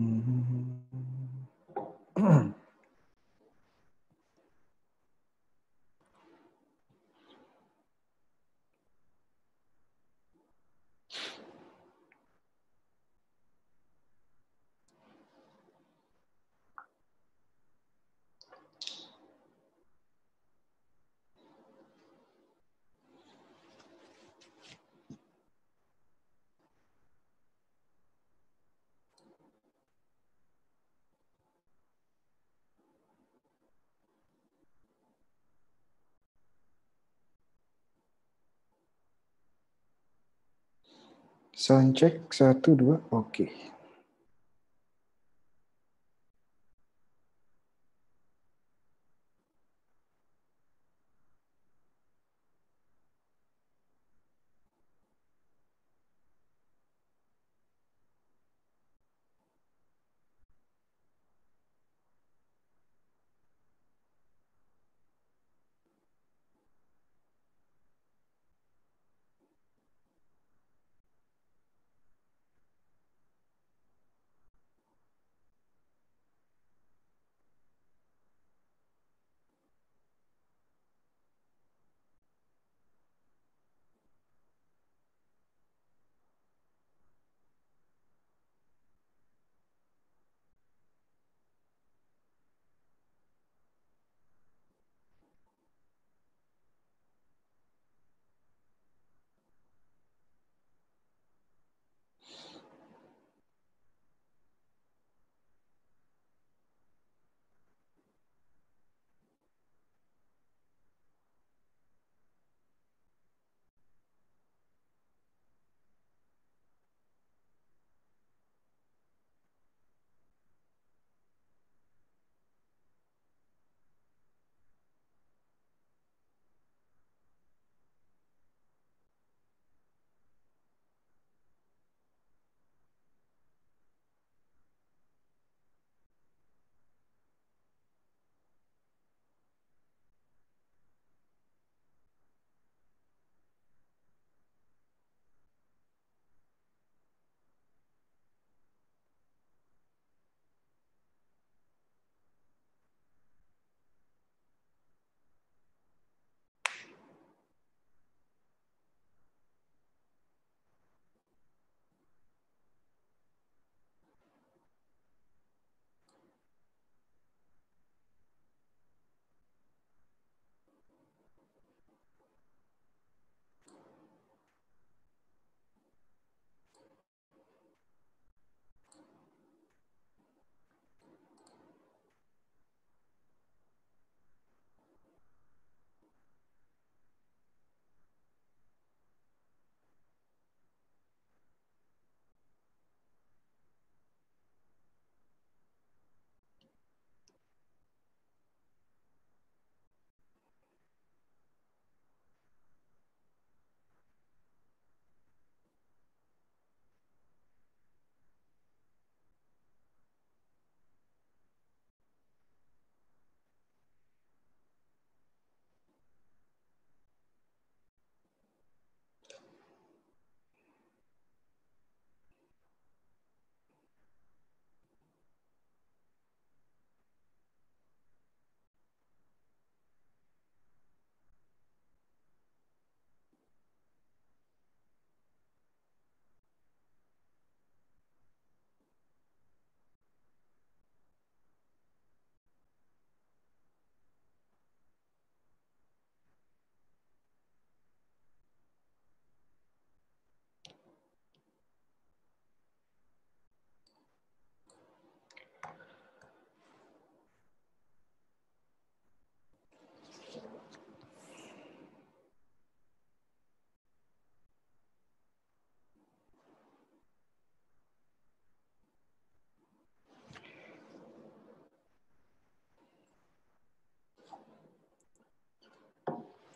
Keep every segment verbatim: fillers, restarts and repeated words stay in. Hmm. Sound check, satu, dua, oke. Okay.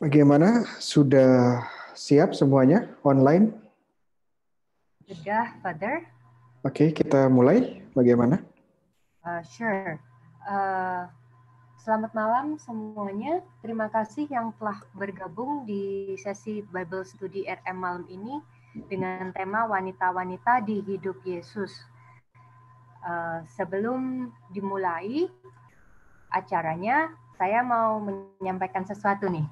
Bagaimana? Sudah siap semuanya online? Sudah, Father. Oke, okay, kita mulai. Bagaimana? Uh, sure. Uh, selamat malam semuanya. Terima kasih yang telah bergabung di sesi Bible Study R M malam ini dengan tema wanita-wanita di hidup Yesus. uh, sebelum dimulai acaranya, saya mau menyampaikan sesuatu nih.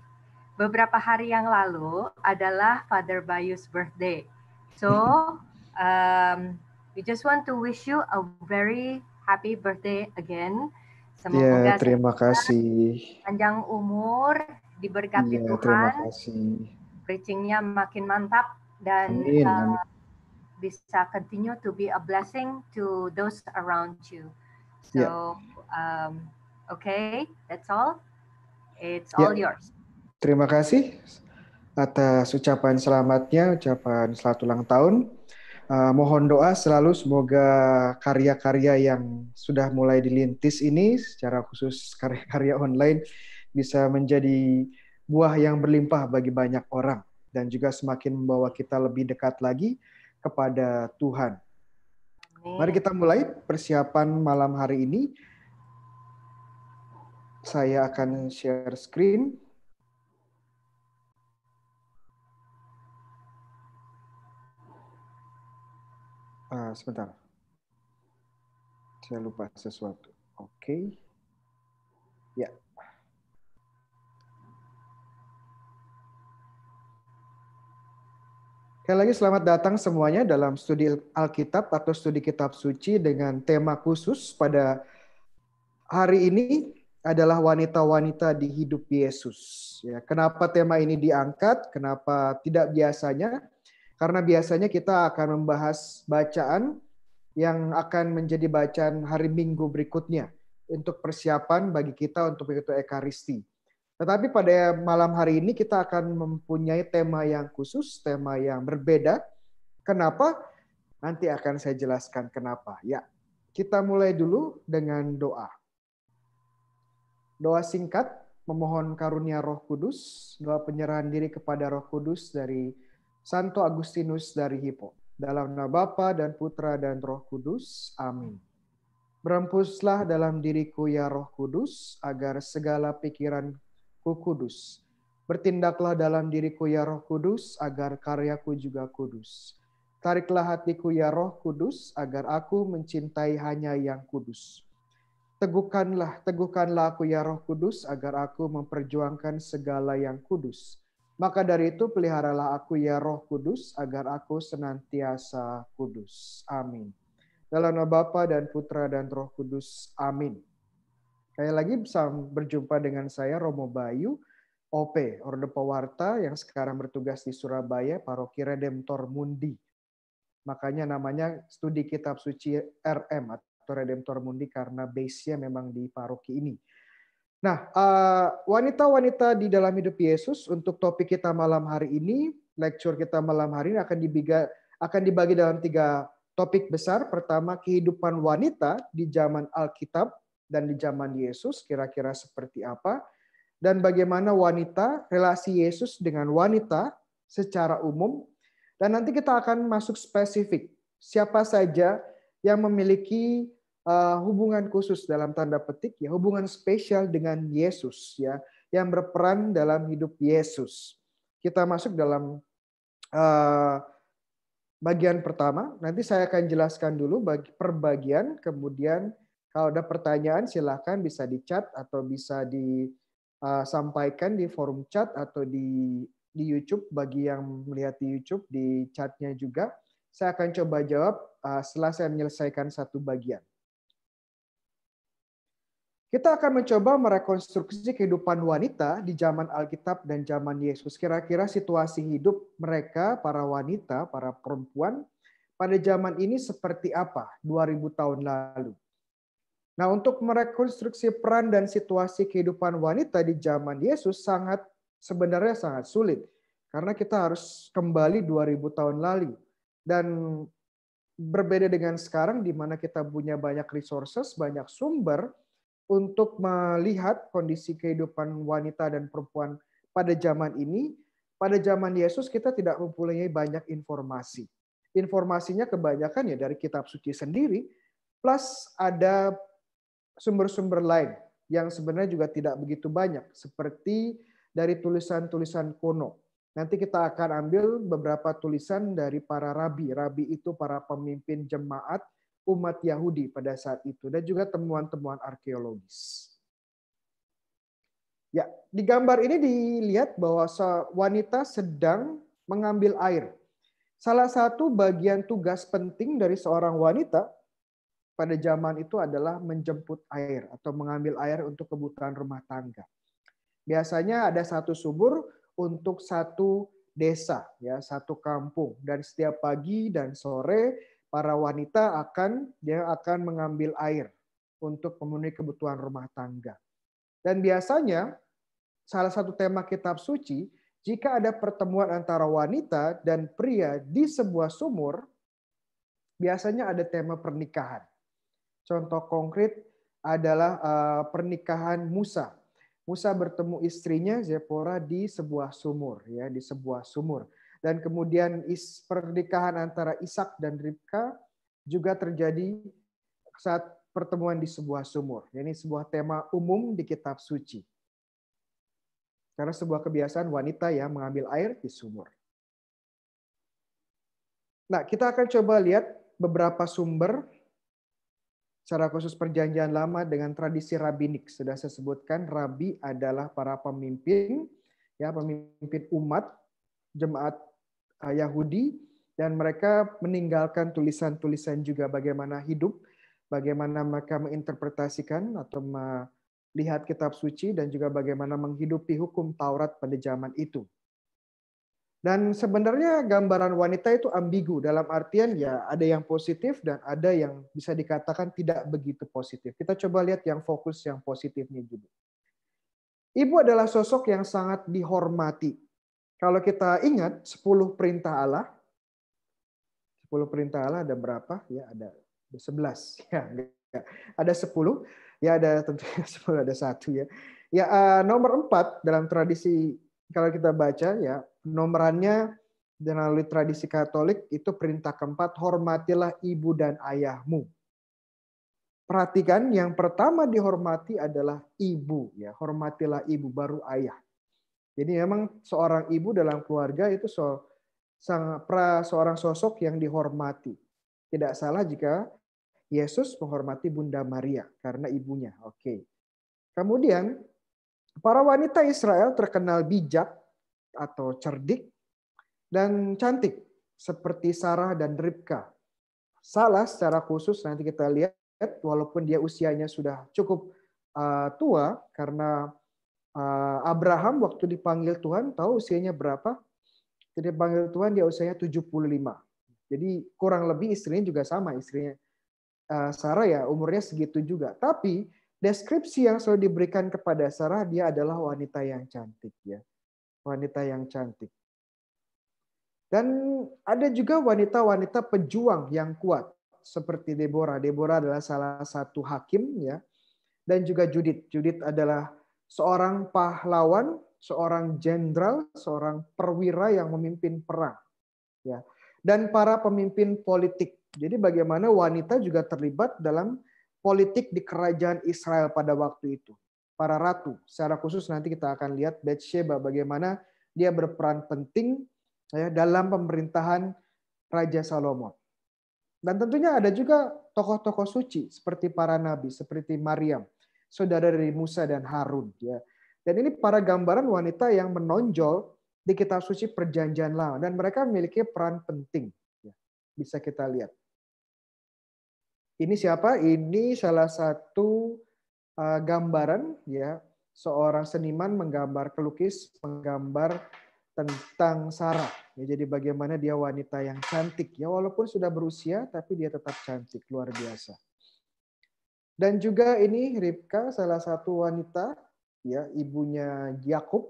Beberapa hari yang lalu adalah Father Bayu's birthday. So, um, we just want to wish you a very happy birthday again. Semoga yeah, terima kasih. Panjang umur, diberkati yeah, Tuhan. Terima kasih. Preaching-nya makin mantap dan uh, bisa continue to be a blessing to those around you. So, yeah. um, okay, that's all. It's all yeah. yours. Terima kasih atas ucapan selamatnya, ucapan selamat ulang tahun. Uh, mohon doa selalu semoga karya-karya yang sudah mulai dilintis ini, secara khusus karya-karya online, bisa menjadi buah yang berlimpah bagi banyak orang. Dan juga semakin membawa kita lebih dekat lagi kepada Tuhan. Mari kita mulai persiapan malam hari ini. Saya akan share screen. Uh, sebentar, saya lupa sesuatu. Oke, okay. ya. Yeah. Sekali lagi selamat datang semuanya dalam studi Alkitab atau studi Kitab Suci dengan tema khusus pada hari ini adalah wanita-wanita di hidup Yesus. Ya, kenapa tema ini diangkat? Kenapa tidak biasanya? Karena biasanya kita akan membahas bacaan yang akan menjadi bacaan hari Minggu berikutnya untuk persiapan bagi kita untuk mengikuti Ekaristi. Tetapi pada malam hari ini kita akan mempunyai tema yang khusus, tema yang berbeda. Kenapa? Nanti akan saya jelaskan kenapa. Ya, kita mulai dulu dengan doa. Doa singkat, memohon karunia Roh Kudus, doa penyerahan diri kepada Roh Kudus dari Santo Agustinus dari Hippo, dalam nama Bapa dan Putra dan Roh Kudus. Amin. Berempuslah dalam diriku ya Roh Kudus, agar segala pikiranku kudus. Bertindaklah dalam diriku ya Roh Kudus, agar karyaku juga kudus. Tariklah hatiku ya Roh Kudus, agar aku mencintai hanya yang kudus. Teguhkanlah, teguhkanlah aku ya Roh Kudus, agar aku memperjuangkan segala yang kudus. Maka dari itu peliharalah aku ya Roh Kudus, agar aku senantiasa kudus. Amin. Dalam nama Bapa dan Putra dan Roh Kudus. Amin. Sekali lagi bisa berjumpa dengan saya Romo Bayu, O P, Orde Pewarta yang sekarang bertugas di Surabaya, Paroki Redemptor Mundi. Makanya namanya Studi Kitab Suci R M atau Redemptor Mundi karena base-nya memang di paroki ini. Nah, wanita-wanita di dalam hidup Yesus untuk topik kita malam hari ini, lecture kita malam hari ini akan dibagi, akan dibagi dalam tiga topik besar. Pertama, kehidupan wanita di zaman Alkitab dan di zaman Yesus, kira-kira seperti apa. Dan bagaimana wanita, relasi Yesus dengan wanita secara umum. Dan nanti kita akan masuk spesifik. Siapa saja yang memiliki Uh, hubungan khusus dalam tanda petik ya, hubungan spesial dengan Yesus ya, yang berperan dalam hidup Yesus. Kita masuk dalam uh, bagian pertama. Nanti saya akan jelaskan dulu bagi per bagian, kemudian kalau ada pertanyaan silahkan bisa di chat atau bisa disampaikan di forum chat atau di di YouTube bagi yang melihat di YouTube, di chatnya juga saya akan coba jawab uh, setelah saya menyelesaikan satu bagian. Kita akan mencoba merekonstruksi kehidupan wanita di zaman Alkitab dan zaman Yesus. Kira-kira situasi hidup mereka, para wanita, para perempuan, pada zaman ini seperti apa dua ribu tahun lalu. Nah, untuk merekonstruksi peran dan situasi kehidupan wanita di zaman Yesus sangat sebenarnya sangat sulit. Karena kita harus kembali dua ribu tahun lalu. Dan berbeda dengan sekarang di mana kita punya banyak resources, banyak sumber, untuk melihat kondisi kehidupan wanita dan perempuan pada zaman ini, pada zaman Yesus kita tidak mempunyai banyak informasi. Informasinya kebanyakan ya dari kitab suci sendiri, plus ada sumber-sumber lain yang sebenarnya juga tidak begitu banyak, seperti dari tulisan-tulisan kuno. Nanti kita akan ambil beberapa tulisan dari para rabi. Rabi itu para pemimpin jemaat umat Yahudi pada saat itu, dan juga temuan-temuan arkeologis. Ya, di gambar ini dilihat bahwa wanita sedang mengambil air. Salah satu bagian tugas penting dari seorang wanita pada zaman itu adalah menjemput air atau mengambil air untuk kebutuhan rumah tangga. Biasanya ada satu sumur untuk satu desa, ya, satu kampung, dan setiap pagi dan sore para wanita akan dia akan mengambil air untuk memenuhi kebutuhan rumah tangga. Dan biasanya salah satu tema kitab suci, jika ada pertemuan antara wanita dan pria di sebuah sumur, biasanya ada tema pernikahan. Contoh konkret adalah pernikahan Musa. Musa bertemu istrinya Zipora di sebuah sumur, ya, di sebuah sumur. Dan kemudian pernikahan antara Ishak dan Ribka juga terjadi saat pertemuan di sebuah sumur. Ini sebuah tema umum di kitab suci. Karena sebuah kebiasaan wanita yang mengambil air di sumur. Nah, kita akan coba lihat beberapa sumber, secara khusus Perjanjian Lama dengan tradisi rabbinik. Sudah saya sebutkan, rabi adalah para pemimpin, ya, pemimpin umat jemaat Yahudi, dan mereka meninggalkan tulisan-tulisan juga bagaimana hidup, bagaimana mereka menginterpretasikan atau melihat kitab suci, dan juga bagaimana menghidupi hukum Taurat pada zaman itu. Dan sebenarnya gambaran wanita itu ambigu, dalam artian ya ada yang positif dan ada yang bisa dikatakan tidak begitu positif. Kita coba lihat yang fokus yang positifnya dulu. Ibu adalah sosok yang sangat dihormati. Kalau kita ingat sepuluh perintah Allah, sepuluh perintah Allah ada berapa? Ya ada sebelas, ya, ada sepuluh, ya ada tentunya sepuluh, ada satu, ya. Ya, nomor empat dalam tradisi kalau kita baca, ya nomorannya dalam tradisi Katolik itu perintah keempat, hormatilah ibu dan ayahmu. Perhatikan yang pertama dihormati adalah ibu, ya, hormatilah ibu baru ayah. Jadi memang seorang ibu dalam keluarga itu so, sang pra seorang sosok yang dihormati. Tidak salah jika Yesus menghormati Bunda Maria karena ibunya. Oke. Kemudian para wanita Israel terkenal bijak atau cerdik dan cantik seperti Sarah dan Ribka. Salah secara khusus nanti kita lihat, walaupun dia usianya sudah cukup uh, tua, karena uh, Abraham waktu dipanggil Tuhan tahu usianya berapa? Jadi dipanggil Tuhan dia usianya tujuh puluh lima. Jadi kurang lebih istrinya juga sama, istrinya Sarah ya umurnya segitu juga. Tapi deskripsi yang selalu diberikan kepada Sarah, dia adalah wanita yang cantik, ya, wanita yang cantik. Dan ada juga wanita-wanita pejuang yang kuat seperti Deborah. Deborah adalah salah satu hakim, ya, dan juga Judit. Judit adalah seorang pahlawan, seorang jenderal, seorang perwira yang memimpin perang, ya. Dan para pemimpin politik. Jadi bagaimana wanita juga terlibat dalam politik di kerajaan Israel pada waktu itu. Para ratu, secara khusus nanti kita akan lihat Bathsheba, bagaimana dia berperan penting dalam pemerintahan Raja Salomo. Dan tentunya ada juga tokoh-tokoh suci seperti para nabi, seperti Maryam, saudara dari Musa dan Harun. Dan ini para gambaran wanita yang menonjol di kitab suci Perjanjian Lama, dan mereka memiliki peran penting, bisa kita lihat. Ini siapa? Ini salah satu gambaran, ya, seorang seniman menggambar, pelukis menggambar tentang Sarah. Ya, jadi bagaimana dia wanita yang cantik, ya, walaupun sudah berusia tapi dia tetap cantik, luar biasa. Dan juga ini Ribka, salah satu wanita, ya, ibunya Yakub,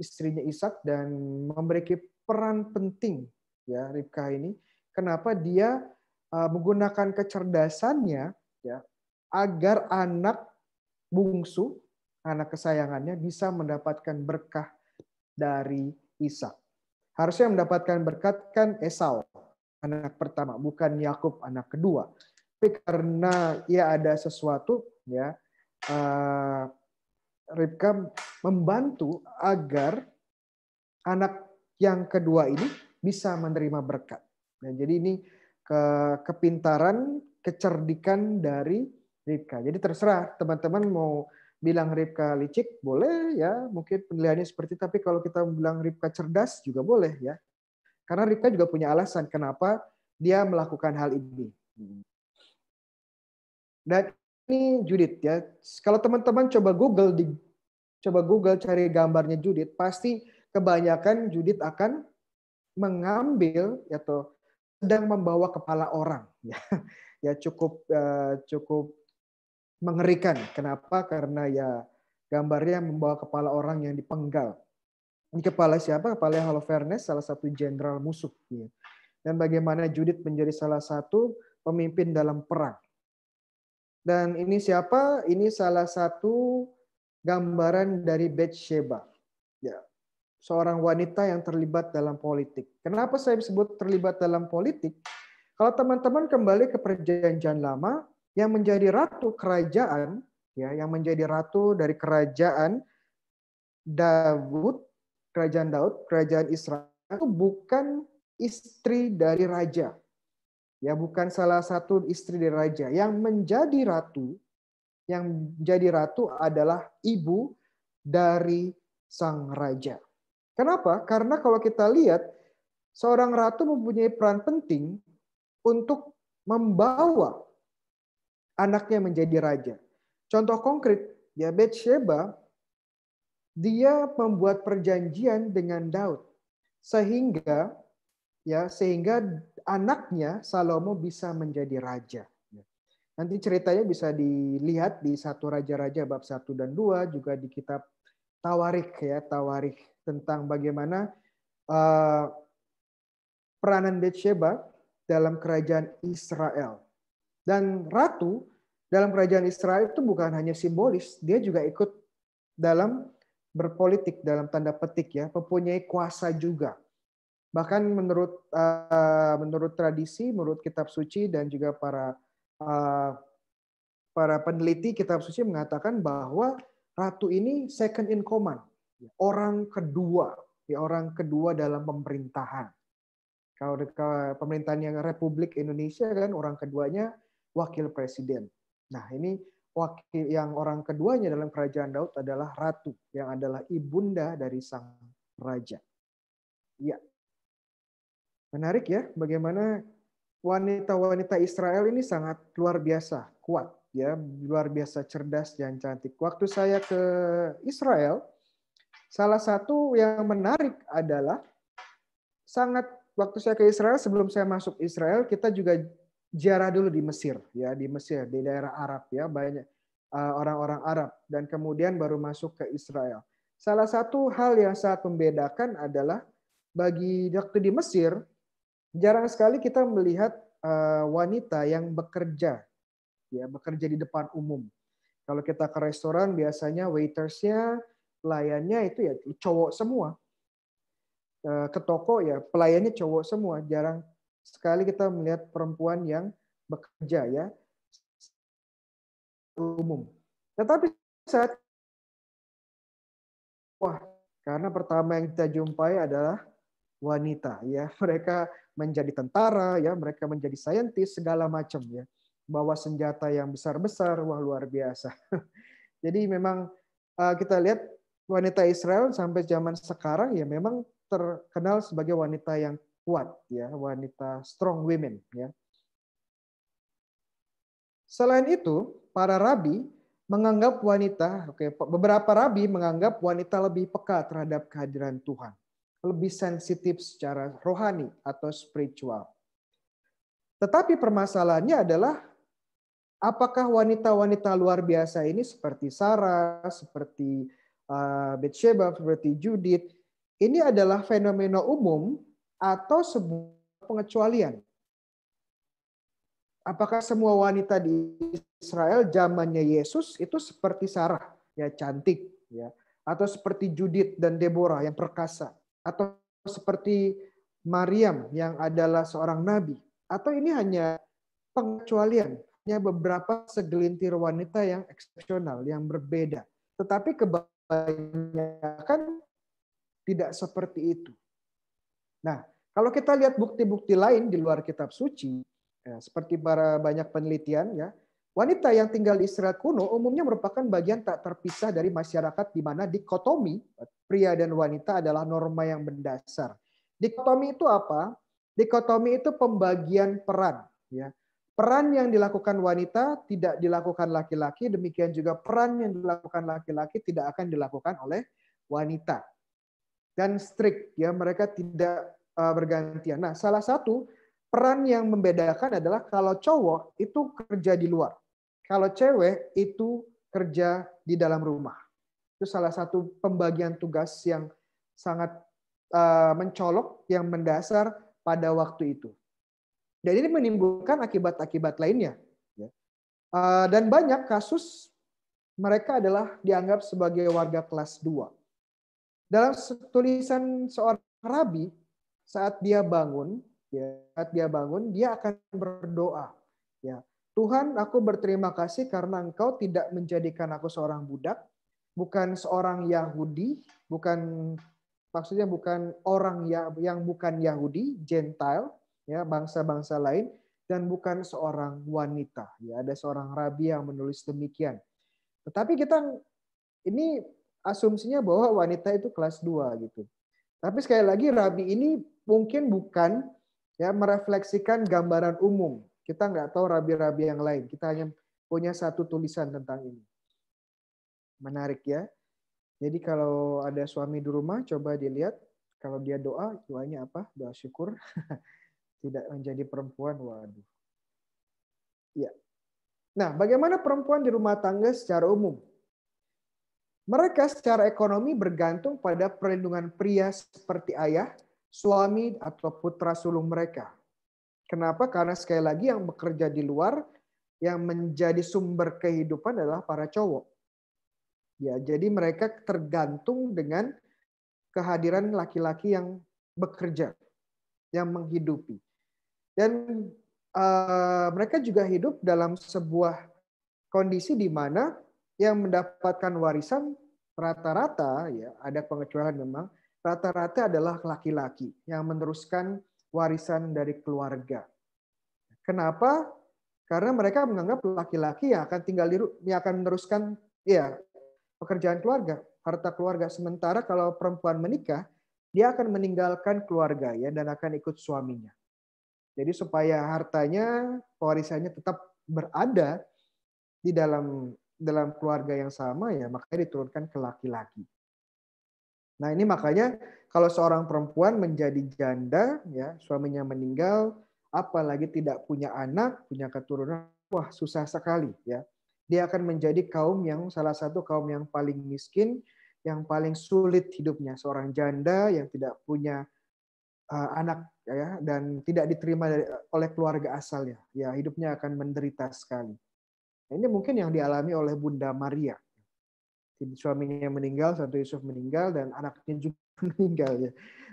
istrinya Ishak, dan memiliki peran penting, ya, Ribka ini. Kenapa dia menggunakan kecerdasannya, ya, agar anak bungsu, anak kesayangannya bisa mendapatkan berkah dari Ishak. Harusnya mendapatkan berkat kan Esau, anak pertama, bukan Yakub anak kedua. Tapi karena ia ada sesuatu, ya, uh, Ribka membantu agar anak yang kedua ini bisa menerima berkat. Nah, jadi ini ke kepintaran kecerdikan dari Ribka. Jadi terserah teman-teman mau bilang Ribka licik, boleh ya, mungkin penilaiannya seperti itu. Tapi kalau kita bilang Ribka cerdas juga boleh ya. Karena Ribka juga punya alasan kenapa dia melakukan hal ini. Dan ini Judit ya. Kalau teman-teman coba Google di coba Google cari gambarnya Judit, pasti kebanyakan Judit akan mengambil atau sedang membawa kepala orang ya. Ya cukup uh, cukup mengerikan. Kenapa? Karena ya gambarnya membawa kepala orang yang dipenggal. Ini kepala siapa? Kepala Holofernes, salah satu jenderal musuh. Dan bagaimana Judit menjadi salah satu pemimpin dalam perang. Dan ini siapa? Ini salah satu gambaran dari Betsheba. Ya, seorang wanita yang terlibat dalam politik. Kenapa saya sebut terlibat dalam politik? Kalau teman-teman kembali ke Perjanjian Lama, yang menjadi ratu kerajaan, ya, yang menjadi ratu dari kerajaan Daud, kerajaan Daud, kerajaan Israel itu bukan istri dari raja, ya, bukan salah satu istri dari raja. Yang menjadi ratu, yang menjadi ratu adalah ibu dari sang raja. Kenapa? Karena kalau kita lihat seorang ratu mempunyai peran penting untuk membawa anaknya menjadi raja. Contoh konkret, ya Betsheba, dia membuat perjanjian dengan Daud sehingga ya sehingga anaknya Salomo bisa menjadi raja. Nanti ceritanya bisa dilihat di satu Raja-Raja bab satu dan dua, juga di kitab Tawarikh ya, Tawarikh tentang bagaimana uh, peranan Betsheba dalam kerajaan Israel. Dan ratu dalam kerajaan Israel itu bukan hanya simbolis, dia juga ikut dalam berpolitik, dalam tanda petik ya, mempunyai kuasa juga. Bahkan menurut uh, menurut tradisi, menurut kitab suci dan juga para uh, para peneliti kitab suci mengatakan bahwa ratu ini second in command, orang kedua, ya, orang kedua dalam pemerintahan. Kalau pemerintahan yang Republik Indonesia kan orang keduanya wakil presiden. Nah, ini wakil yang orang keduanya dalam kerajaan Daud adalah ratu yang adalah ibunda dari sang raja. Ya. Menarik ya bagaimana wanita-wanita Israel ini sangat luar biasa kuat ya, luar biasa cerdas dan cantik. Waktu saya ke Israel, salah satu yang menarik adalah sangat waktu saya ke Israel, sebelum saya masuk Israel, kita juga ziarah dulu di Mesir, ya di Mesir, di daerah Arab, ya banyak orang-orang Arab, dan kemudian baru masuk ke Israel. Salah satu hal yang sangat membedakan adalah bagi waktu di Mesir, jarang sekali kita melihat wanita yang bekerja, ya bekerja di depan umum. Kalau kita ke restoran, biasanya waitersnya, pelayannya itu ya cowok semua. Ke toko ya pelayannya cowok semua, jarang sekali kita melihat perempuan yang bekerja ya umum. Tetapi saat wah karena pertama yang kita jumpai adalah wanita ya, mereka menjadi tentara ya, mereka menjadi saintis segala macam ya, bawa senjata yang besar-besar, wah luar biasa. Jadi memang kita lihat wanita Israel sampai zaman sekarang ya memang terkenal sebagai wanita yang kuat ya, wanita strong women ya. Selain itu, para rabi menganggap wanita, oke, beberapa rabi menganggap wanita lebih peka terhadap kehadiran Tuhan, lebih sensitif secara rohani atau spiritual. Tetapi permasalahannya adalah apakah wanita-wanita luar biasa ini seperti Sarah, seperti Betsheba, seperti Judit ini adalah fenomena umum atau sebuah pengecualian? Apakah semua wanita di Israel zamannya Yesus itu seperti Sarah, ya cantik, ya, atau seperti Judit dan Deborah yang perkasa, atau seperti Maryam yang adalah seorang nabi? Atau ini hanya pengecualian, hanya beberapa segelintir wanita yang eksepsional, yang berbeda. Tetapi kebanyakan tidak seperti itu. Nah, kalau kita lihat bukti-bukti lain di luar kitab suci, Ya, seperti para banyak penelitian, ya, wanita yang tinggal di Israel kuno umumnya merupakan bagian tak terpisah dari masyarakat di mana dikotomi pria dan wanita adalah norma yang mendasar. Dikotomi itu apa? Dikotomi itu pembagian peran. Ya. Peran yang dilakukan wanita tidak dilakukan laki-laki, demikian juga peran yang dilakukan laki-laki tidak akan dilakukan oleh wanita. Dan strict, ya, mereka tidak bergantian. Nah, salah satu peran yang membedakan adalah kalau cowok itu kerja di luar. Kalau cewek itu kerja di dalam rumah. Itu salah satu pembagian tugas yang sangat uh, mencolok, yang mendasar pada waktu itu. Dan ini menimbulkan akibat-akibat lainnya. Uh, dan banyak kasus mereka adalah dianggap sebagai warga kelas dua. Dalam tulisan seorang rabi, saat dia bangun, Ya, saat dia bangun, dia akan berdoa. Ya, Tuhan, aku berterima kasih karena Engkau tidak menjadikan aku seorang budak, bukan seorang Yahudi, bukan maksudnya bukan orang yang bukan Yahudi, Gentile, ya, bangsa-bangsa lain, dan bukan seorang wanita. Ya, ada seorang rabi yang menulis demikian. Tetapi kita ini asumsinya bahwa wanita itu kelas dua gitu. Tapi sekali lagi rabi ini mungkin bukan ya merefleksikan gambaran umum. Kita nggak tahu rabi-rabi yang lain. Kita hanya punya satu tulisan tentang ini. Menarik ya. Jadi kalau ada suami di rumah, coba dilihat. Kalau dia doa, doanya apa? Doa syukur. Tidak menjadi perempuan. Waduh. Ya. Nah, bagaimana perempuan di rumah tangga secara umum? Mereka secara ekonomi bergantung pada perlindungan pria seperti ayah, suami atau putra sulung mereka. Kenapa? Karena sekali lagi yang bekerja di luar, yang menjadi sumber kehidupan adalah para cowok. Ya, jadi mereka tergantung dengan kehadiran laki-laki yang bekerja, yang menghidupi. Dan uh, mereka juga hidup dalam sebuah kondisi di mana yang mendapatkan warisan rata-rata, ya ada pengecualian memang, rata-rata adalah laki-laki yang meneruskan warisan dari keluarga. Kenapa? Karena mereka menganggap laki-laki yang akan tinggal di yang akan meneruskan ya pekerjaan keluarga, harta keluarga. Sementara kalau perempuan menikah, dia akan meninggalkan keluarga ya dan akan ikut suaminya. Jadi supaya hartanya, warisannya tetap berada di dalam dalam keluarga yang sama ya, makanya diturunkan ke laki-laki. Nah ini makanya kalau seorang perempuan menjadi janda, ya suaminya meninggal, apalagi tidak punya anak, punya keturunan, wah susah sekali ya. Dia akan menjadi kaum yang salah satu kaum yang paling miskin, yang paling sulit hidupnya. Seorang janda yang tidak punya uh, anak ya dan tidak diterima dari, oleh keluarga asalnya, ya hidupnya akan menderita sekali. Nah, ini mungkin yang dialami oleh Bunda Maria. Suaminya meninggal, Santo Yusuf meninggal, dan anaknya juga meninggal. Ya.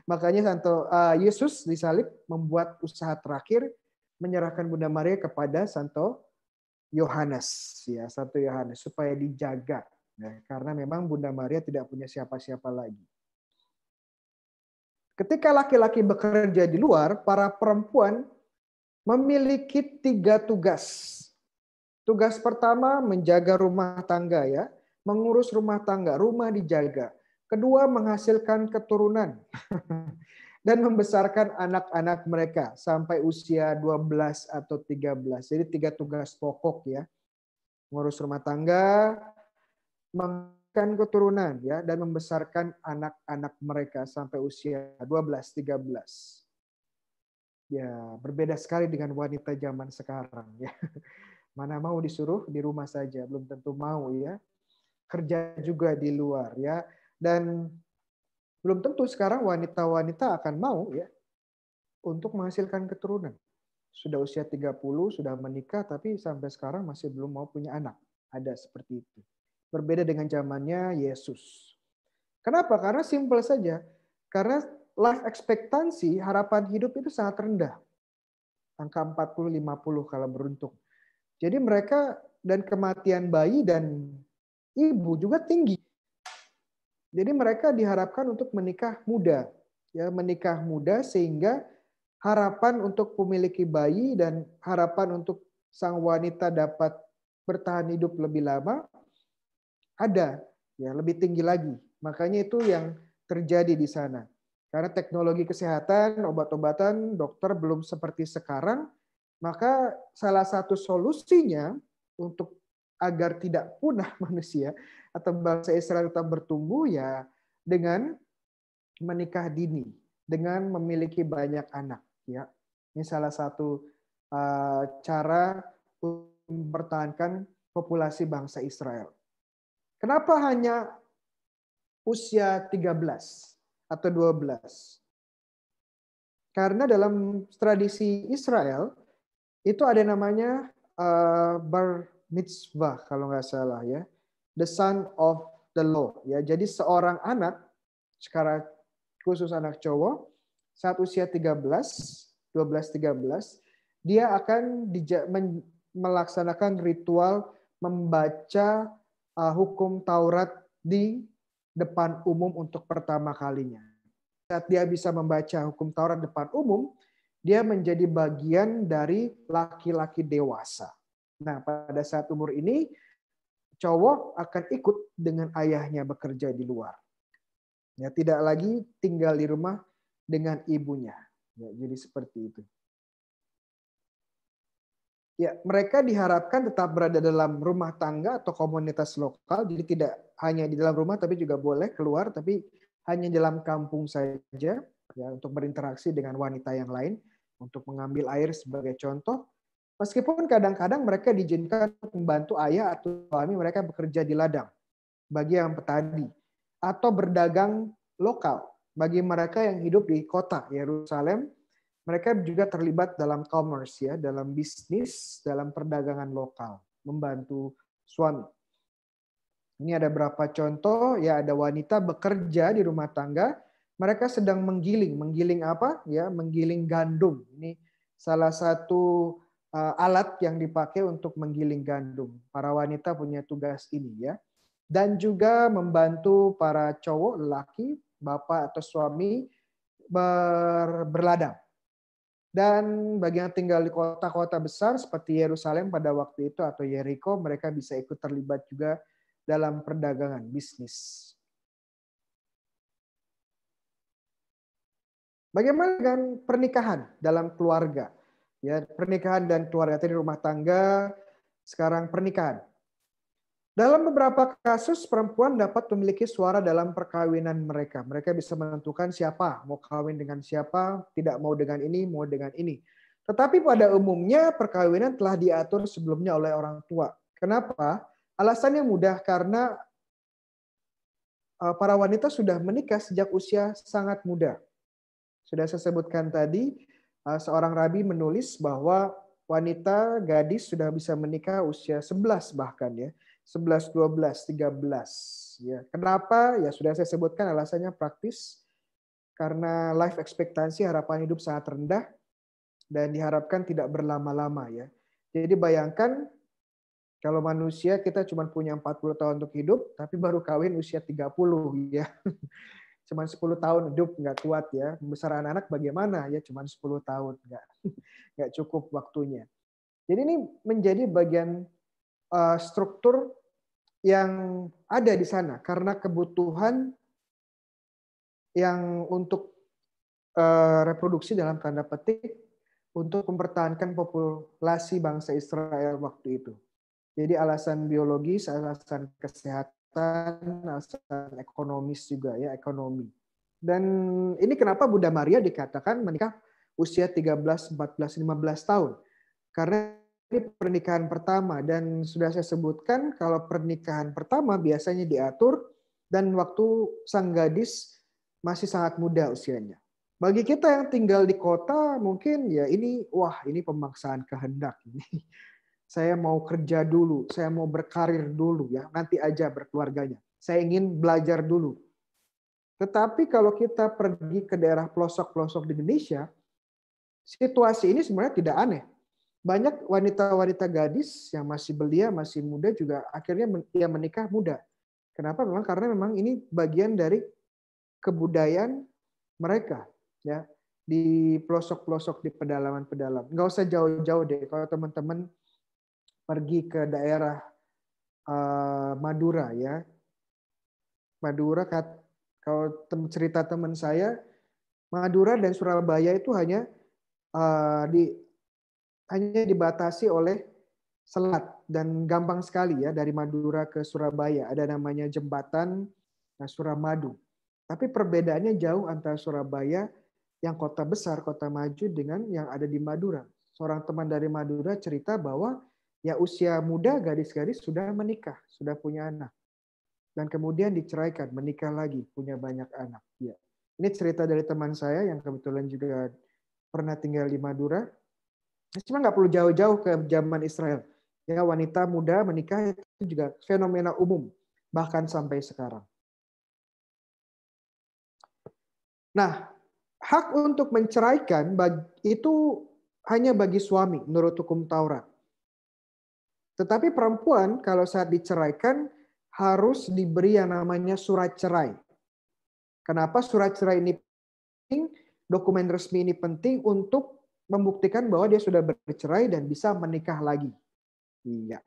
Makanya Santo uh, Yesus disalib membuat usaha terakhir menyerahkan Bunda Maria kepada Santo Yohanes, ya Santo Yohanes supaya dijaga, ya, karena memang Bunda Maria tidak punya siapa-siapa lagi. Ketika laki-laki bekerja di luar, para perempuan memiliki tiga tugas. Tugas pertama menjaga rumah tangga, ya. Mengurus rumah tangga, rumah dijaga. Kedua, menghasilkan keturunan dan membesarkan anak-anak mereka sampai usia dua belas atau tiga belas. Jadi tiga tugas pokok ya. Mengurus rumah tangga, menghasilkan keturunan ya dan membesarkan anak-anak mereka sampai usia dua belas tiga belas. Ya, berbeda sekali dengan wanita zaman sekarang ya. Mana mau disuruh di rumah saja, belum tentu mau ya. Kerja juga di luar ya dan belum tentu sekarang wanita-wanita akan mau ya untuk menghasilkan keturunan. Sudah usia tiga puluh, sudah menikah tapi sampai sekarang masih belum mau punya anak. Ada seperti itu. Berbeda dengan zamannya Yesus. Kenapa? Karena simple saja. Karena life expectancy, harapan hidup itu sangat rendah. Angka empat puluh lima puluh kalau beruntung. Jadi mereka dan kematian bayi dan ibu juga tinggi. Jadi mereka diharapkan untuk menikah muda. Ya, menikah muda sehingga harapan untuk memiliki bayi dan harapan untuk sang wanita dapat bertahan hidup lebih lama ada, ya, lebih tinggi lagi. Makanya itu yang terjadi di sana. Karena teknologi kesehatan, obat-obatan, dokter belum seperti sekarang, maka salah satu solusinya untuk agar tidak punah manusia atau bangsa Israel tetap bertumbuh ya dengan menikah dini, dengan memiliki banyak anak, ya. Ini salah satu uh, cara untuk mempertahankan populasi bangsa Israel. Kenapa hanya usia tiga belas atau dua belas? Karena dalam tradisi Israel itu ada namanya uh, bar mitzvah kalau nggak salah, ya, the son of the law, ya. Jadi seorang anak sekarang khusus anak cowok saat usia tiga belas, dua belas, tiga belas dia akan melaksanakan ritual membaca uh, hukum Taurat di depan umum untuk pertama kalinya. Saat dia bisa membaca hukum Taurat depan umum, dia menjadi bagian dari laki-laki dewasa. Nah, pada saat umur ini, cowok akan ikut dengan ayahnya bekerja di luar. Ya, tidak lagi tinggal di rumah dengan ibunya. Ya, jadi seperti itu. Ya, mereka diharapkan tetap berada dalam rumah tangga atau komunitas lokal. Jadi tidak hanya di dalam rumah, tapi juga boleh keluar, tapi hanya dalam kampung saja, ya, untuk berinteraksi dengan wanita yang lain, untuk mengambil air sebagai contoh. Meskipun kadang-kadang mereka diizinkan membantu ayah atau suami mereka bekerja di ladang bagi yang petani atau berdagang lokal bagi mereka yang hidup di kota Yerusalem. Mereka juga terlibat dalam commerce, ya, dalam bisnis, dalam perdagangan lokal, membantu suami. Ini ada berapa contoh, ya, ada wanita bekerja di rumah tangga, mereka sedang menggiling, menggiling apa? Ya, menggiling gandum. Ini salah satu alat yang dipakai untuk menggiling gandum. Para wanita punya tugas ini, ya. Dan juga membantu para cowok, laki, bapak atau suami ber berladang. Dan bagi yang tinggal di kota-kota besar seperti Yerusalem pada waktu itu atau Yeriko, mereka bisa ikut terlibat juga dalam perdagangan, bisnis. Bagaimana dengan pernikahan dalam keluarga? Ya, pernikahan dan keluarga, tadi rumah tangga, sekarang pernikahan. Dalam beberapa kasus perempuan dapat memiliki suara dalam perkawinan mereka. Mereka bisa menentukan siapa mau kawin dengan siapa, tidak mau dengan ini, mau dengan ini. Tetapi pada umumnya perkawinan telah diatur sebelumnya oleh orang tua. Kenapa? Alasannya mudah, karena para wanita sudah menikah sejak usia sangat muda. Sudah saya sebutkan tadi, seorang rabi menulis bahwa wanita gadis sudah bisa menikah usia sebelas bahkan, ya. sebelas, dua belas, tiga belas. Ya. Kenapa? Ya sudah saya sebutkan alasannya praktis. Karena life expectancy, harapan hidup sangat rendah dan diharapkan tidak berlama-lama, ya. Jadi bayangkan kalau manusia kita cuma punya empat puluh tahun untuk hidup tapi baru kawin usia tiga puluh, ya. Cuman sepuluh tahun hidup, nggak kuat, ya. Besar anak-anak bagaimana? Ya cuman sepuluh tahun, nggak, nggak cukup waktunya. Jadi ini menjadi bagian uh, struktur yang ada di sana karena kebutuhan yang untuk uh, reproduksi dalam tanda petik untuk mempertahankan populasi bangsa Israel waktu itu. Jadi alasan biologis, alasan kesehatan, alasan ekonomis juga, ya, ekonomi. Dan ini kenapa Bunda Maria dikatakan menikah usia tiga belas, empat belas, lima belas tahun. Karena ini pernikahan pertama dan sudah saya sebutkan kalau pernikahan pertama biasanya diatur dan waktu sang gadis masih sangat muda usianya. Bagi kita yang tinggal di kota mungkin ya ini wah ini pemaksaan kehendak ini. Saya mau kerja dulu, saya mau berkarir dulu, ya, nanti aja berkeluarganya. Saya ingin belajar dulu. Tetapi kalau kita pergi ke daerah pelosok-pelosok di Indonesia, situasi ini sebenarnya tidak aneh. Banyak wanita-wanita gadis yang masih belia, masih muda juga akhirnya yang menikah muda. Kenapa? Memang karena memang ini bagian dari kebudayaan mereka, ya. di pelosok-pelosok, di pedalaman-pedalaman. Nggak usah jauh-jauh deh. Kalau teman-teman pergi ke daerah uh, Madura ya, Madura, kalau cerita teman saya, Madura dan Surabaya itu hanya uh, di hanya dibatasi oleh selat dan gampang sekali ya dari Madura ke Surabaya. Ada namanya jembatan Suramadu. Tapi perbedaannya jauh antara Surabaya yang kota besar, kota maju, dengan yang ada di Madura. Seorang teman dari Madura cerita bahwa ya usia muda gadis-gadis sudah menikah, sudah punya anak. Dan kemudian diceraikan, menikah lagi, punya banyak anak. Ya. Ini cerita dari teman saya yang kebetulan juga pernah tinggal di Madura. Cuma nggak perlu jauh-jauh ke zaman Israel. Ya, wanita muda menikah itu juga fenomena umum, bahkan sampai sekarang. Nah, hak untuk menceraikan itu hanya bagi suami menurut hukum Taurat. Tetapi perempuan kalau saat diceraikan harus diberi yang namanya surat cerai. Kenapa surat cerai ini penting? Dokumen resmi ini penting untuk membuktikan bahwa dia sudah bercerai dan bisa menikah lagi. Iya.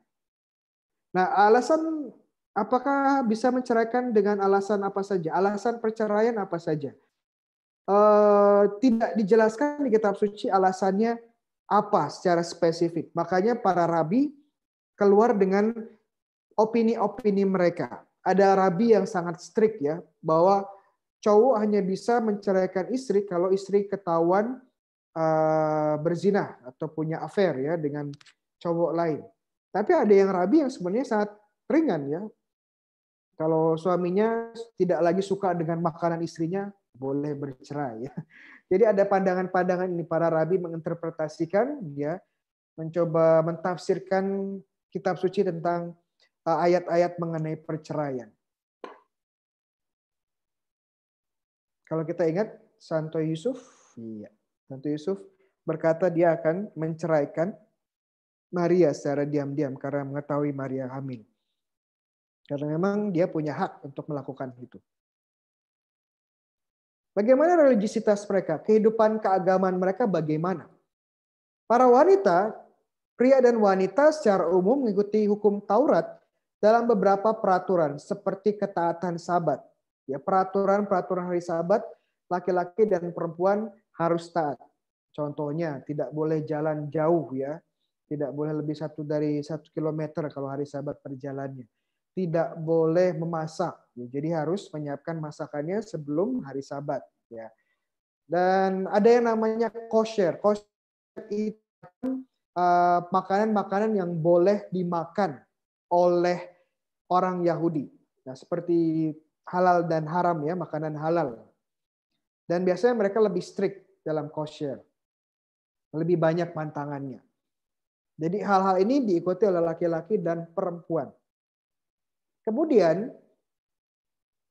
Nah, alasan apakah bisa menceraikan dengan alasan apa saja? Alasan perceraian apa saja? Tidak dijelaskan di kitab suci alasannya apa secara spesifik. Makanya para rabi keluar dengan opini-opini mereka. Ada rabi yang sangat strict ya, bahwa cowok hanya bisa menceraikan istri kalau istri ketahuan uh, berzina atau punya affair ya dengan cowok lain. Tapi ada yang rabi yang sebenarnya sangat ringan ya. Kalau suaminya tidak lagi suka dengan makanan istrinya, boleh bercerai ya. Jadi ada pandangan-pandangan ini, para rabi menginterpretasikan ya, mencoba mentafsirkan kitab suci tentang ayat-ayat mengenai perceraian. Kalau kita ingat Santo Yusuf, iya. Santo Yusuf berkata dia akan menceraikan Maria secara diam-diam karena mengetahui Maria hamil. Karena memang dia punya hak untuk melakukan itu. Bagaimana religiositas mereka? Kehidupan keagamaan mereka bagaimana? Para wanita, pria dan wanita secara umum mengikuti hukum Taurat dalam beberapa peraturan seperti ketaatan Sabat. Ya, peraturan-peraturan hari Sabat, laki-laki dan perempuan harus taat. Contohnya, tidak boleh jalan jauh ya, tidak boleh lebih satu dari satu kilometer kalau hari Sabat perjalannya. Tidak boleh memasak, jadi harus menyiapkan masakannya sebelum hari Sabat, ya. Dan ada yang namanya kosher. Kosher itu uh, makanan-makanan yang boleh dimakan oleh orang Yahudi. Nah, seperti halal dan haram ya, makanan halal. Dan biasanya mereka lebih strict dalam kosher, lebih banyak pantangannya. Jadi hal-hal ini diikuti oleh laki-laki dan perempuan. Kemudian,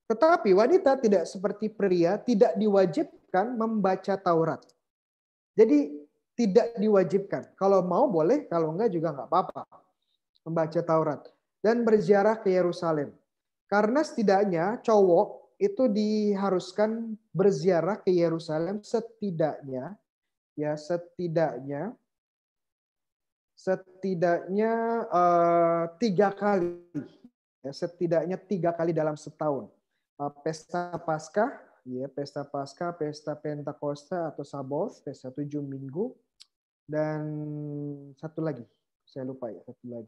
tetapi wanita tidak seperti pria, tidak diwajibkan membaca Taurat. Jadi tidak diwajibkan. Kalau mau boleh, kalau enggak juga enggak apa-apa membaca Taurat. Dan berziarah ke Yerusalem. Karena setidaknya cowok itu diharuskan berziarah ke Yerusalem setidaknya, ya setidaknya, setidaknya uh, tiga kali. Ya, setidaknya tiga kali dalam setahun. Pesta Paskah, ya, pesta Paskah, pesta Pentekosta atau Sabat, pesta tujuh minggu, dan satu lagi, saya lupa ya, satu lagi.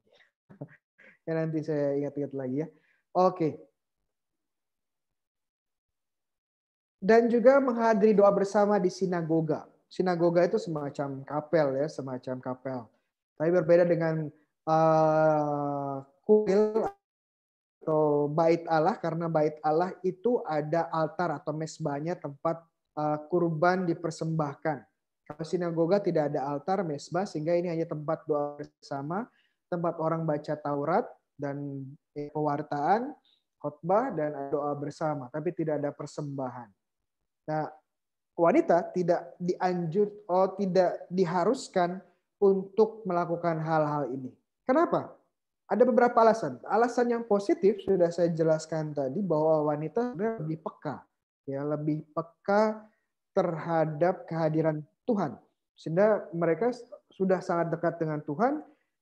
Ya nanti saya ingat-ingat lagi ya. Oke. Dan juga menghadiri doa bersama di sinagoga. Sinagoga itu semacam kapel ya, semacam kapel. Tapi berbeda dengan uh, kuil atau Bait Allah, karena Bait Allah itu ada altar atau mesbahnya, tempat kurban dipersembahkan. Kalau sinagoga tidak ada altar, mesbah, sehingga ini hanya tempat doa bersama, tempat orang baca Taurat dan pewartaan, khotbah dan doa bersama, tapi tidak ada persembahan. Nah, wanita tidak dianjur, oh tidak diharuskan untuk melakukan hal-hal ini. Kenapa? Ada beberapa alasan. Alasan yang positif sudah saya jelaskan tadi, bahwa wanita lebih peka, ya lebih peka terhadap kehadiran Tuhan. Sehingga mereka sudah sangat dekat dengan Tuhan,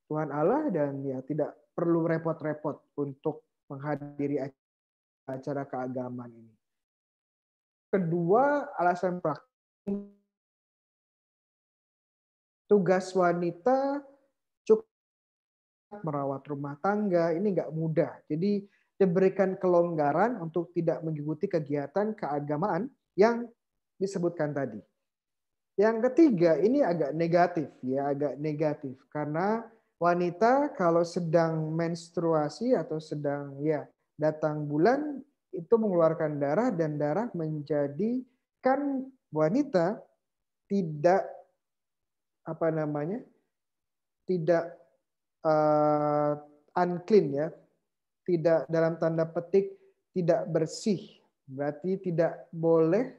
Tuhan Allah, dan ya tidak perlu repot-repot untuk menghadiri acara keagamaan ini. Kedua, alasan praktis. Tugas wanita cukup merawat rumah tangga, ini nggak mudah. Jadi diberikan kelonggaran untuk tidak mengikuti kegiatan keagamaan yang disebutkan tadi. Yang ketiga, ini agak negatif ya, agak negatif karena wanita kalau sedang menstruasi atau sedang ya datang bulan itu mengeluarkan darah, dan darah menjadikan wanita tidak apa namanya tidak uh, unclean ya, tidak dalam tanda petik tidak bersih, berarti tidak boleh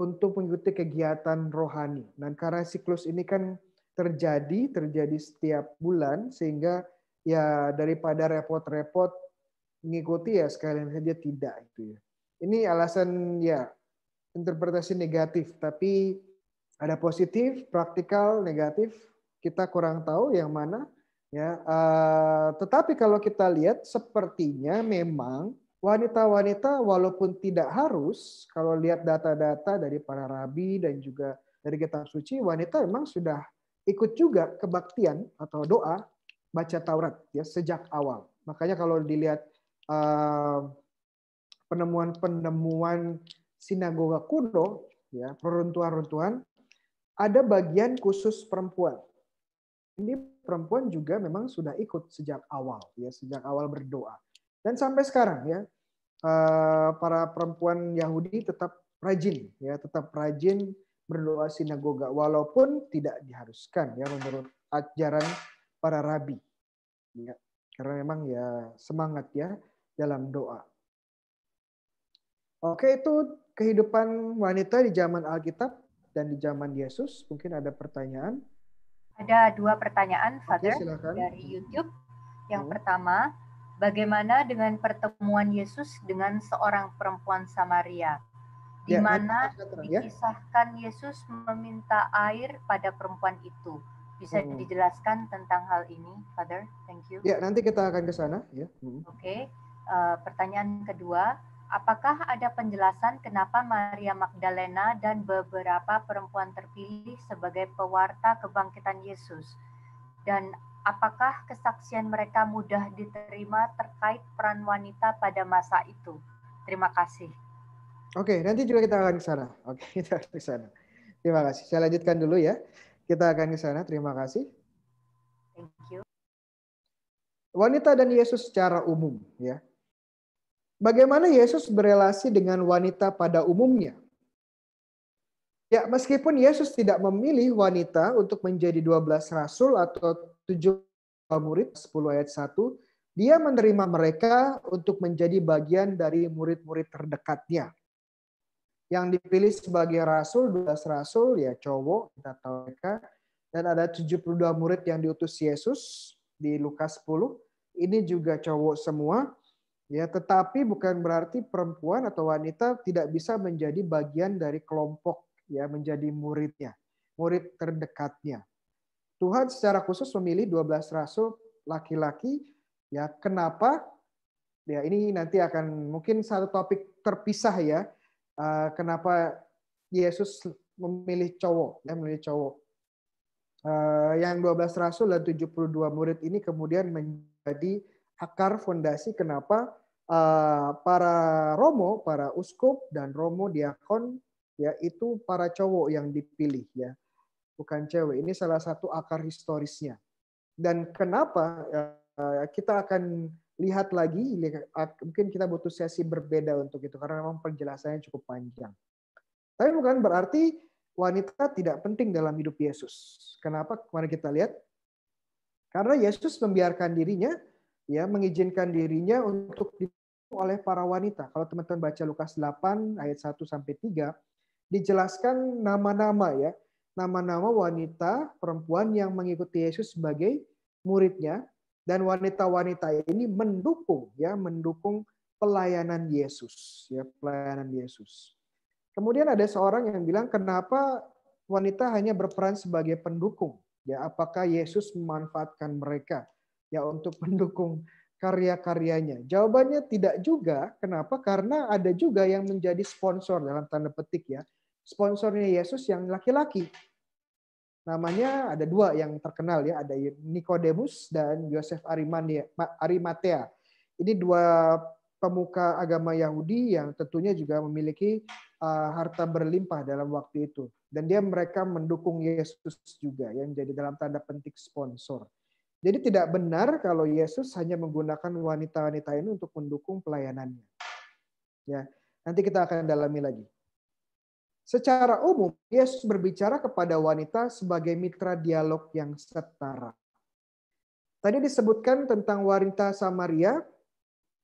untuk mengikuti kegiatan rohani. Dan karena siklus ini kan terjadi terjadi setiap bulan, sehingga ya daripada repot-repot mengikuti ya sekalian saja tidak itu ya. Ini alasan ya interpretasi negatif, tapi ada positif, praktikal, negatif, kita kurang tahu yang mana. Ya, uh, tetapi kalau kita lihat, sepertinya memang wanita-wanita walaupun tidak harus, kalau lihat data-data dari para rabi dan juga dari kitab suci, wanita memang sudah ikut juga kebaktian atau doa baca Taurat ya sejak awal. Makanya kalau dilihat uh, penemuan-penemuan sinagoga kuno, ya peruntuhan-runtuhan, ada bagian khusus perempuan. Ini perempuan juga memang sudah ikut sejak awal, ya sejak awal berdoa. Dan sampai sekarang ya para perempuan Yahudi tetap rajin, ya tetap rajin berdoa sinagoga, walaupun tidak diharuskan ya menurut ajaran para rabi. Ya, karena memang ya semangat ya dalam doa. Oke, itu kehidupan wanita di zaman Alkitab dan di zaman Yesus. Mungkin ada pertanyaan? Ada dua pertanyaan, Father, Oke, dari YouTube. Yang hmm. pertama, bagaimana dengan pertemuan Yesus dengan seorang perempuan Samaria? Di ya, mana ya. dikisahkan Yesus meminta air pada perempuan itu. Bisa hmm. dijelaskan tentang hal ini, Father? Thank you. Ya, nanti kita akan ke sana. Ya. Hmm. Oke, okay. uh, pertanyaan kedua, apakah ada penjelasan kenapa Maria Magdalena dan beberapa perempuan terpilih sebagai pewarta kebangkitan Yesus? Dan apakah kesaksian mereka mudah diterima terkait peran wanita pada masa itu? Terima kasih. Oke, nanti juga kita akan ke sana. Oke, kita akan ke sana. Terima kasih. Saya lanjutkan dulu ya. Kita akan ke sana. Terima kasih. Thank you. Wanita dan Yesus secara umum ya. Bagaimana Yesus berelasi dengan wanita pada umumnya? Ya, meskipun Yesus tidak memilih wanita untuk menjadi dua belas rasul atau tujuh murid, sepuluh ayat satu, dia menerima mereka untuk menjadi bagian dari murid-murid terdekatnya. Yang dipilih sebagai rasul, dua belas rasul, ya cowok, kita tahu mereka. Dan ada tujuh puluh dua murid yang diutus Yesus di Lukas sepuluh. Ini juga cowok semua. Ya, tetapi bukan berarti perempuan atau wanita tidak bisa menjadi bagian dari kelompok, ya menjadi muridnya, murid terdekatnya. Tuhan secara khusus memilih dua belas rasul laki-laki. Ya, kenapa? Ya, ini nanti akan mungkin satu topik terpisah ya. Uh, kenapa Yesus memilih cowok? Ya, memilih cowok. Uh, yang dua belas rasul dan tujuh puluh dua murid ini kemudian menjadi akar fondasi kenapa uh, para romo, para uskup dan romo diakon ya itu para cowok yang dipilih ya, bukan cewek. Ini salah satu akar historisnya. Dan kenapa uh, kita akan lihat lagi, mungkin kita butuh sesi berbeda untuk itu karena memang penjelasannya cukup panjang. Tapi bukan berarti wanita tidak penting dalam hidup Yesus. Kenapa? Mari kita lihat. Karena Yesus membiarkan dirinya, ya mengizinkan dirinya untuk dipimpin oleh para wanita. Kalau teman-teman baca Lukas delapan ayat satu sampai tiga, dijelaskan nama-nama ya, nama-nama wanita perempuan yang mengikuti Yesus sebagai muridnya, dan wanita-wanita ini mendukung ya, mendukung pelayanan Yesus, ya pelayanan Yesus. Kemudian ada seorang yang bilang, kenapa wanita hanya berperan sebagai pendukung? Ya, apakah Yesus memanfaatkan mereka ya untuk mendukung karya-karyanya? Jawabannya tidak juga. Kenapa? Karena ada juga yang menjadi sponsor dalam tanda petik ya. Sponsornya Yesus yang laki-laki. Namanya ada dua yang terkenal ya, ada Nikodemus dan Yosef Arimatea. Ini dua pemuka agama Yahudi yang tentunya juga memiliki harta berlimpah dalam waktu itu. Dan dia mereka mendukung Yesus juga yang jadi dalam tanda petik sponsor. Jadi tidak benar kalau Yesus hanya menggunakan wanita-wanita ini untuk mendukung pelayanannya. Ya, nanti kita akan dalami lagi. Secara umum, Yesus berbicara kepada wanita sebagai mitra dialog yang setara. Tadi disebutkan tentang wanita Samaria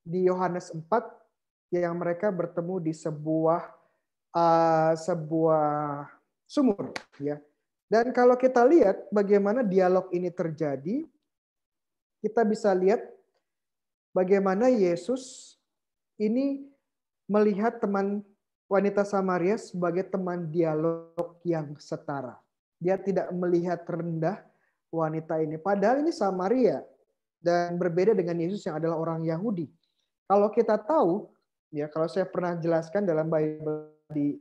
di Yohanes empat yang mereka bertemu di sebuah uh, sebuah sumur. Ya. Dan kalau kita lihat bagaimana dialog ini terjadi, kita bisa lihat bagaimana Yesus ini melihat teman wanita Samaria sebagai teman dialog yang setara. Dia tidak melihat rendah wanita ini. Padahal ini Samaria dan berbeda dengan Yesus yang adalah orang Yahudi. Kalau kita tahu, ya kalau saya pernah jelaskan dalam Bible di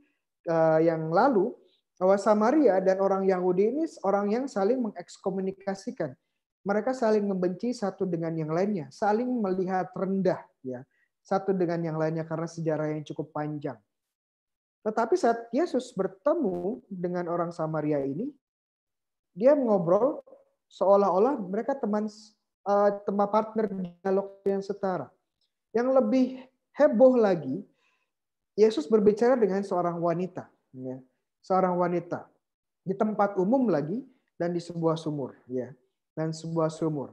uh, yang lalu, bahwa Samaria dan orang Yahudi ini orang yang saling mengekskomunikasikan. Mereka saling membenci satu dengan yang lainnya, saling melihat rendah ya satu dengan yang lainnya karena sejarah yang cukup panjang. Tetapi saat Yesus bertemu dengan orang Samaria ini, dia mengobrol seolah-olah mereka teman teman partner dialog yang setara. Yang lebih heboh lagi, Yesus berbicara dengan seorang wanita, ya, seorang wanita di tempat umum lagi dan di sebuah sumur, ya. dan sebuah sumur.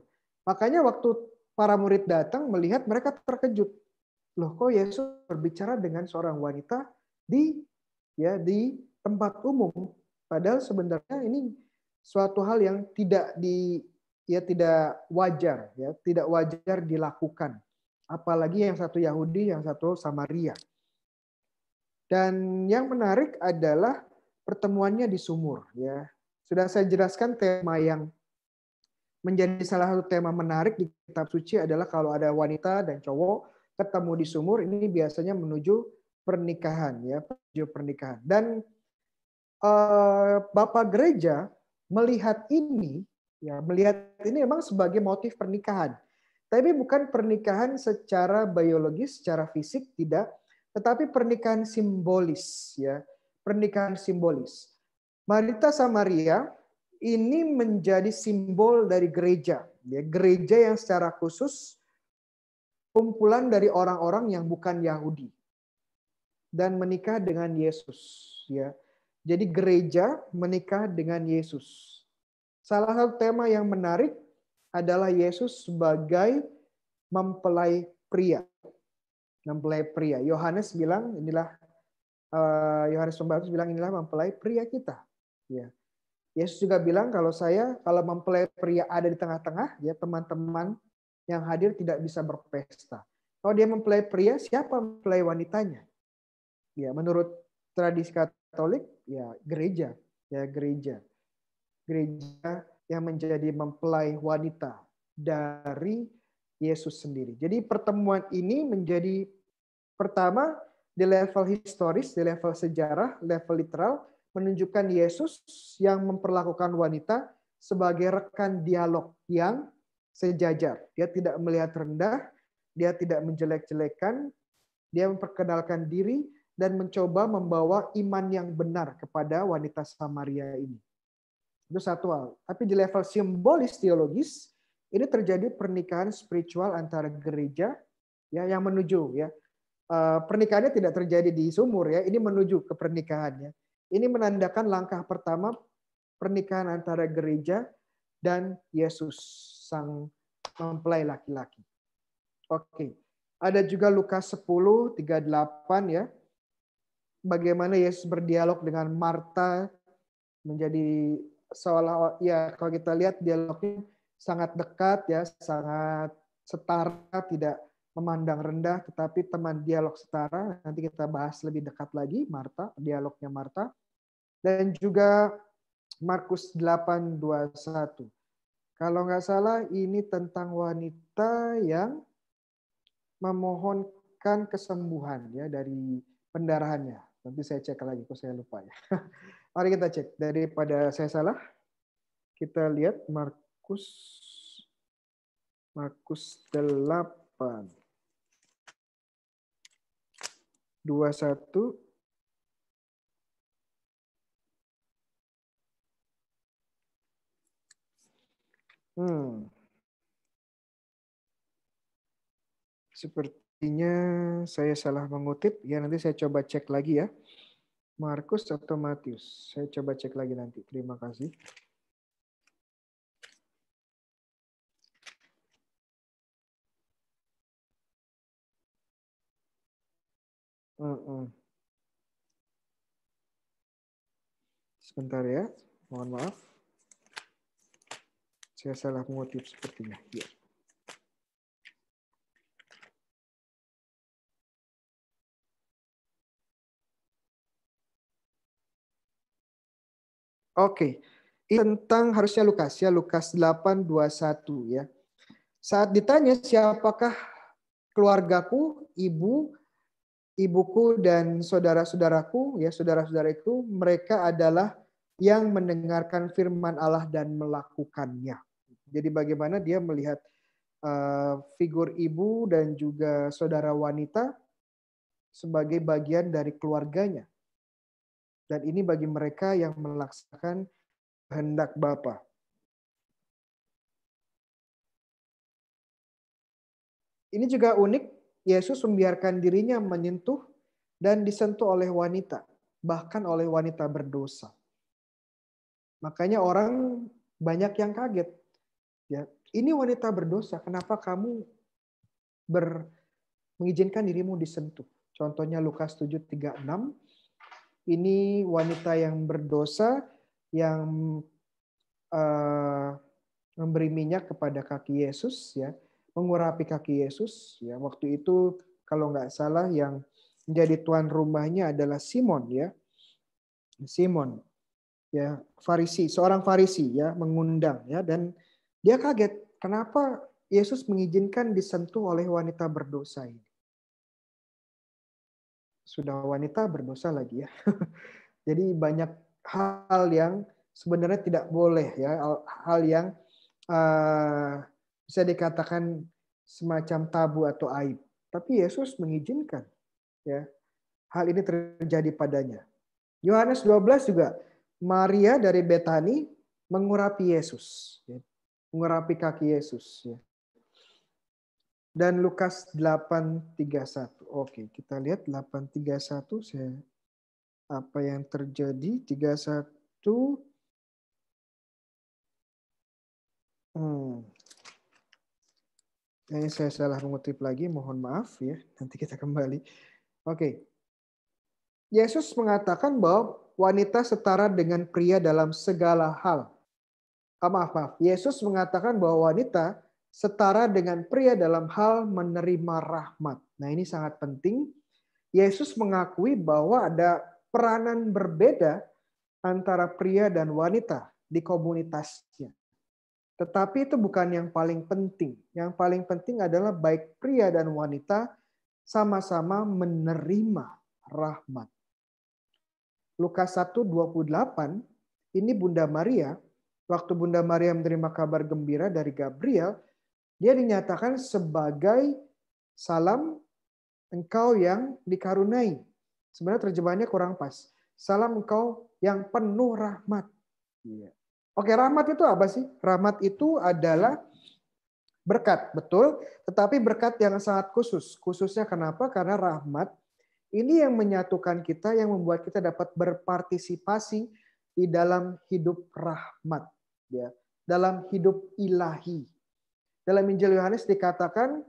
Makanya waktu para murid datang melihat mereka terkejut. Loh, kok Yesus berbicara dengan seorang wanita di ya di tempat umum? Padahal sebenarnya ini suatu hal yang tidak di ya tidak wajar ya, tidak wajar dilakukan. Apalagi yang satu Yahudi, yang satu Samaria. Dan yang menarik adalah pertemuannya di sumur ya. Sudah saya jelaskan tema yang menjadi salah satu tema menarik di Kitab Suci adalah kalau ada wanita dan cowok ketemu di sumur, ini biasanya menuju pernikahan ya, menuju pernikahan. Dan uh, Bapak Gereja melihat ini ya, melihat ini memang sebagai motif pernikahan. Tapi bukan pernikahan secara biologis, secara fisik tidak, tetapi pernikahan simbolis ya, pernikahan simbolis. Wanita Samaria ini menjadi simbol dari gereja. Gereja yang secara khusus kumpulan dari orang-orang yang bukan Yahudi dan menikah dengan Yesus. Jadi gereja menikah dengan Yesus. Salah satu tema yang menarik adalah Yesus sebagai mempelai pria. Mempelai pria. Yohanes bilang inilah Yohanes Pembaptis bilang inilah mempelai pria kita. Ya. Yesus juga bilang kalau saya, kalau mempelai pria ada di tengah-tengah, ya teman-teman yang hadir tidak bisa berpesta. Kalau dia mempelai pria, siapa mempelai wanitanya? Ya, menurut tradisi Katolik, ya gereja, ya gereja, gereja yang menjadi mempelai wanita dari Yesus sendiri. Jadi pertemuan ini menjadi pertama di level historis, di level sejarah, level literal, menunjukkan Yesus yang memperlakukan wanita sebagai rekan dialog yang sejajar. Dia tidak melihat rendah, dia tidak menjelek-jelekan, dia memperkenalkan diri dan mencoba membawa iman yang benar kepada wanita Samaria ini. Itu satu hal. Tapi di level simbolis teologis, ini terjadi pernikahan spiritual antara gereja ya yang menuju ya. Pernikahannya tidak terjadi di sumur ya, ini menuju ke pernikahannya. Ini menandakan langkah pertama pernikahan antara gereja dan Yesus, sang mempelai laki-laki. Oke, ada juga Lukas sepuluh tiga puluh delapan ya. Bagaimana Yesus berdialog dengan Marta menjadi seolah ya kalau kita lihat dialognya sangat dekat ya, sangat setara, tidak memandang rendah tetapi teman dialog setara. Nanti kita bahas lebih dekat lagi Marta, dialognya Marta. Dan juga Markus delapan dua puluh satu. Kalau nggak salah ini tentang wanita yang memohonkan kesembuhan ya dari pendarahannya. Nanti saya cek lagi kok saya lupa ya. Mari kita cek daripada saya salah. Kita lihat Markus Markus delapan dua puluh satu. Hmm. Sepertinya saya salah mengutip. Ya nanti saya coba cek lagi ya. Markus atau Matius. Saya coba cek lagi nanti. Terima kasih. Hmm. Sebentar ya. Mohon maaf. Saya salah mengutip sepertinya. Ya. Oke. Tentang harusnya Lukas ya, Lukas delapan dua puluh satu ya. Saat ditanya siapakah keluargaku, ibu, ibuku dan saudara-saudaraku ya, saudara-saudariku, mereka adalah yang mendengarkan firman Allah dan melakukannya. Jadi bagaimana dia melihat uh, figur ibu dan juga saudara wanita sebagai bagian dari keluarganya. Dan ini bagi mereka yang melaksanakan kehendak Bapa. Ini juga unik, Yesus membiarkan dirinya menyentuh dan disentuh oleh wanita, bahkan oleh wanita berdosa. Makanya orang banyak yang kaget. Ya, ini wanita berdosa, kenapa kamu ber, mengizinkan dirimu disentuh? Contohnya Lukas tujuh tiga puluh enam, ini wanita yang berdosa yang uh, memberi minyak kepada kaki Yesus, ya, mengurapi kaki Yesus. Ya, waktu itu kalau nggak salah yang menjadi tuan rumahnya adalah Simon, ya, Simon, ya, Farisi, seorang Farisi, ya, mengundang, ya, dan dia kaget, kenapa Yesus mengizinkan disentuh oleh wanita berdosa ini? Sudah wanita berdosa lagi ya. Jadi banyak hal yang sebenarnya tidak boleh ya, hal yang uh, bisa dikatakan semacam tabu atau aib. Tapi Yesus mengizinkan ya. Hal ini terjadi padanya. Yohanes dua belas juga, Maria dari Betani mengurapi Yesus. Mengurapi kaki Yesus. Dan Lukas delapan tiga puluh satu. Oke, kita lihat delapan tiga puluh satu. Saya, apa yang terjadi? tiga puluh satu. Hmm. Ini saya salah mengutip lagi. Mohon maaf ya. Nanti kita kembali. Oke. Yesus mengatakan bahwa wanita setara dengan pria dalam segala hal. Ah, maaf, maaf. Yesus mengatakan bahwa wanita setara dengan pria dalam hal menerima rahmat. Nah ini sangat penting. Yesus mengakui bahwa ada peranan berbeda antara pria dan wanita di komunitasnya. Tetapi itu bukan yang paling penting. Yang paling penting adalah baik pria dan wanita sama-sama menerima rahmat. Lukas satu dua puluh delapan, ini Bunda Maria, waktu Bunda Maria menerima kabar gembira dari Gabriel, dia dinyatakan sebagai salam engkau yang dikaruniai. Sebenarnya terjemahannya kurang pas. Salam engkau yang penuh rahmat. Oke, rahmat itu apa sih? Rahmat itu adalah berkat, betul. Tetapi berkat yang sangat khusus. Khususnya kenapa? Karena rahmat ini yang menyatukan kita, yang membuat kita dapat berpartisipasi di dalam hidup rahmat, ya, dalam hidup ilahi. Dalam Injil Yohanes dikatakan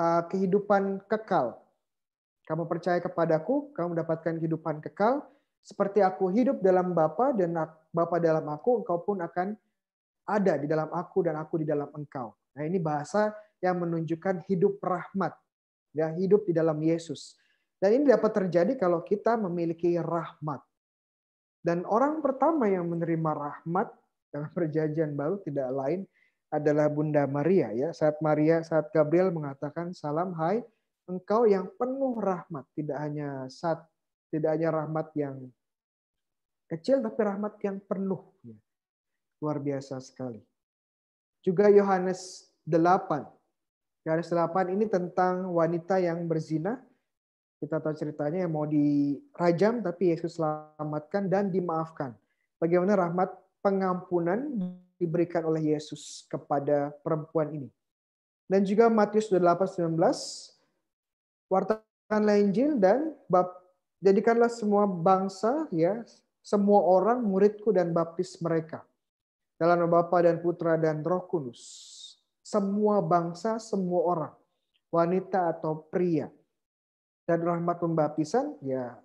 uh, kehidupan kekal. Kamu percaya kepadaku, kamu mendapatkan kehidupan kekal. Seperti aku hidup dalam Bapa dan Bapa dalam aku, engkau pun akan ada di dalam aku dan aku di dalam engkau. Nah ini bahasa yang menunjukkan hidup rahmat, ya, hidup di dalam Yesus. Dan ini dapat terjadi kalau kita memiliki rahmat. Dan orang pertama yang menerima rahmat dalam Perjanjian Baru tidak lain adalah Bunda Maria, ya. Saat Maria, saat Gabriel mengatakan, "Salam, hai, engkau yang penuh rahmat." Tidak hanya saat, tidak hanya rahmat yang kecil, tapi rahmat yang penuh. Luar biasa sekali. Juga Yohanes delapan. Yohanes delapan ini tentang wanita yang berzina. Kita tahu ceritanya yang mau dirajam, tapi Yesus selamatkan dan dimaafkan. Bagaimana rahmat pengampunan diberikan oleh Yesus kepada perempuan ini. Dan juga Matius delapan ayat sembilan belas. Wartakanlah Injil dan bab jadikanlah semua bangsa, ya, semua orang muridku dan baptis mereka. Dalam nama Bapa dan Putra dan Roh Kudus. Semua bangsa, semua orang. Wanita atau pria. Dan rahmat pembaptisan, ya,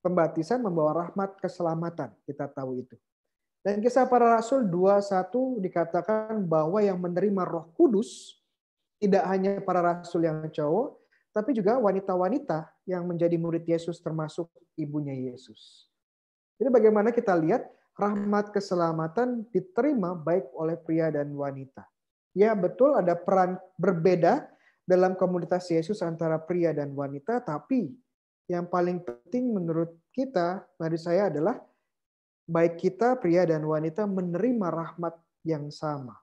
pembaptisan membawa rahmat keselamatan. Kita tahu itu. Dan Kisah Para Rasul dua ayat satu dikatakan bahwa yang menerima Roh Kudus tidak hanya para rasul yang cowok, tapi juga wanita-wanita yang menjadi murid Yesus termasuk ibunya Yesus. Jadi bagaimana kita lihat rahmat keselamatan diterima baik oleh pria dan wanita. Ya betul ada peran berbeda dalam komunitas Yesus antara pria dan wanita, tapi yang paling penting menurut kita, menurut saya adalah baik kita pria dan wanita menerima rahmat yang sama.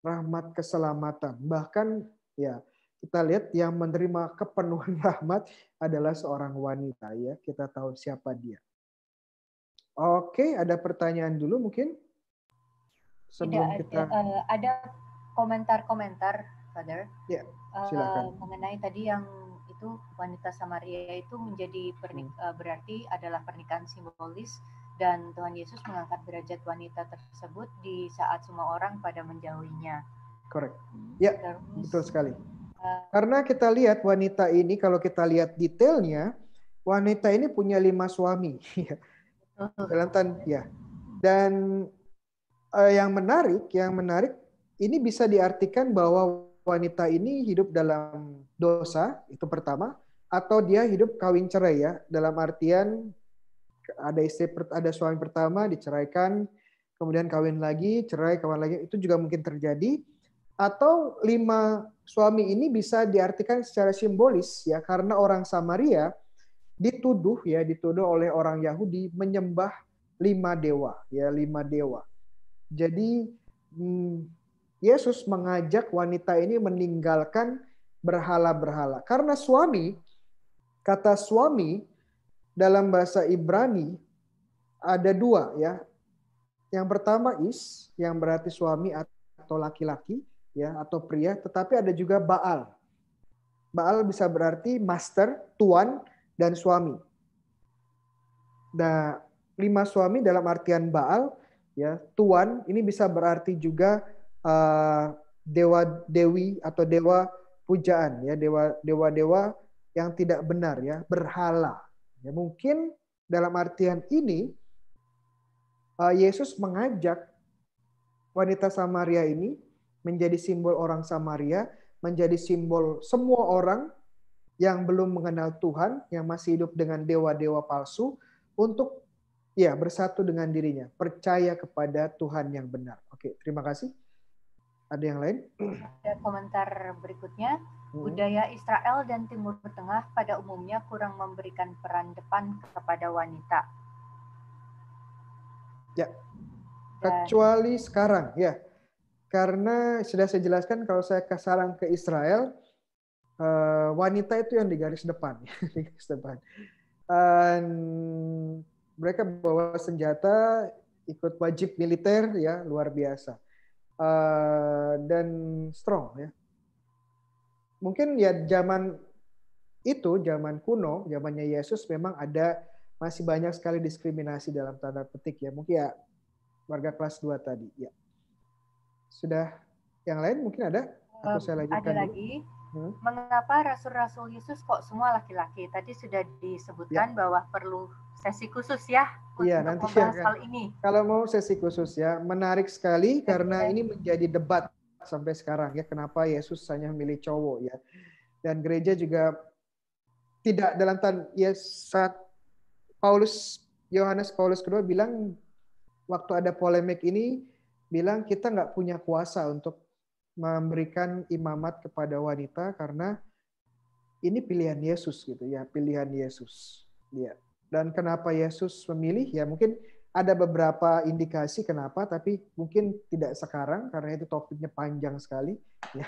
Rahmat keselamatan. Bahkan ya kita lihat yang menerima kepenuhan rahmat adalah seorang wanita, ya. Kita tahu siapa dia. Oke, ada pertanyaan dulu mungkin. Sebelum Tidak, kita uh, ada komentar-komentar, Father. Ya, silakan. Uh, mengenai tadi yang itu wanita Samaria itu menjadi pernik- hmm. uh, berarti adalah pernikahan simbolis dan Tuhan Yesus mengangkat derajat wanita tersebut di saat semua orang pada menjauhinya. Correct. Ya, Terus, betul sekali. Karena kita lihat wanita ini, kalau kita lihat detailnya, wanita ini punya lima suami. Dalam ya. Dan eh, yang menarik, yang menarik ini bisa diartikan bahwa wanita ini hidup dalam dosa, itu pertama, atau dia hidup kawin cerai, ya, dalam artian ada istri, ada suami pertama diceraikan, kemudian kawin lagi, cerai, kawin lagi, itu juga mungkin terjadi. Atau lima suami ini bisa diartikan secara simbolis, ya, karena orang Samaria dituduh, ya, dituduh oleh orang Yahudi menyembah lima dewa, ya, lima dewa. Jadi Yesus mengajak wanita ini meninggalkan berhala-berhala. Karena suami, kata suami dalam bahasa Ibrani ada dua, ya. Yang pertama is, yang berarti suami atau laki-laki, ya, atau pria, tetapi ada juga Baal. Baal bisa berarti master, tuan, dan suami. Nah, lima suami dalam artian Baal, ya, tuan, ini bisa berarti juga uh, dewa dewi atau dewa pujaan, ya, dewa dewa dewa yang tidak benar, ya, berhala. Ya, mungkin dalam artian ini uh, Yesus mengajak wanita Samaria ini menjadi simbol orang Samaria, menjadi simbol semua orang yang belum mengenal Tuhan, yang masih hidup dengan dewa-dewa palsu, untuk ya bersatu dengan dirinya, percaya kepada Tuhan yang benar. Oke, terima kasih. Ada yang lain? Ada komentar berikutnya. Budaya Israel dan Timur Tengah pada umumnya kurang memberikan peran depan kepada wanita. Ya, kecuali dan... sekarang, ya. Karena sudah saya jelaskan kalau saya kesarang ke Israel, wanita itu yang di garis depan. Di garis depan. Mereka bawa senjata, ikut wajib militer, ya, luar biasa. Dan strong, ya. Mungkin ya zaman itu, zaman kuno, zamannya Yesus memang ada, masih banyak sekali diskriminasi dalam tanda petik, ya. Mungkin ya warga kelas dua tadi, ya. Sudah yang lain mungkin ada? Atau saya lanjutkan ada lagi. Hmm? Mengapa rasul-rasul Yesus kok semua laki-laki? Tadi sudah disebutkan ya, bahwa perlu sesi khusus, ya, untuk ya, nanti membahas ya, hal ini. Kalau mau sesi khusus, ya, menarik sekali ya, karena ya, ini menjadi debat sampai sekarang, ya, kenapa Yesus hanya memilih cowok, ya. Dan gereja juga tidak dalam tanda, ya saat Paulus Yohanes Paulus kedua bilang waktu ada polemik ini bilang kita nggak punya kuasa untuk memberikan imamat kepada wanita karena ini pilihan Yesus gitu ya, pilihan Yesus. Ya. Dan kenapa Yesus memilih? Ya mungkin ada beberapa indikasi kenapa, tapi mungkin tidak sekarang karena itu topiknya panjang sekali. Ya,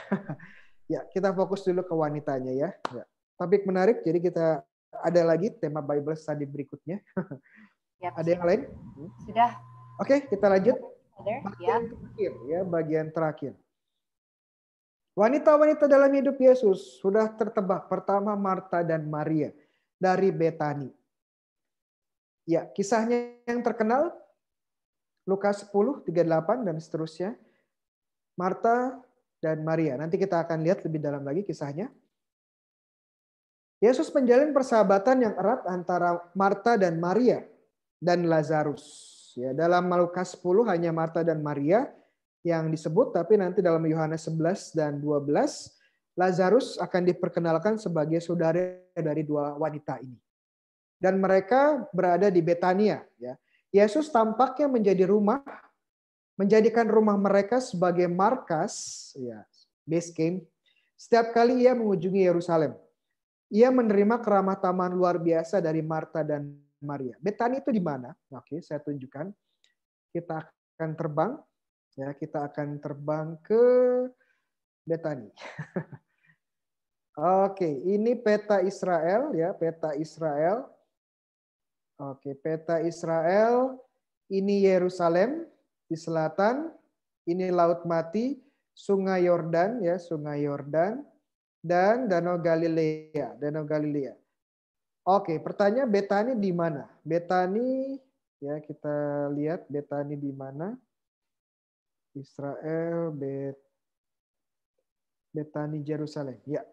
ya kita fokus dulu ke wanitanya ya. Ya. Topik menarik, jadi kita ada lagi tema Bible Study berikutnya. Yep, ada yang lain? Sudah. Oke, okay, kita lanjut. Bagian yep. terakhir ya, bagian terakhir. Wanita-wanita dalam hidup Yesus sudah tertebak. Pertama Marta dan Maria dari Betani. Ya, kisahnya yang terkenal Lukas sepuluh tiga puluh delapan dan seterusnya. Marta dan Maria. Nanti kita akan lihat lebih dalam lagi kisahnya. Yesus menjalin persahabatan yang erat antara Marta dan Maria dan Lazarus. Ya, dalam Lukas sepuluh hanya Marta dan Maria yang disebut, tapi nanti dalam Yohanes sebelas dan dua belas Lazarus akan diperkenalkan sebagai saudara dari dua wanita ini. Dan mereka berada di Betania. Yesus tampaknya menjadi rumah, menjadikan rumah mereka sebagai markas, ya, base camp. Setiap kali ia mengunjungi Yerusalem, ia menerima keramah tamahan luar biasa dari Marta dan Maria. Betania itu di mana? Oke, saya tunjukkan. Kita akan terbang, ya, kita akan terbang ke Betania. Oke, ini peta Israel, ya, peta Israel. Oke, peta Israel, ini Yerusalem di selatan, ini Laut Mati, Sungai Yordan, ya, Sungai Yordan, dan Danau Galilea, Danau Galilea. Oke, pertanyaan Betani di mana? Betani, ya, kita lihat Betani di mana? Israel, Bet, Betani Yerusalem, ya.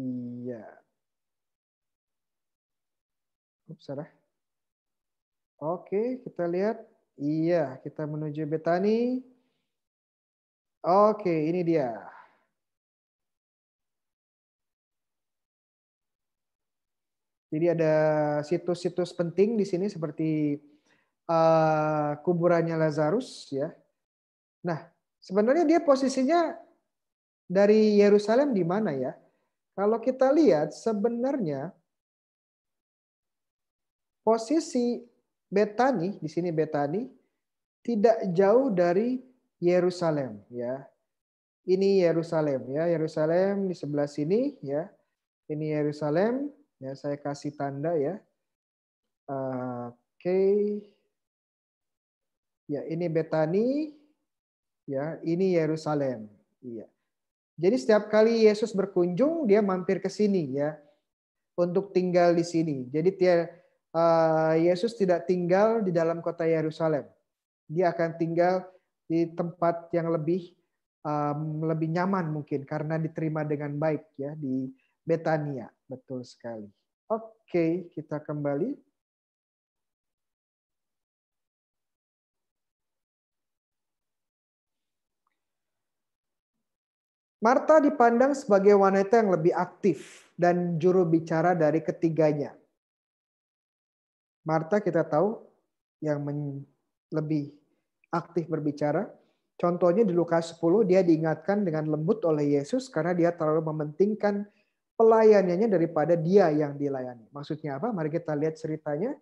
Iya. Ups, salah. Oke, kita lihat. Iya, kita menuju Betani. Oke, ini dia. Jadi ada situs-situs penting di sini seperti uh, kuburannya Lazarus, ya. Nah, sebenarnya dia posisinya dari Yerusalem di mana ya? Kalau kita lihat sebenarnya posisi Betani di sini Betani tidak jauh dari Yerusalem ya. Ini Yerusalem ya, Yerusalem di sebelah sini ya. Ini Yerusalem ya, saya kasih tanda ya. Oke. Okay. Ya, ini Betani ya, ini Yerusalem. Iya. Jadi setiap kali Yesus berkunjung, dia mampir ke sini ya untuk tinggal di sini. Jadi dia, uh, Yesus tidak tinggal di dalam kota Yerusalem. Dia akan tinggal di tempat yang lebih um, lebih nyaman mungkin karena diterima dengan baik ya di Betania. Betul sekali. Oke, kita kembali. Marta dipandang sebagai wanita yang lebih aktif dan juru bicara dari ketiganya. Marta kita tahu yang lebih aktif berbicara. Contohnya di Lukas sepuluh dia diingatkan dengan lembut oleh Yesus karena dia terlalu mementingkan pelayanannya daripada dia yang dilayani. Maksudnya apa? Mari kita lihat ceritanya.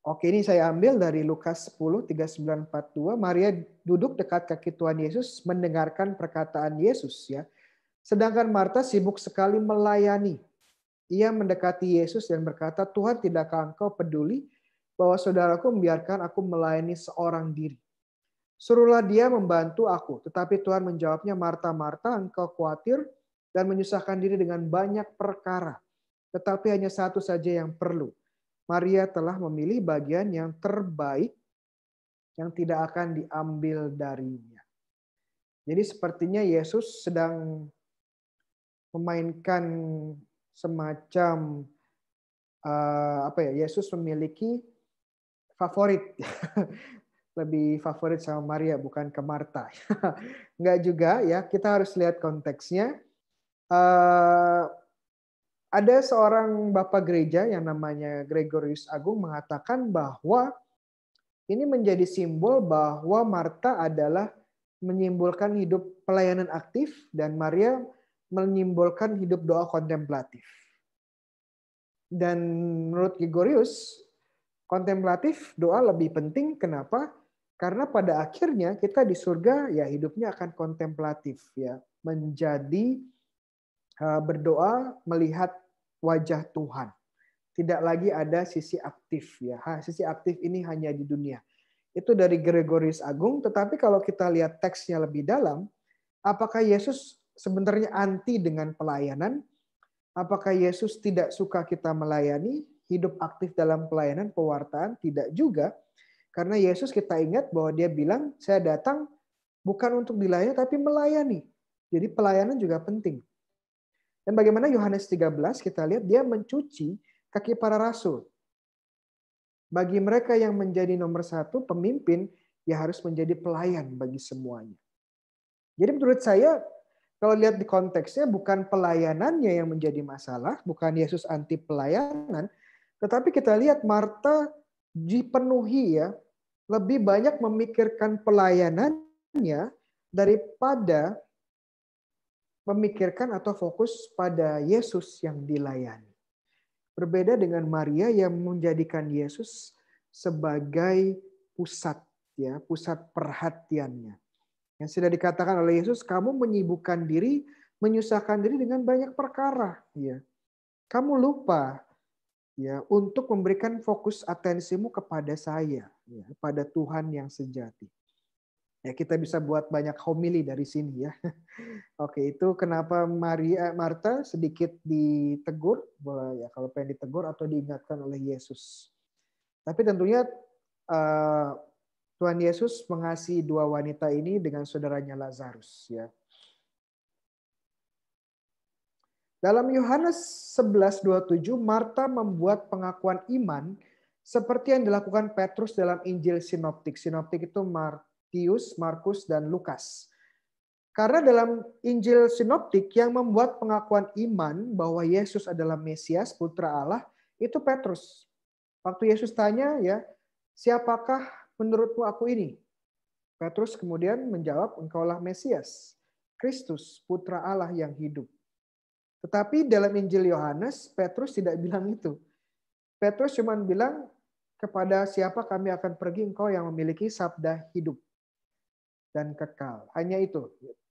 Oke, ini saya ambil dari Lukas sepuluh tiga puluh sembilan sampai empat puluh dua. Maria duduk dekat kaki Tuhan Yesus mendengarkan perkataan Yesus ya. Sedangkan Marta sibuk sekali melayani. Ia mendekati Yesus dan berkata, "Tuhan, tidakkah Engkau peduli bahwa saudaraku membiarkan aku melayani seorang diri? Suruhlah dia membantu aku." Tetapi Tuhan menjawabnya, "Marta, Marta, engkau khawatir dan menyusahkan diri dengan banyak perkara. Tetapi hanya satu saja yang perlu. Maria telah memilih bagian yang terbaik yang tidak akan diambil darinya." Jadi sepertinya Yesus sedang memainkan semacam uh, apa ya? Yesus memiliki favorit. lebih favorit sama Maria, bukan ke Marta. Enggak juga ya, kita harus lihat konteksnya. Uh, ada seorang bapak gereja yang namanya Gregorius Agung mengatakan bahwa ini menjadi simbol bahwa Marta adalah menyimbolkan hidup pelayanan aktif dan Maria menyimbolkan hidup doa kontemplatif. Dan menurut Gregorius, kontemplatif doa lebih penting. Kenapa? Karena pada akhirnya kita di surga ya hidupnya akan kontemplatif ya, menjadi berdoa melihat wajah Tuhan. Tidak lagi ada sisi aktif ya. Sisi aktif ini hanya di dunia. Itu dari Gregorius Agung, tetapi kalau kita lihat teksnya lebih dalam, apakah Yesus sebenarnya anti dengan pelayanan? Apakah Yesus tidak suka kita melayani, hidup aktif dalam pelayanan pewartaan? Tidak juga. Karena Yesus kita ingat bahwa dia bilang, "Saya datang bukan untuk dilayani tapi melayani." Jadi pelayanan juga penting. Dan bagaimana Yohanes tiga belas kita lihat dia mencuci kaki para rasul. Bagi mereka yang menjadi nomor satu pemimpin, ya harus menjadi pelayan bagi semuanya. Jadi menurut saya kalau lihat di konteksnya bukan pelayanannya yang menjadi masalah, bukan Yesus anti pelayanan, tetapi kita lihat Marta dipenuhi ya, lebih banyak memikirkan pelayanannya daripada memikirkan atau fokus pada Yesus yang dilayani. Berbeda dengan Maria yang menjadikan Yesus sebagai pusat ya, pusat perhatiannya. Yang sudah dikatakan oleh Yesus, kamu menyibukkan diri, menyusahkan diri dengan banyak perkara ya. Kamu lupa ya untuk memberikan fokus atensimu kepada saya, ya, pada Tuhan yang sejati. Ya, kita bisa buat banyak homili dari sini ya. Oke, itu kenapa Maria Marta sedikit ditegur, ya kalau pengen ditegur atau diingatkan oleh Yesus. Tapi tentunya uh, Tuhan Yesus mengasihi dua wanita ini dengan saudaranya Lazarus ya. Dalam Yohanes sebelas dua puluh tujuh Marta membuat pengakuan iman seperti yang dilakukan Petrus dalam Injil Sinoptik. Sinoptik itu Marta, Matius, Markus, dan Lukas. Karena dalam Injil Sinoptik yang membuat pengakuan iman bahwa Yesus adalah Mesias, Putra Allah, itu Petrus. Waktu Yesus tanya, ya, siapakah menurutmu aku ini? Petrus kemudian menjawab, engkaulah Mesias, Kristus, Putra Allah yang hidup. Tetapi dalam Injil Yohanes, Petrus tidak bilang itu. Petrus cuma bilang, kepada siapa kami akan pergi, engkau yang memiliki sabda hidup dan kekal. Hanya itu,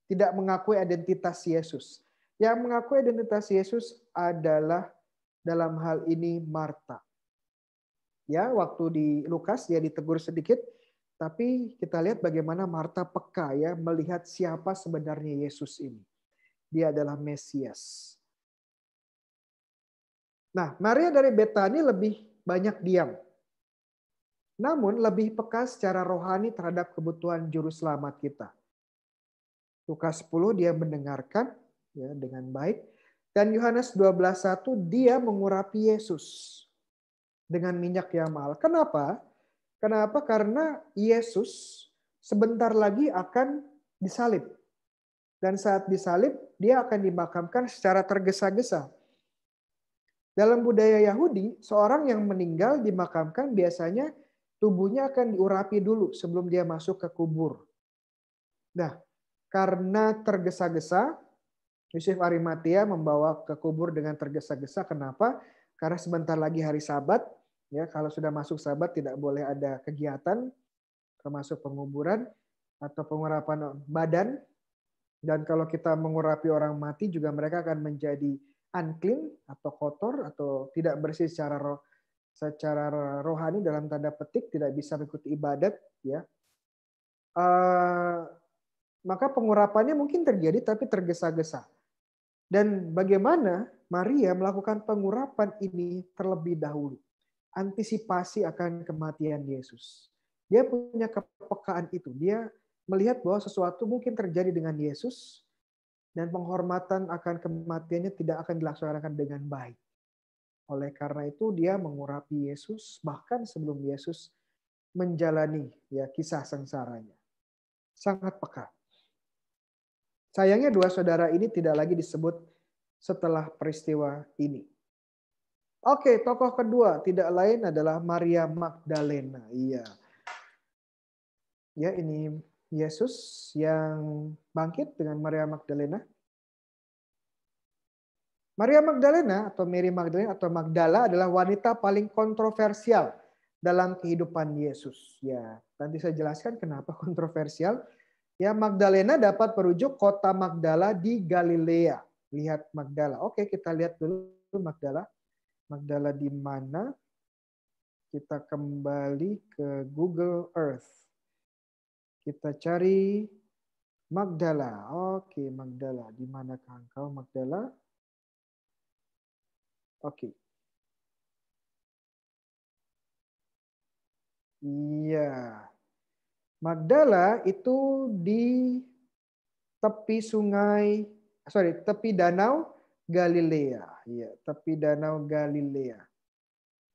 tidak mengakui identitas Yesus. Yang mengakui identitas Yesus adalah dalam hal ini Marta. Ya, waktu di Lukas dia ditegur sedikit, tapi kita lihat bagaimana Marta peka ya melihat siapa sebenarnya Yesus ini. Dia adalah Mesias. Nah, Maria dari Betani lebih banyak diam. Namun lebih peka secara rohani terhadap kebutuhan juru selamat kita. Lukas sepuluh dia mendengarkan ya dengan baik, dan Yohanes dua belas satu dia mengurapi Yesus dengan minyak yang mahal. Kenapa? Kenapa? Karena Yesus sebentar lagi akan disalib. Dan saat disalib dia akan dimakamkan secara tergesa-gesa. Dalam budaya Yahudi, seorang yang meninggal dimakamkan biasanya tubuhnya akan diurapi dulu sebelum dia masuk ke kubur. Nah, karena tergesa-gesa, Yusuf Arimatea membawa ke kubur dengan tergesa-gesa. Kenapa? Karena sebentar lagi hari Sabat. Ya, kalau sudah masuk Sabat tidak boleh ada kegiatan, termasuk penguburan atau pengurapan badan. Dan kalau kita mengurapi orang mati juga mereka akan menjadi unclean atau kotor atau tidak bersih secara roh. secara rohani dalam tanda petik tidak bisa mengikuti ibadat ya, uh, maka pengurapannya mungkin terjadi tapi tergesa-gesa. Dan bagaimana Maria melakukan pengurapan ini terlebih dahulu, antisipasi akan kematian Yesus. Dia punya kepekaan itu, dia melihat bahwa sesuatu mungkin terjadi dengan Yesus dan penghormatan akan kematiannya tidak akan dilaksanakan dengan baik. Oleh karena itu dia mengurapi Yesus bahkan sebelum Yesus menjalani ya kisah sengsaranya. Sangat peka. Sayangnya dua saudara ini tidak lagi disebut setelah peristiwa ini. Oke, tokoh kedua tidak lain adalah Maria Magdalena. Iya. Ya, ini Yesus yang bangkit dengan Maria Magdalena. Maria Magdalena atau Mary Magdalene atau Magdala adalah wanita paling kontroversial dalam kehidupan Yesus. Ya, nanti saya jelaskan kenapa kontroversial. Ya, Magdalena dapat merujuk kota Magdala di Galilea. Lihat Magdala. Oke, kita lihat dulu Magdala. Magdala di mana? Kita kembali ke Google Earth. Kita cari Magdala. Oke, Magdala. Di manakah engkau, Magdala? Oke. Okay. Iya. Magdala itu di tepi sungai, sorry, tepi danau Galilea. Iya, tepi danau Galilea.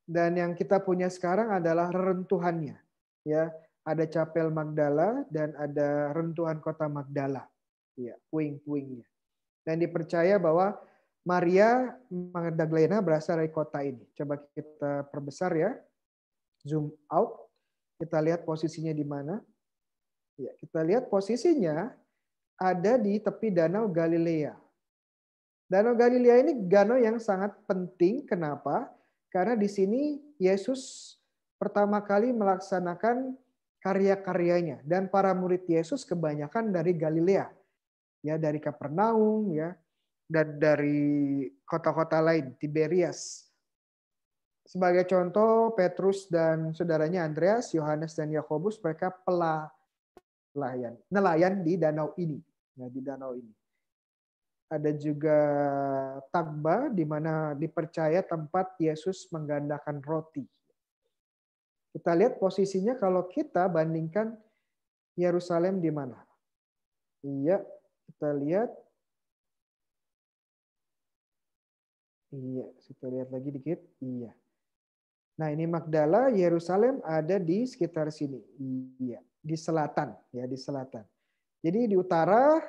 Dan yang kita punya sekarang adalah reruntuhannya. Ya, ada Capel Magdala dan ada rentuhan kota Magdala. Iya, puing-puingnya. Dan dipercaya bahwa Maria Magdalena berasal dari kota ini. Coba kita perbesar ya. Zoom out. Kita lihat posisinya di mana. Ya, kita lihat posisinya ada di tepi Danau Galilea. Danau Galilea ini danau yang sangat penting. Kenapa? Karena di sini Yesus pertama kali melaksanakan karya-karyanya. Dan para murid Yesus kebanyakan dari Galilea. Ya, dari Kapernaum ya. Dan dari kota-kota lain, Tiberias. Sebagai contoh, Petrus dan saudaranya Andreas, Yohanes dan Yakobus, mereka pelayan, nelayan di danau ini. Nah, di danau ini. Ada juga Tagba, di mana dipercaya tempat Yesus menggandakan roti. Kita lihat posisinya kalau kita bandingkan Yerusalem di mana. Iya, kita lihat. Iya, kita lihat lagi dikit. Iya. Nah, ini Magdala, Yerusalem ada di sekitar sini. Iya, di selatan, ya di selatan. Jadi di utara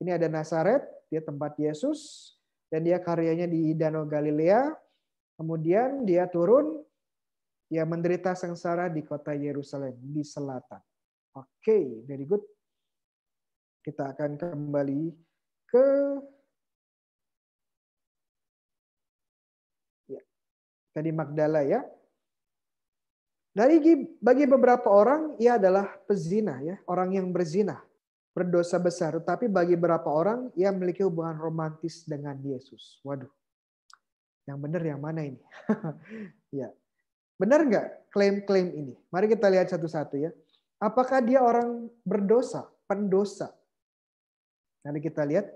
ini ada Nazaret, dia tempat Yesus dan dia karyanya di Danau Galilea. Kemudian dia turun ya menderita sengsara di kota Yerusalem di selatan. Oke, very good. Kita akan kembali ke tadi Magdala ya. Dari bagi beberapa orang ia adalah pezina ya, orang yang berzina, berdosa besar, tetapi bagi beberapa orang ia memiliki hubungan romantis dengan Yesus. Waduh. Yang benar yang mana ini? Ya. Benar nggak klaim-klaim ini? Mari kita lihat satu-satu ya. Apakah dia orang berdosa, pendosa? Nanti kita lihat.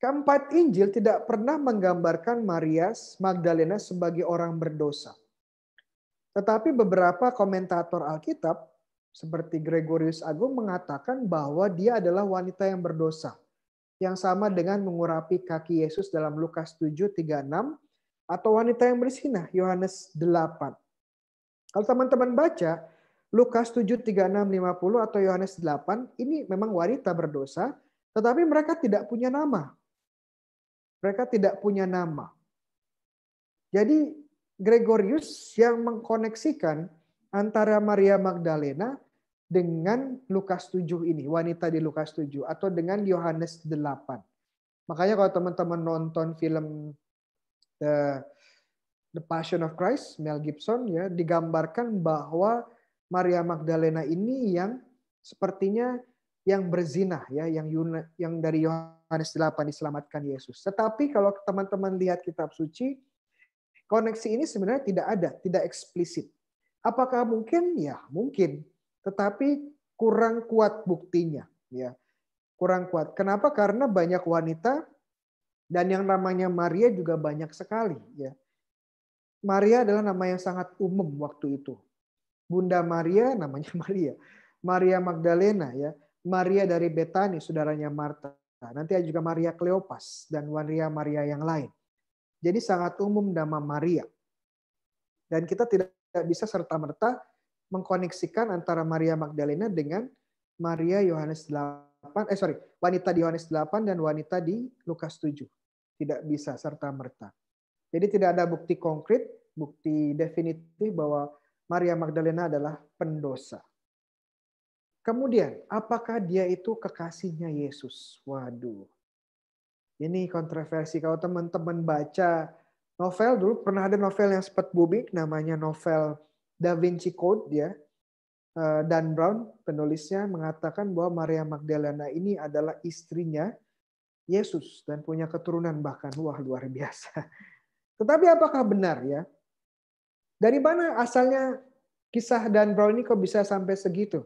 Keempat Injil tidak pernah menggambarkan Maria Magdalena sebagai orang berdosa. Tetapi beberapa komentator Alkitab seperti Gregorius Agung mengatakan bahwa dia adalah wanita yang berdosa. Yang sama dengan mengurapi kaki Yesus dalam Lukas tujuh tiga puluh enam atau wanita yang bersinah Yohanes delapan. Kalau teman-teman baca Lukas tujuh tiga puluh enam lima puluh atau Yohanes delapan ini memang wanita berdosa tetapi mereka tidak punya nama. Mereka tidak punya nama. Jadi Gregorius yang mengkoneksikan antara Maria Magdalena dengan Lukas tujuh ini, wanita di Lukas tujuh, atau dengan Yohanes delapan. Makanya kalau teman-teman nonton film The, The Passion of Christ, Mel Gibson, ya digambarkan bahwa Maria Magdalena ini yang sepertinya yang berzina ya, yang Yuna, yang dari Yohanes delapan diselamatkan Yesus. Tetapi kalau teman-teman lihat kitab suci, koneksi ini sebenarnya tidak ada, tidak eksplisit. Apakah mungkin? Ya, mungkin. Tetapi kurang kuat buktinya, ya. Kurang kuat. Kenapa? Karena banyak wanita dan yang namanya Maria juga banyak sekali, ya. Maria adalah nama yang sangat umum waktu itu. Bunda Maria namanya Maria. Maria Magdalena ya. Maria dari Betania, saudaranya Marta. Nanti ada juga Maria Kleopas dan Maria-Maria yang lain. Jadi sangat umum nama Maria. Dan kita tidak tidak bisa serta-merta mengkoneksikan antara Maria Magdalena dengan Maria Yohanes delapan, eh sorry, wanita di Yohanes delapan dan wanita di Lukas tujuh. Tidak bisa serta-merta. Jadi tidak ada bukti konkret, bukti definitif bahwa Maria Magdalena adalah pendosa. Kemudian, apakah dia itu kekasihnya Yesus? Waduh. Ini kontroversi. Kalau teman-teman baca novel, dulu pernah ada novel yang sempat booming, namanya novel Da Vinci Code, ya. Dan Brown, penulisnya, mengatakan bahwa Maria Magdalena ini adalah istrinya Yesus dan punya keturunan bahkan. Wah, luar biasa. Tetapi apakah benar, ya? Dari mana asalnya kisah Dan Brown ini kok bisa sampai segitu?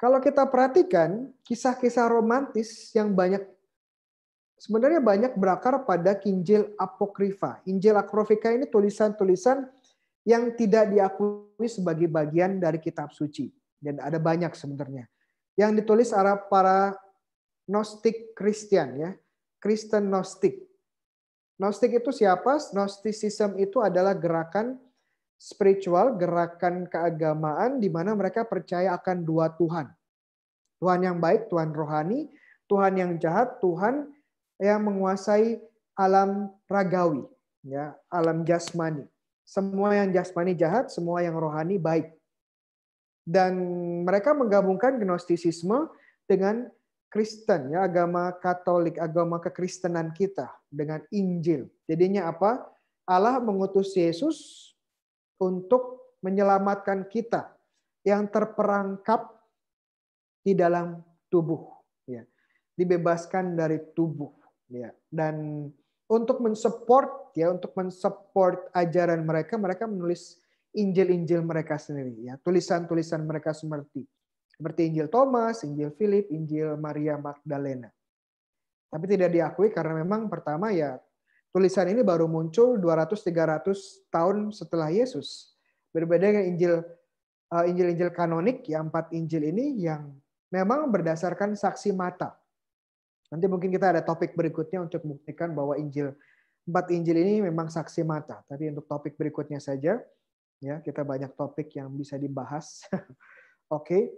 Kalau kita perhatikan, kisah-kisah romantis yang banyak sebenarnya banyak berakar pada Injil Apokrifa. Injil Apokrifa ini tulisan-tulisan yang tidak diakui sebagai bagian dari kitab suci. Dan ada banyak sebenarnya. Yang ditulis oleh para Gnostik Christian, ya. Kristen Gnostik. Gnostik itu siapa? Gnosticism itu adalah gerakan spiritual, gerakan keagamaan di mana mereka percaya akan dua Tuhan. Tuhan yang baik, Tuhan rohani, Tuhan yang jahat, Tuhan yang menguasai alam ragawi, ya, alam jasmani. Semua yang jasmani jahat, semua yang rohani baik. Dan mereka menggabungkan gnostisisme dengan Kristen, ya, agama Katolik, agama kekristenan kita dengan Injil. Jadinya apa? Allah mengutus Yesus untuk menyelamatkan kita yang terperangkap di dalam tubuh, ya, dibebaskan dari tubuh, ya, dan untuk mensupport, ya, untuk mensupport ajaran mereka, mereka menulis Injil-Injil mereka sendiri, ya, tulisan-tulisan mereka seperti seperti Injil Thomas, Injil Philip, Injil Maria Magdalena. Tapi tidak diakui karena memang pertama, ya, tulisan ini baru muncul dua ratus sampai tiga ratus tahun setelah Yesus. Berbeda dengan Injil Injil-Injil kanonik, ya, empat Injil ini yang memang berdasarkan saksi mata. Nanti mungkin kita ada topik berikutnya untuk membuktikan bahwa Injil empat Injil ini memang saksi mata. Tapi untuk topik berikutnya saja, ya, kita banyak topik yang bisa dibahas. Oke.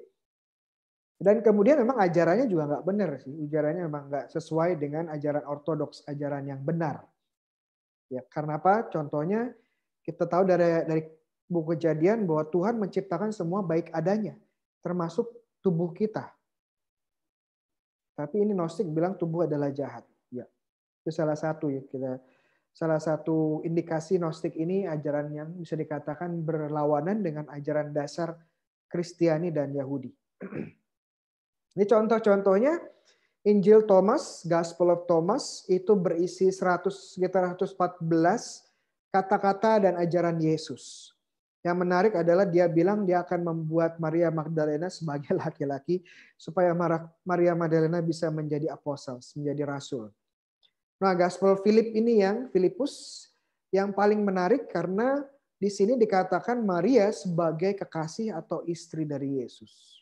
Dan kemudian memang ajarannya juga nggak benar sih. Ajarannya memang nggak sesuai dengan ajaran ortodoks, ajaran yang benar. Ya, karena apa? Contohnya kita tahu dari dari buku Kejadian bahwa Tuhan menciptakan semua baik adanya, termasuk tubuh kita. Tapi ini Gnostik bilang tubuh adalah jahat. Ya, itu salah satu, ya, kita salah satu indikasi Gnostik ini ajaran yang bisa dikatakan berlawanan dengan ajaran dasar Kristiani dan Yahudi. Ini contoh-contohnya Injil Thomas, Gospel of Thomas itu berisi seratus sekitar seratus empat belas kata-kata dan ajaran Yesus. Yang menarik adalah dia bilang dia akan membuat Maria Magdalena sebagai laki-laki supaya Maria Magdalena bisa menjadi apostol, menjadi rasul. Nah, Gospel Philip ini yang Filipus yang paling menarik karena di sini dikatakan Maria sebagai kekasih atau istri dari Yesus.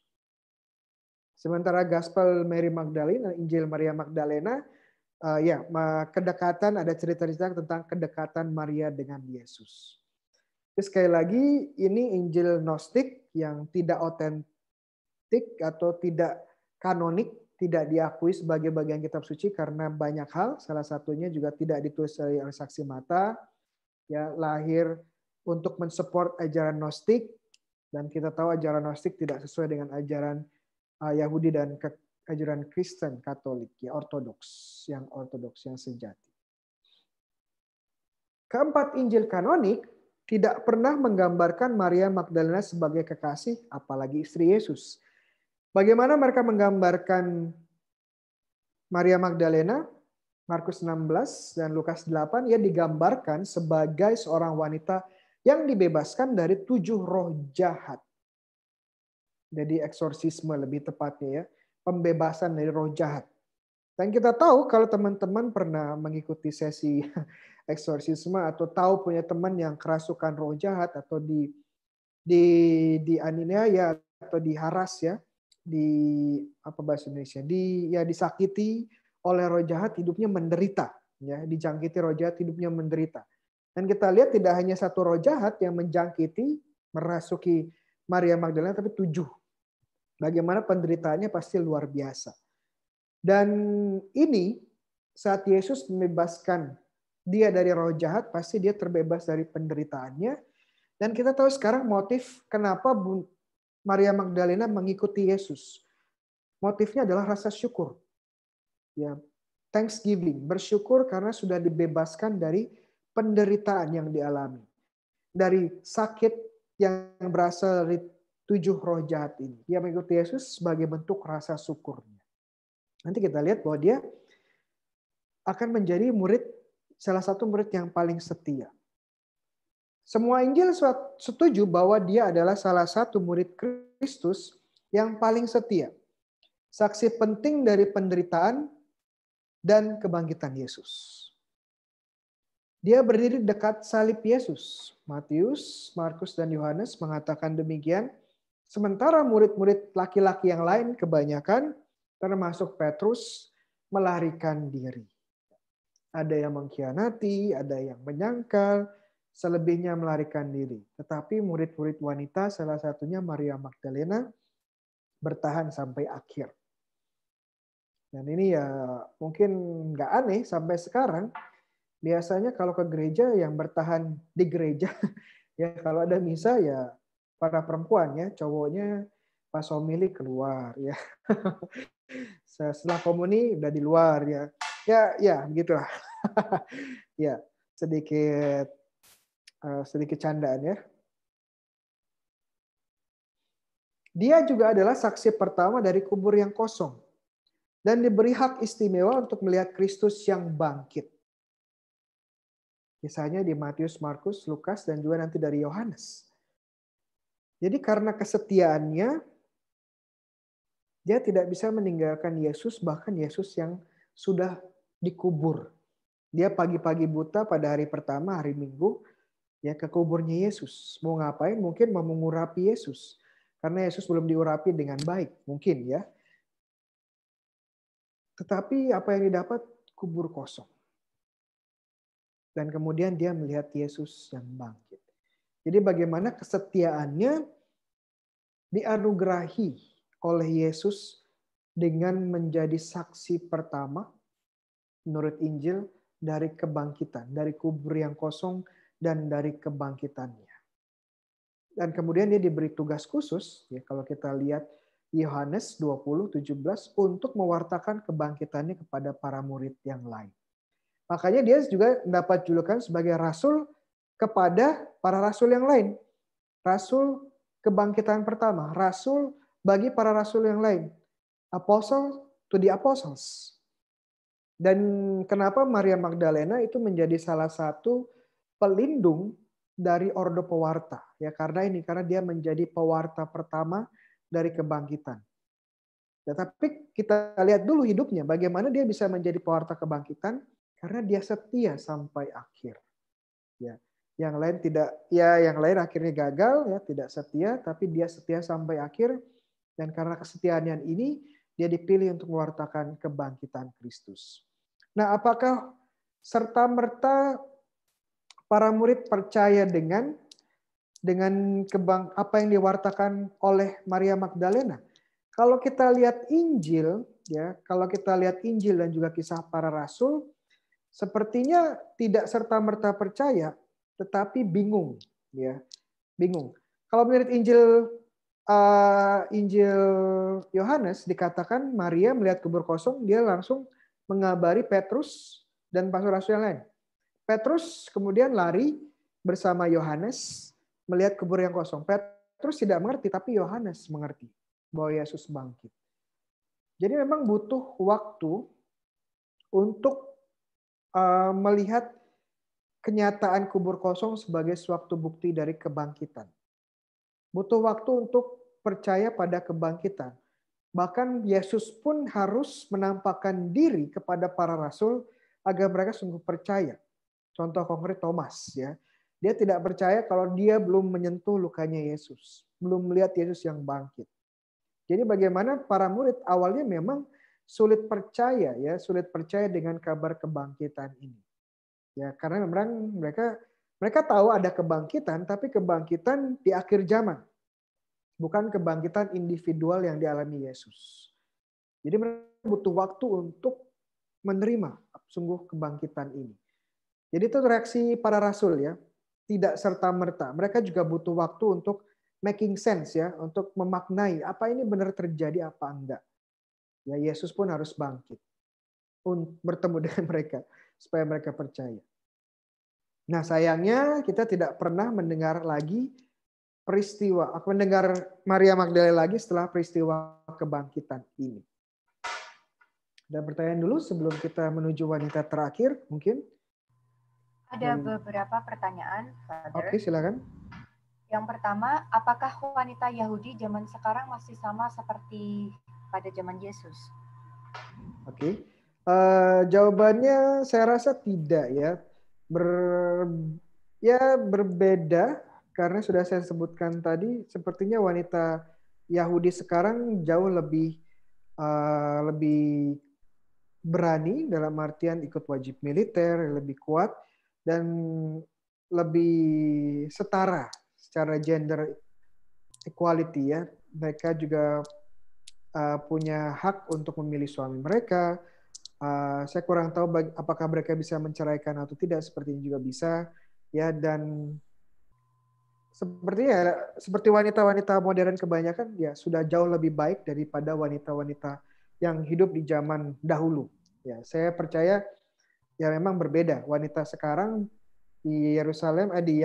Sementara Gospel Mary Magdalena, Injil Maria Magdalena, uh, ya, kedekatan, ada cerita-cerita tentang kedekatan Maria dengan Yesus. Sekali lagi, ini Injil Gnostik yang tidak otentik atau tidak kanonik, tidak diakui sebagai bagian kitab suci karena banyak hal. Salah satunya juga tidak ditulis oleh saksi mata, ya, lahir untuk mensupport ajaran Gnostik, dan kita tahu ajaran Gnostik tidak sesuai dengan ajaran Yahudi dan ajaran Kristen Katolik, ya, ortodoks, yang ortodoks yang sejati. Keempat Injil kanonik tidak pernah menggambarkan Maria Magdalena sebagai kekasih, apalagi istri Yesus. Bagaimana mereka menggambarkan Maria Magdalena? Markus enam belas dan Lukas delapan, ia digambarkan sebagai seorang wanita yang dibebaskan dari tujuh roh jahat. Jadi eksorsisme lebih tepatnya, ya, pembebasan dari roh jahat. Dan kita tahu kalau teman-teman pernah mengikuti sesi eksorsisme atau tahu punya teman yang kerasukan roh jahat atau di di dianiaya atau diharas, ya, di apa bahasa Indonesia, di ya disakiti oleh roh jahat, hidupnya menderita, ya, dijangkiti roh jahat, hidupnya menderita. Dan kita lihat tidak hanya satu roh jahat yang menjangkiti merasuki Maria Magdalena, tapi tujuh. Bagaimana penderitaannya pasti luar biasa. Dan ini saat Yesus membebaskan dia dari roh jahat, pasti dia terbebas dari penderitaannya. Dan kita tahu sekarang motif kenapa Maria Magdalena mengikuti Yesus. Motifnya adalah rasa syukur. Ya, thanksgiving, bersyukur karena sudah dibebaskan dari penderitaan yang dialami. Dari sakit yang berasal dari tujuh roh jahat ini. Dia mengikuti Yesus sebagai bentuk rasa syukurnya. Nanti kita lihat bahwa dia akan menjadi murid, salah satu murid yang paling setia. Semua Injil setuju bahwa dia adalah salah satu murid Kristus yang paling setia. Saksi penting dari penderitaan dan kebangkitan Yesus. Dia berdiri dekat salib Yesus. Matius, Markus, dan Yohanes mengatakan demikian. Sementara murid-murid laki-laki yang lain kebanyakan, termasuk Petrus, melarikan diri. Ada yang mengkhianati, ada yang menyangkal, selebihnya melarikan diri. Tetapi murid-murid wanita, salah satunya Maria Magdalena, bertahan sampai akhir. Dan ini ya mungkin nggak aneh sampai sekarang. Biasanya kalau ke gereja yang bertahan di gereja, ya kalau ada misa ya para perempuan ya, cowoknya pas homili keluar ya. Setelah komuni udah di luar ya. Ya ya begitulah. Ya sedikit uh, sedikit candaan ya. Dia juga adalah saksi pertama dari kubur yang kosong. Dan diberi hak istimewa untuk melihat Kristus yang bangkit. Kisahnya di Matius, Markus, Lukas, dan juga nanti dari Yohanes. Jadi karena kesetiaannya, dia tidak bisa meninggalkan Yesus, bahkan Yesus yang sudah dikubur. Dia pagi-pagi buta pada hari pertama, hari Minggu, ya ke kuburnya Yesus. Mau ngapain? Mungkin mau mengurapi Yesus. Karena Yesus belum diurapi dengan baik, mungkin ya. Tetapi apa yang didapat? Kubur kosong. Dan kemudian dia melihat Yesus yang bangkit. Jadi bagaimana kesetiaannya dianugerahi oleh Yesus dengan menjadi saksi pertama menurut Injil dari kebangkitan, dari kubur yang kosong dan dari kebangkitannya. Dan kemudian dia diberi tugas khusus, ya kalau kita lihat Yohanes dua puluh, tujuh belas, untuk mewartakan kebangkitannya kepada para murid yang lain. Makanya dia juga dapat julukan sebagai rasul kepada para rasul yang lain. Rasul kebangkitan pertama, rasul bagi para rasul yang lain. Apostle to the apostles. Dan kenapa Maria Magdalena itu menjadi salah satu pelindung dari ordo pewarta? Ya karena ini, karena dia menjadi pewarta pertama dari kebangkitan. Tetapi kita lihat dulu hidupnya, bagaimana dia bisa menjadi pewarta kebangkitan, karena dia setia sampai akhir. Ya, yang lain tidak, ya yang lain akhirnya gagal, ya tidak setia, tapi dia setia sampai akhir. Dan karena kesetiaannya ini, dia dipilih untuk mewartakan kebangkitan Kristus. Nah, apakah serta-merta para murid percaya dengan dengan kebang, apa yang diwartakan oleh Maria Magdalena? Kalau kita lihat Injil, ya, kalau kita lihat Injil dan juga kisah para rasul, sepertinya tidak serta-merta percaya, tetapi bingung, ya, bingung. Kalau menurut Injil uh, Injil Yohanes dikatakan Maria melihat kubur kosong, dia langsung mengabari Petrus dan para rasul yang lain. Petrus kemudian lari bersama Yohanes melihat kubur yang kosong. Petrus tidak mengerti, tapi Yohanes mengerti bahwa Yesus bangkit. Jadi memang butuh waktu untuk uh, melihat kenyataan kubur kosong sebagai suatu bukti dari kebangkitan. Butuh waktu untuk percaya pada kebangkitan. Bahkan Yesus pun harus menampakkan diri kepada para rasul agar mereka sungguh percaya. Contoh konkret Thomas, ya. Dia tidak percaya kalau dia belum menyentuh lukanya Yesus. Belum melihat Yesus yang bangkit. Jadi bagaimana para murid awalnya memang sulit percaya, ya, sulit percaya dengan kabar kebangkitan ini. Ya, karena memang mereka Mereka tahu ada kebangkitan, tapi kebangkitan di akhir zaman. Bukan kebangkitan individual yang dialami Yesus. Jadi mereka butuh waktu untuk menerima sungguh kebangkitan ini. Jadi itu reaksi para rasul ya. Tidak serta-merta. Mereka juga butuh waktu untuk making sense ya. Untuk memaknai apa ini benar terjadi apa enggak. Ya Yesus pun harus bangkit. Bertemu dengan mereka. Supaya mereka percaya. Nah sayangnya kita tidak pernah mendengar lagi peristiwa, aku mendengar Maria Magdala lagi setelah peristiwa kebangkitan ini. Ada pertanyaan dulu sebelum kita menuju wanita terakhir mungkin? Ada Dan, beberapa pertanyaan, Father. Oke, silakan. Yang pertama, apakah wanita Yahudi zaman sekarang masih sama seperti pada zaman Yesus? Oke, uh, jawabannya saya rasa tidak ya. Ber, ya berbeda karena sudah saya sebutkan tadi sepertinya wanita Yahudi sekarang jauh lebih uh, lebih berani dalam artian ikut wajib militer, lebih kuat dan lebih setara secara gender equality ya. Mereka juga uh, punya hak untuk memilih suami mereka. Uh, saya kurang tahu bagi, apakah mereka bisa menceraikan atau tidak, sepertinya juga bisa ya, dan sepertinya seperti wanita-wanita modern kebanyakan ya sudah jauh lebih baik daripada wanita-wanita yang hidup di zaman dahulu ya. Saya percaya ya memang berbeda wanita sekarang di Yerusalem eh, di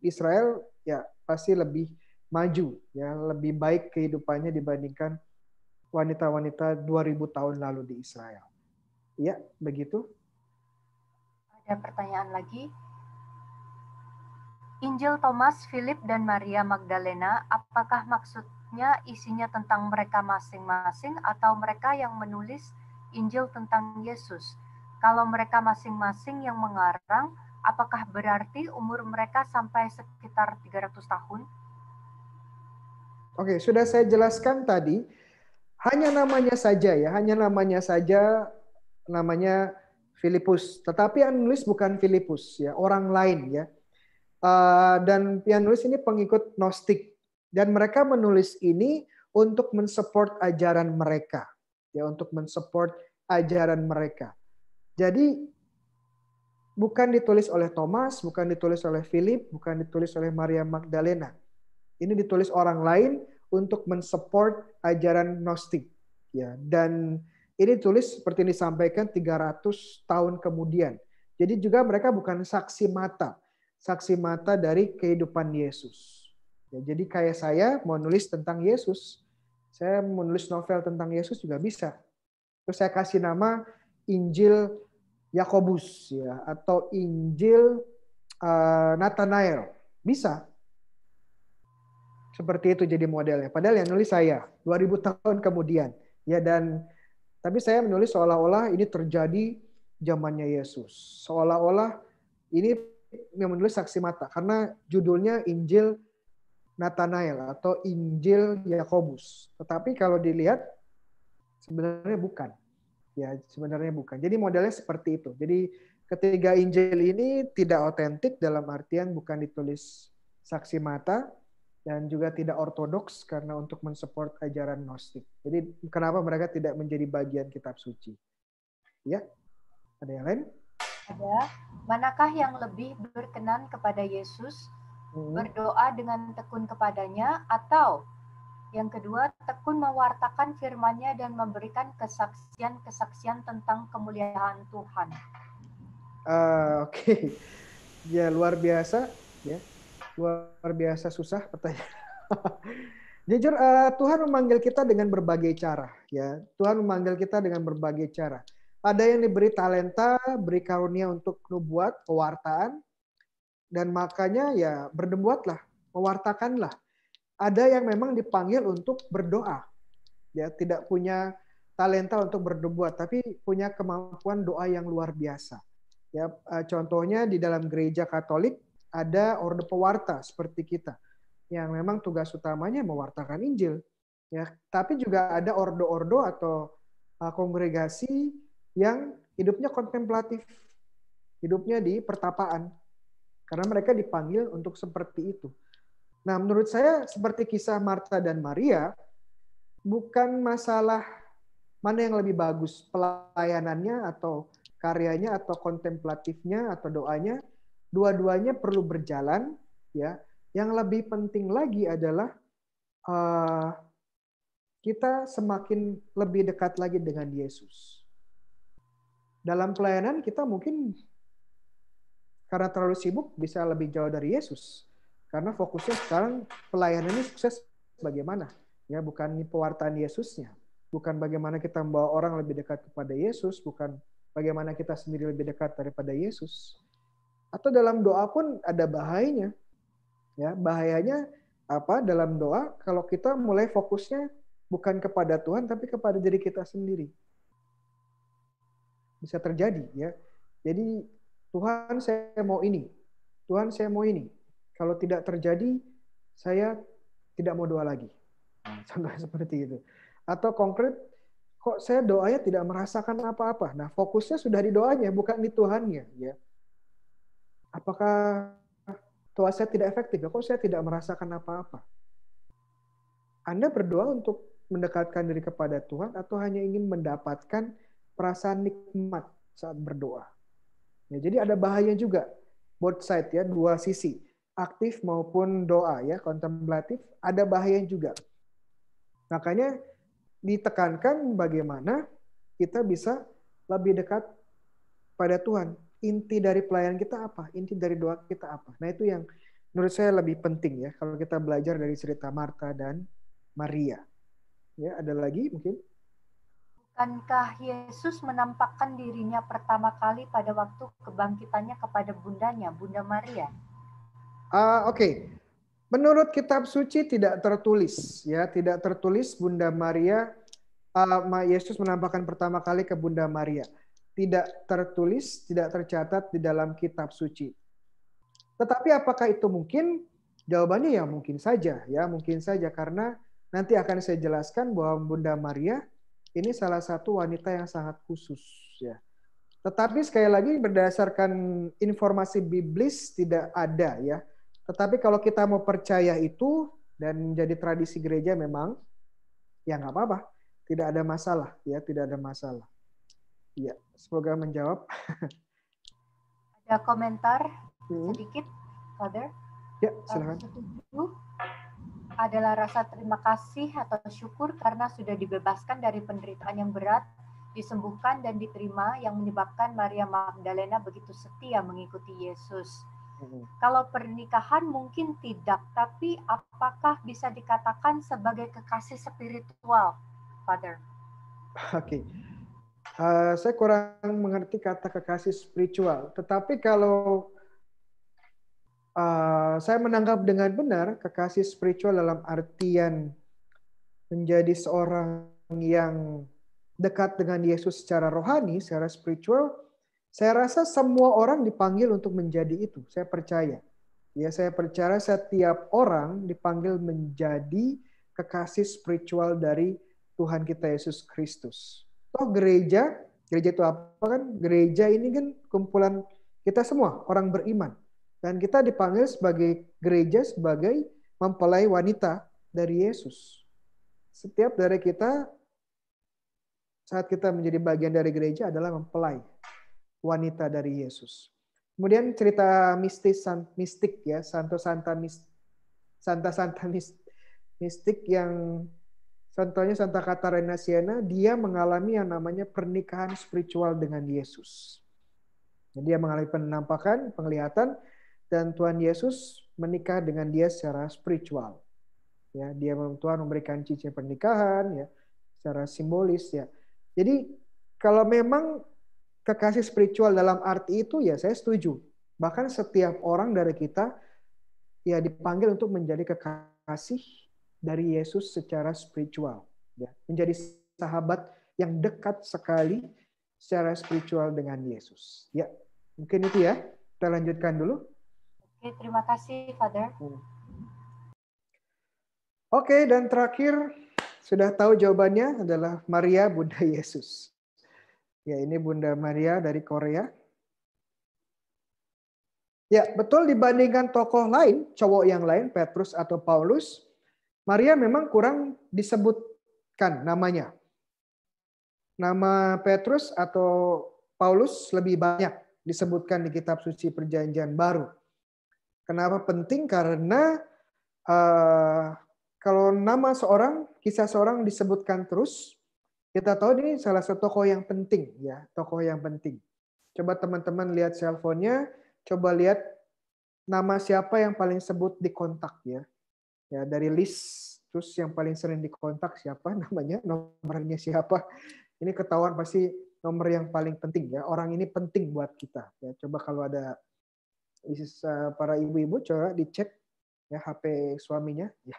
Israel ya pasti lebih maju ya, lebih baik kehidupannya dibandingkan wanita-wanita dua ribu tahun lalu di Israel. Ya, begitu. Ada pertanyaan lagi. Injil Thomas, Philip, dan Maria Magdalena, apakah maksudnya isinya tentang mereka masing-masing atau mereka yang menulis Injil tentang Yesus? Kalau mereka masing-masing yang mengarang, apakah berarti umur mereka sampai sekitar tiga ratus tahun? Oke, sudah saya jelaskan tadi. Hanya namanya saja ya, hanya namanya saja namanya Filipus, tetapi yang nulis bukan Filipus ya, orang lain ya. Uh, dan yang nulis ini pengikut Gnostik dan mereka menulis ini untuk mensupport ajaran mereka ya, untuk mensupport ajaran mereka. Jadi bukan ditulis oleh Thomas, bukan ditulis oleh Philip, bukan ditulis oleh Maria Magdalena. Ini ditulis orang lain untuk mensupport ajaran Gnostik ya, dan ini tulis seperti yang disampaikan tiga ratus tahun kemudian. Jadi juga mereka bukan saksi mata. Saksi mata dari kehidupan Yesus. Ya, jadi kayak saya mau nulis tentang Yesus. Saya mau nulis novel tentang Yesus juga bisa. Terus saya kasih nama Injil Yakobus ya, atau Injil uh, Nathanael. Bisa. Seperti itu jadi modelnya. Padahal yang nulis saya dua ribu tahun kemudian. Ya, dan tapi saya menulis seolah-olah ini terjadi zamannya Yesus. Seolah-olah ini yang menulis saksi mata. Karena judulnya Injil Nathanael atau Injil Yakobus. Tetapi kalau dilihat sebenarnya bukan. Ya, sebenarnya bukan. Jadi modelnya seperti itu. Jadi ketiga Injil ini tidak otentik dalam artian bukan ditulis saksi mata. Dan juga tidak ortodoks karena untuk mensupport ajaran Gnostik. Jadi kenapa mereka tidak menjadi bagian kitab suci? Ya, ada yang lain? Ada. Manakah yang lebih berkenan kepada Yesus? Hmm. Berdoa dengan tekun kepadanya atau yang kedua tekun mewartakan firman-Nya dan memberikan kesaksian-kesaksian tentang kemuliaan Tuhan? Uh, Oke, okay. Ya luar biasa ya. Luar biasa susah pertanyaan. Jujur, uh, Tuhan memanggil kita dengan berbagai cara. Ya, Tuhan memanggil kita dengan berbagai cara. Ada yang diberi talenta, beri karunia untuk nubuat, pewartaan, dan makanya ya berdebuatlah, mewartakanlah. Ada yang memang dipanggil untuk berdoa. Ya, tidak punya talenta untuk berdebuat, tapi punya kemampuan doa yang luar biasa. Ya, uh, contohnya di dalam gereja Katolik. Ada orde pewarta seperti kita yang memang tugas utamanya mewartakan Injil ya, tapi juga ada ordo-ordo atau kongregasi yang hidupnya kontemplatif, hidupnya di pertapaan. Karena mereka dipanggil untuk seperti itu. Nah, menurut saya seperti kisah Martha dan Maria, bukan masalah mana yang lebih bagus, pelayanannya atau karyanya atau kontemplatifnya atau doanya, dua-duanya perlu berjalan, ya. Yang lebih penting lagi adalah uh, kita semakin lebih dekat lagi dengan Yesus. Dalam pelayanan kita mungkin karena terlalu sibuk bisa lebih jauh dari Yesus. Karena fokusnya sekarang pelayanan ini sukses bagaimana, ya, bukan pewartaan Yesusnya, bukan bagaimana kita membawa orang lebih dekat kepada Yesus, bukan bagaimana kita sendiri lebih dekat daripada Yesus. Atau dalam doa pun ada bahayanya. Ya, bahayanya apa dalam doa kalau kita mulai fokusnya bukan kepada Tuhan tapi kepada diri kita sendiri. Bisa terjadi, ya. Jadi Tuhan saya mau ini. Tuhan saya mau ini. Kalau tidak terjadi saya tidak mau doa lagi. Contohnya seperti itu. Atau konkret, kok saya doanya tidak merasakan apa-apa. Nah, fokusnya sudah di doanya bukan di Tuhannya, ya. Apakah doa saya tidak efektif, kok saya tidak merasakan apa-apa. Anda berdoa untuk mendekatkan diri kepada Tuhan atau hanya ingin mendapatkan perasaan nikmat saat berdoa. Ya, jadi ada bahaya juga, both side, ya, dua sisi, aktif maupun doa, ya, kontemplatif, ada bahaya juga. Makanya ditekankan bagaimana kita bisa lebih dekat pada Tuhan. Inti dari pelayanan kita apa? Inti dari doa kita apa? Nah, itu yang menurut saya lebih penting, ya, kalau kita belajar dari cerita Martha dan Maria. Ya, ada lagi mungkin? Bukankah Yesus menampakkan dirinya pertama kali pada waktu kebangkitannya kepada bundanya, Bunda Maria? Uh, Oke. Okay. Menurut Kitab Suci tidak tertulis, ya, tidak tertulis Bunda Maria, uh, Yesus menampakkan pertama kali ke Bunda Maria. Tidak tertulis, tidak tercatat di dalam Kitab Suci. Tetapi apakah itu mungkin? Jawabannya ya mungkin saja, ya mungkin saja, karena nanti akan saya jelaskan bahwa Bunda Maria ini salah satu wanita yang sangat khusus, ya. Tetapi sekali lagi berdasarkan informasi biblis tidak ada, ya. Tetapi kalau kita mau percaya itu dan menjadi tradisi gereja memang, ya nggak apa-apa, tidak ada masalah, ya, tidak ada masalah. Ya, semoga menjawab. Ada komentar hmm. sedikit, Father? Ya, silakan. Adalah rasa terima kasih atau syukur karena sudah dibebaskan dari penderitaan yang berat, disembuhkan dan diterima yang menyebabkan Maria Magdalena begitu setia mengikuti Yesus. Hmm. Kalau pernikahan mungkin tidak, tapi apakah bisa dikatakan sebagai kekasih spiritual, Father? Oke. Okay. Uh, saya kurang mengerti kata kekasih spiritual, tetapi kalau uh, saya menangkap dengan benar kekasih spiritual dalam artian menjadi seorang yang dekat dengan Yesus secara rohani, secara spiritual, saya rasa semua orang dipanggil untuk menjadi itu. Saya percaya. Ya, saya percaya setiap orang dipanggil menjadi kekasih spiritual dari Tuhan kita Yesus Kristus. Toh gereja, gereja itu apa kan? Gereja ini kan kumpulan kita semua, orang beriman. Dan kita dipanggil sebagai gereja, sebagai mempelai wanita dari Yesus. Setiap dari kita, saat kita menjadi bagian dari gereja adalah mempelai wanita dari Yesus. Kemudian cerita mistis, mistik ya, Santo Santa Santa Santa mistik yang contohnya Santa Katarina Siena, dia mengalami yang namanya pernikahan spiritual dengan Yesus. Jadi dia mengalami penampakan, penglihatan, dan Tuhan Yesus menikah dengan dia secara spiritual. Ya, dia Tuhan memberikan cincin pernikahan, ya, secara simbolis, ya. Jadi kalau memang kekasih spiritual dalam arti itu, ya saya setuju. Bahkan setiap orang dari kita, ya dipanggil untuk menjadi kekasih dari Yesus secara spiritual, ya, menjadi sahabat yang dekat sekali secara spiritual dengan Yesus. Ya, mungkin itu ya. Kita lanjutkan dulu. Oke, terima kasih, Father. Hmm. Oke, dan terakhir sudah tahu jawabannya adalah Maria, Bunda Yesus. Ya, ini Bunda Maria dari Korea. Ya, betul, dibandingkan tokoh lain, cowok yang lain, Petrus atau Paulus, Maria memang kurang disebutkan namanya. Nama Petrus atau Paulus lebih banyak disebutkan di Kitab Suci Perjanjian Baru. Kenapa penting? Karena uh, kalau nama seorang, kisah seorang disebutkan terus, kita tahu ini salah satu tokoh yang penting, ya, tokoh yang penting. Coba teman-teman lihat cellphone-nya, coba lihat nama siapa yang paling sebut di kontak, ya. Ya, dari list terus yang paling sering dikontak siapa namanya, nomornya siapa. Ini ketahuan pasti nomor yang paling penting, ya. Orang ini penting buat kita, ya. Coba kalau ada para ibu-ibu coba dicek, ya, H P suaminya, ya,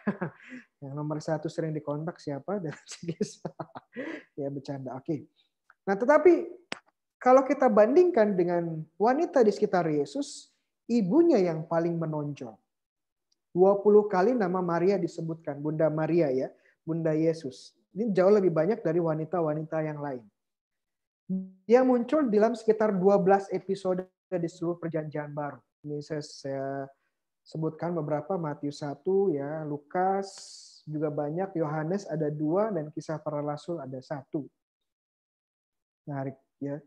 yang nomor satu sering dikontak siapa dan seterusnya. Ya, bercanda. Oke. Nah, tetapi kalau kita bandingkan dengan wanita di sekitar Yesus, ibunya yang paling menonjol. dua puluh kali nama Maria disebutkan, Bunda Maria, ya, Bunda Yesus. Ini jauh lebih banyak dari wanita-wanita yang lain. Dia muncul dalam sekitar dua belas episode di seluruh Perjanjian Baru. Ini saya, saya sebutkan beberapa, Matius satu, ya, Lukas juga banyak, Yohanes ada dua, dan Kisah Para Rasul ada satu. Menarik, ya.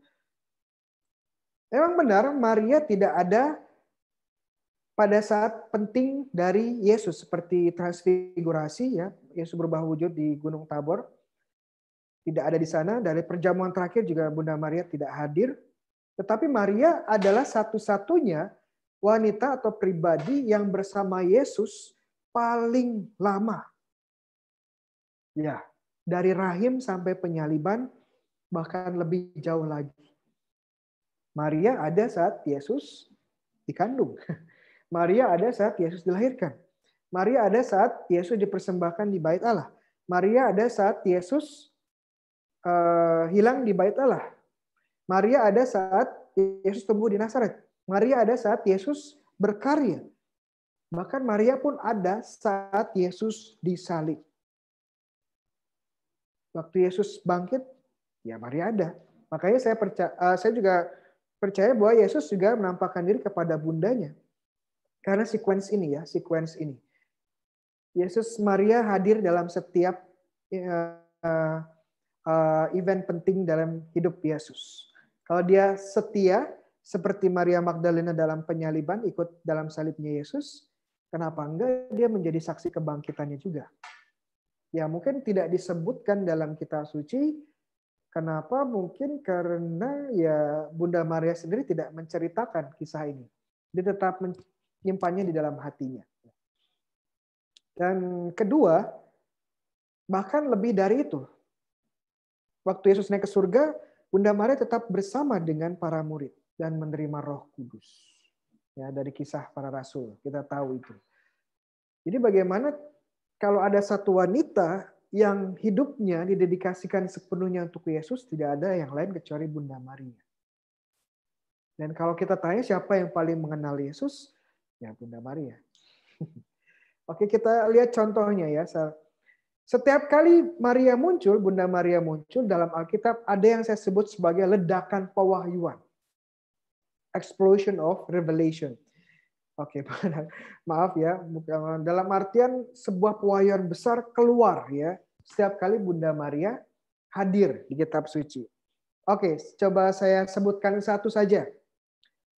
Memang benar Maria tidak ada pada saat penting dari Yesus seperti transfigurasi, ya, Yesus berubah wujud di Gunung Tabor, tidak ada di sana. Dari perjamuan terakhir juga Bunda Maria tidak hadir. Tetapi Maria adalah satu-satunya wanita atau pribadi yang bersama Yesus paling lama. Ya, dari rahim sampai penyaliban, bahkan lebih jauh lagi. Maria ada saat Yesus dikandung. Maria ada saat Yesus dilahirkan. Maria ada saat Yesus dipersembahkan di Bait Allah. Maria ada saat Yesus uh, hilang di Bait Allah. Maria ada saat Yesus tumbuh di Nazaret. Maria ada saat Yesus berkarya. Bahkan Maria pun ada saat Yesus disalib. Waktu Yesus bangkit, ya, Maria ada. Makanya saya percaya, saya juga percaya bahwa Yesus juga menampakkan diri kepada bundanya. Karena sequence ini, ya, sequence ini. Yesus, Maria hadir dalam setiap uh, uh, event penting dalam hidup Yesus. Kalau dia setia, seperti Maria Magdalena dalam penyaliban, ikut dalam salibnya Yesus, kenapa enggak dia menjadi saksi kebangkitannya juga. Ya, mungkin tidak disebutkan dalam Kitab Suci. Kenapa? Mungkin karena, ya, Bunda Maria sendiri tidak menceritakan kisah ini. Dia tetap menyimpannya di dalam hatinya. Dan kedua, bahkan lebih dari itu. Waktu Yesus naik ke surga, Bunda Maria tetap bersama dengan para murid dan menerima Roh Kudus. Ya, dari Kisah Para Rasul kita tahu itu. Jadi bagaimana kalau ada satu wanita yang hidupnya didedikasikan sepenuhnya untuk Yesus, tidak ada yang lain kecuali Bunda Maria. Dan kalau kita tanya siapa yang paling mengenal Yesus, ya, Bunda Maria. Oke, kita lihat contohnya, ya. Setiap kali Maria muncul, Bunda Maria muncul dalam Alkitab, ada yang saya sebut sebagai ledakan pewahyuan. Explosion of revelation. Oke, maaf, ya. Dalam artian sebuah pewahyuan besar keluar, ya. Setiap kali Bunda Maria hadir di Kitab Suci. Oke, coba saya sebutkan satu saja.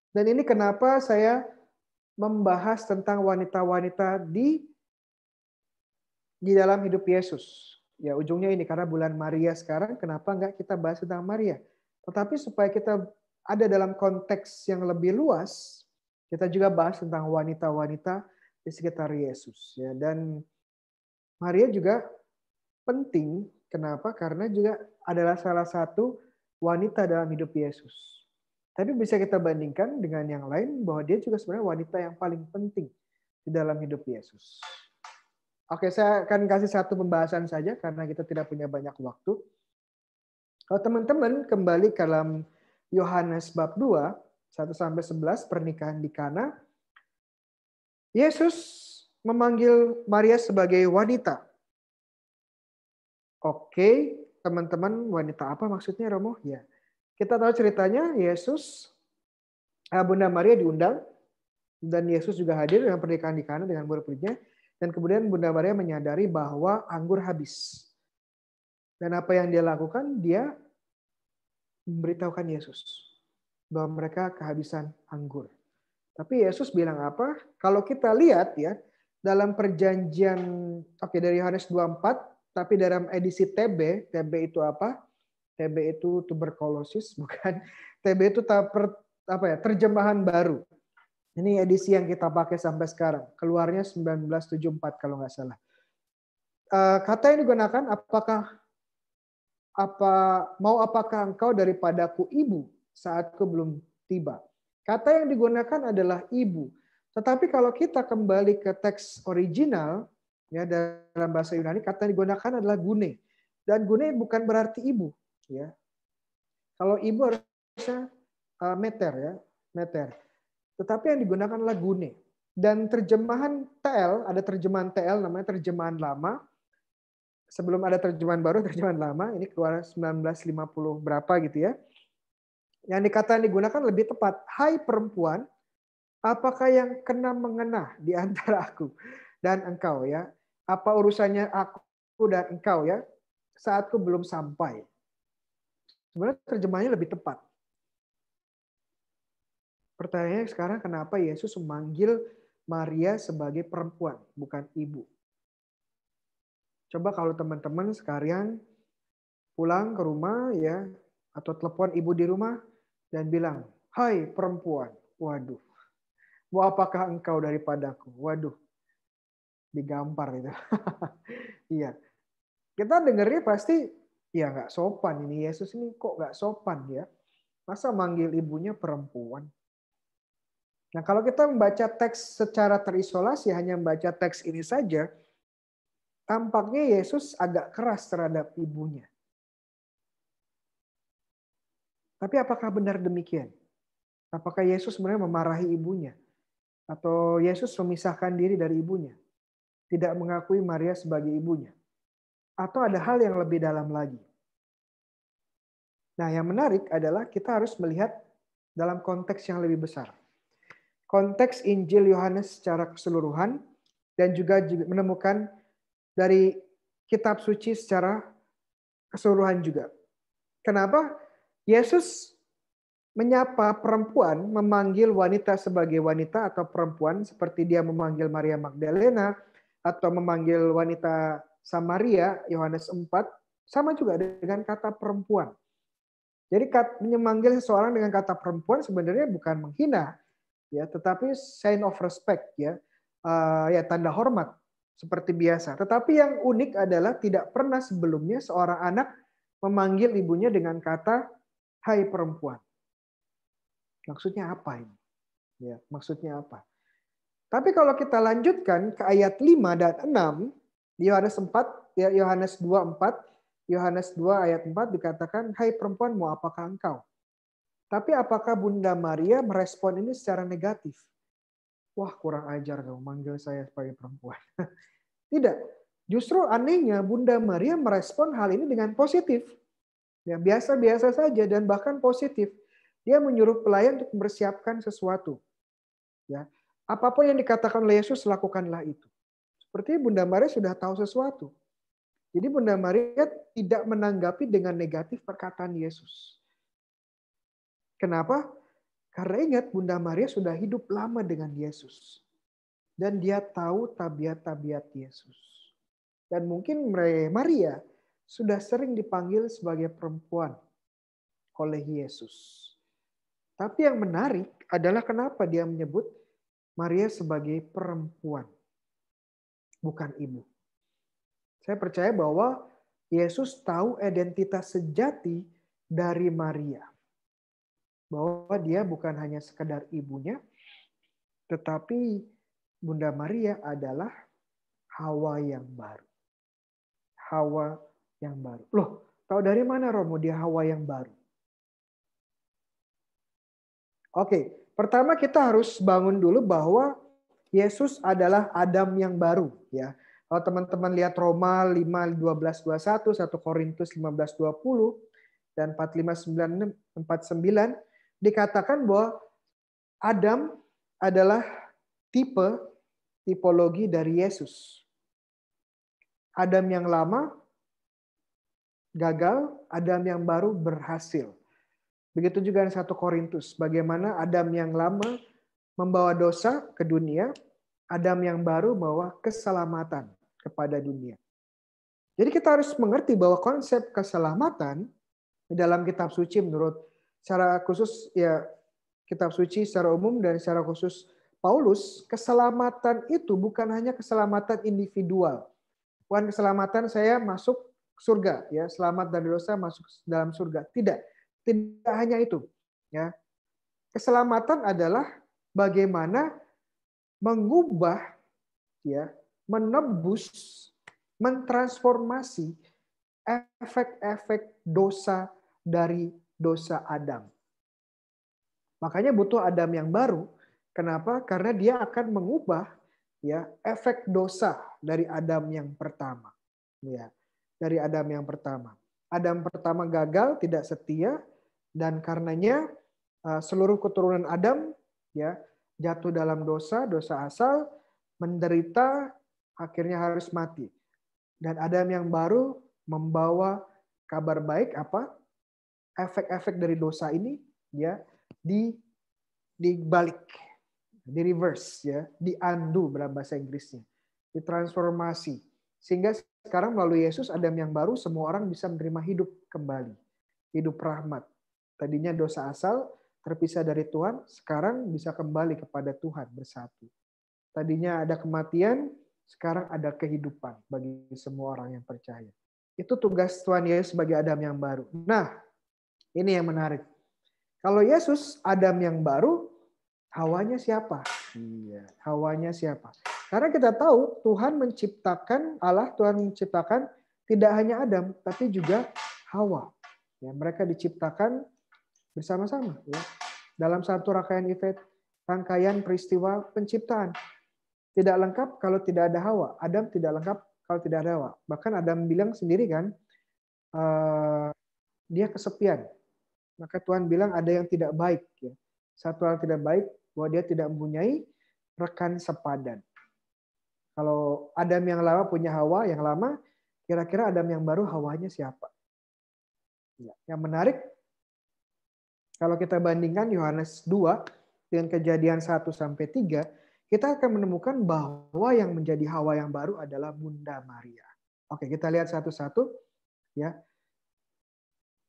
Dan ini kenapa saya membahas tentang wanita-wanita di di dalam hidup Yesus. Ya, ujungnya ini karena bulan Maria sekarang, kenapa enggak kita bahas tentang Maria? Tetapi supaya kita ada dalam konteks yang lebih luas, kita juga bahas tentang wanita-wanita di sekitar Yesus. Ya, dan Maria juga penting. Kenapa? Karena juga adalah salah satu wanita dalam hidup Yesus. Tapi bisa kita bandingkan dengan yang lain bahwa dia juga sebenarnya wanita yang paling penting di dalam hidup Yesus. Oke, saya akan kasih satu pembahasan saja karena kita tidak punya banyak waktu. Kalau teman-teman kembali ke dalam Yohanes bab dua, satu sampai sebelas, pernikahan di Kana. Yesus memanggil Maria sebagai wanita. Oke, teman-teman, wanita apa maksudnya, Romo? Ya. Kita tahu ceritanya Yesus, Bunda Maria diundang Dan Yesus juga hadir dengan pernikahan di Kana dengan murid-muridnya. Dan kemudian Bunda Maria menyadari bahwa anggur habis. Dan apa yang dia lakukan, dia memberitahukan Yesus bahwa mereka kehabisan anggur. Tapi Yesus bilang apa? Kalau kita lihat ya, dalam perjanjian, oke okay, dari Yohanes dua puluh empat, tapi dalam edisi T B, T B itu apa? T B itu tuberkulosis, bukan. T B itu apa ya? Terjemahan baru. Ini edisi yang kita pakai sampai sekarang. Keluarnya seribu sembilan ratus tujuh puluh empat kalau nggak salah. Kata yang digunakan, apakah apa mau apakah engkau daripadaku ibu saatku belum tiba. Kata yang digunakan adalah ibu. Tetapi kalau kita kembali ke teks original ya dalam bahasa Yunani, kata yang digunakan adalah gune. Dan gune bukan berarti ibu ya. Kalau ibu harusnya meter ya, meter. Tetapi yang digunakan adalah gune. Dan terjemahan T L, ada terjemahan T L namanya terjemahan lama. Sebelum ada terjemahan baru, terjemahan lama. Ini keluar seribu sembilan ratus lima puluh berapa gitu ya. Yang dikatakan digunakan lebih tepat. Hai perempuan, apakah yang kena mengena di antara aku dan engkau ya? Apa urusannya aku dan engkau ya? Saatku belum sampai. Sebenarnya terjemahannya lebih tepat. Pertanyaannya sekarang, kenapa Yesus memanggil Maria sebagai perempuan, bukan ibu? Coba kalau teman-teman sekalian pulang ke rumah ya, atau telepon ibu di rumah dan bilang, "Hai perempuan, waduh, mau apakah engkau daripadaku?" Waduh, digampar itu. Iya, kita dengernya pasti, ya nggak sopan ini Yesus ini kok nggak sopan ya? Masa manggil ibunya perempuan? Nah, kalau kita membaca teks secara terisolasi, hanya membaca teks ini saja, tampaknya Yesus agak keras terhadap ibunya. Tapi apakah benar demikian? Apakah Yesus sebenarnya memarahi ibunya? Atau Yesus memisahkan diri dari ibunya? Tidak mengakui Maria sebagai ibunya? Atau ada hal yang lebih dalam lagi? Nah, yang menarik adalah kita harus melihat dalam konteks yang lebih besar. Konteks Injil Yohanes secara keseluruhan dan juga menemukan dari kitab suci secara keseluruhan juga. Kenapa Yesus menyapa perempuan, memanggil wanita sebagai wanita atau perempuan seperti dia memanggil Maria Magdalena atau memanggil wanita Samaria, Yohanes empat, sama juga dengan kata perempuan. Jadi memanggil seseorang dengan kata perempuan sebenarnya bukan menghina ya, tetapi sign of respect ya, uh, ya tanda hormat seperti biasa. Tetapi yang unik adalah tidak pernah sebelumnya seorang anak memanggil ibunya dengan kata "Hai perempuan". Maksudnya apa ini? Ya, maksudnya apa? Tapi kalau kita lanjutkan ke ayat lima dan enam di Yohanes empat, ya Yohanes dua ayat empat, Yohanes dua ayat empat dikatakan, "Hai perempuan, mau apakah engkau?" Tapi apakah Bunda Maria merespon ini secara negatif? Wah, kurang ajar kamu manggil saya sebagai perempuan. Tidak. Justru anehnya Bunda Maria merespon hal ini dengan positif. Ya, biasa-biasa saja dan bahkan positif. Dia menyuruh pelayan untuk mempersiapkan sesuatu. Ya, apapun yang dikatakan oleh Yesus, lakukanlah itu. Sepertinya Bunda Maria sudah tahu sesuatu. Jadi Bunda Maria tidak menanggapi dengan negatif perkataan Yesus. Kenapa? Karena ingat Bunda Maria sudah hidup lama dengan Yesus. Dan dia tahu tabiat-tabiat Yesus. Dan mungkin Maria sudah sering dipanggil sebagai perempuan oleh Yesus. Tapi yang menarik adalah kenapa dia menyebut Maria sebagai perempuan, bukan ibu. Saya percaya bahwa Yesus tahu identitas sejati dari Maria. Bahwa dia bukan hanya sekedar ibunya, tetapi Bunda Maria adalah Hawa yang baru. Hawa yang baru. Loh, tahu dari mana Romo dia Hawa yang baru? Oke, pertama kita harus bangun dulu bahwa Yesus adalah Adam yang baru. Ya, kalau teman-teman lihat Roma lima, dua belas, dua puluh satu, satu Korintus lima belas, dua puluh, dan empat puluh lima, sembilan puluh enam, empat puluh sembilan, dikatakan bahwa Adam adalah tipe, tipologi dari Yesus. Adam yang lama gagal, Adam yang baru berhasil. Begitu juga yang satu Korintus, bagaimana Adam yang lama membawa dosa ke dunia, Adam yang baru membawa keselamatan kepada dunia. Jadi kita harus mengerti bahwa konsep keselamatan di dalam kitab suci menurut secara khusus ya kitab suci secara umum dan secara khusus Paulus, keselamatan itu bukan hanya keselamatan individual. Bukan keselamatan saya masuk surga ya, selamat dari dosa masuk dalam surga. Tidak. Tidak hanya itu, ya. Keselamatan adalah bagaimana mengubah, ya, menebus, mentransformasi efek-efek dosa dari dosa Adam. Makanya butuh Adam yang baru. Kenapa? Karena dia akan mengubah, ya, efek dosa dari Adam yang pertama, ya, dari Adam yang pertama. Adam pertama gagal, tidak setia. Dan karenanya seluruh keturunan Adam ya jatuh dalam dosa, dosa asal, menderita, akhirnya harus mati. Dan Adam yang baru membawa kabar baik apa? Efek-efek dari dosa ini ya di dibalik, di reverse ya, di undo dalam bahasa Inggrisnya, ditransformasi. Sehingga sekarang melalui Yesus, Adam yang baru, semua orang bisa menerima hidup kembali, hidup rahmat. Tadinya dosa asal, terpisah dari Tuhan, sekarang bisa kembali kepada Tuhan bersatu. Tadinya ada kematian, sekarang ada kehidupan bagi semua orang yang percaya. Itu tugas Tuhan Yesus sebagai Adam yang baru. Nah, ini yang menarik. Kalau Yesus Adam yang baru, Hawanya siapa? Iya, Hawanya siapa? Karena kita tahu Tuhan menciptakan, Allah Tuhan menciptakan tidak hanya Adam, tapi juga Hawa. Ya, mereka diciptakan bersama-sama ya, dalam satu rangkaian event, rangkaian peristiwa penciptaan. Tidak lengkap kalau tidak ada Hawa. Adam tidak lengkap kalau tidak ada Hawa. Bahkan Adam bilang sendiri kan, uh, dia kesepian. Maka Tuhan bilang ada yang tidak baik. Ya. Satu hal tidak baik, bahwa dia tidak mempunyai rekan sepadan. Kalau Adam yang lama punya Hawa yang lama, kira-kira Adam yang baru Hawanya siapa? Ya. Yang menarik, kalau kita bandingkan Yohanes dua dengan kejadian satu sampai tiga, kita akan menemukan bahwa yang menjadi Hawa yang baru adalah Bunda Maria. Oke, kita lihat satu-satu. Ya.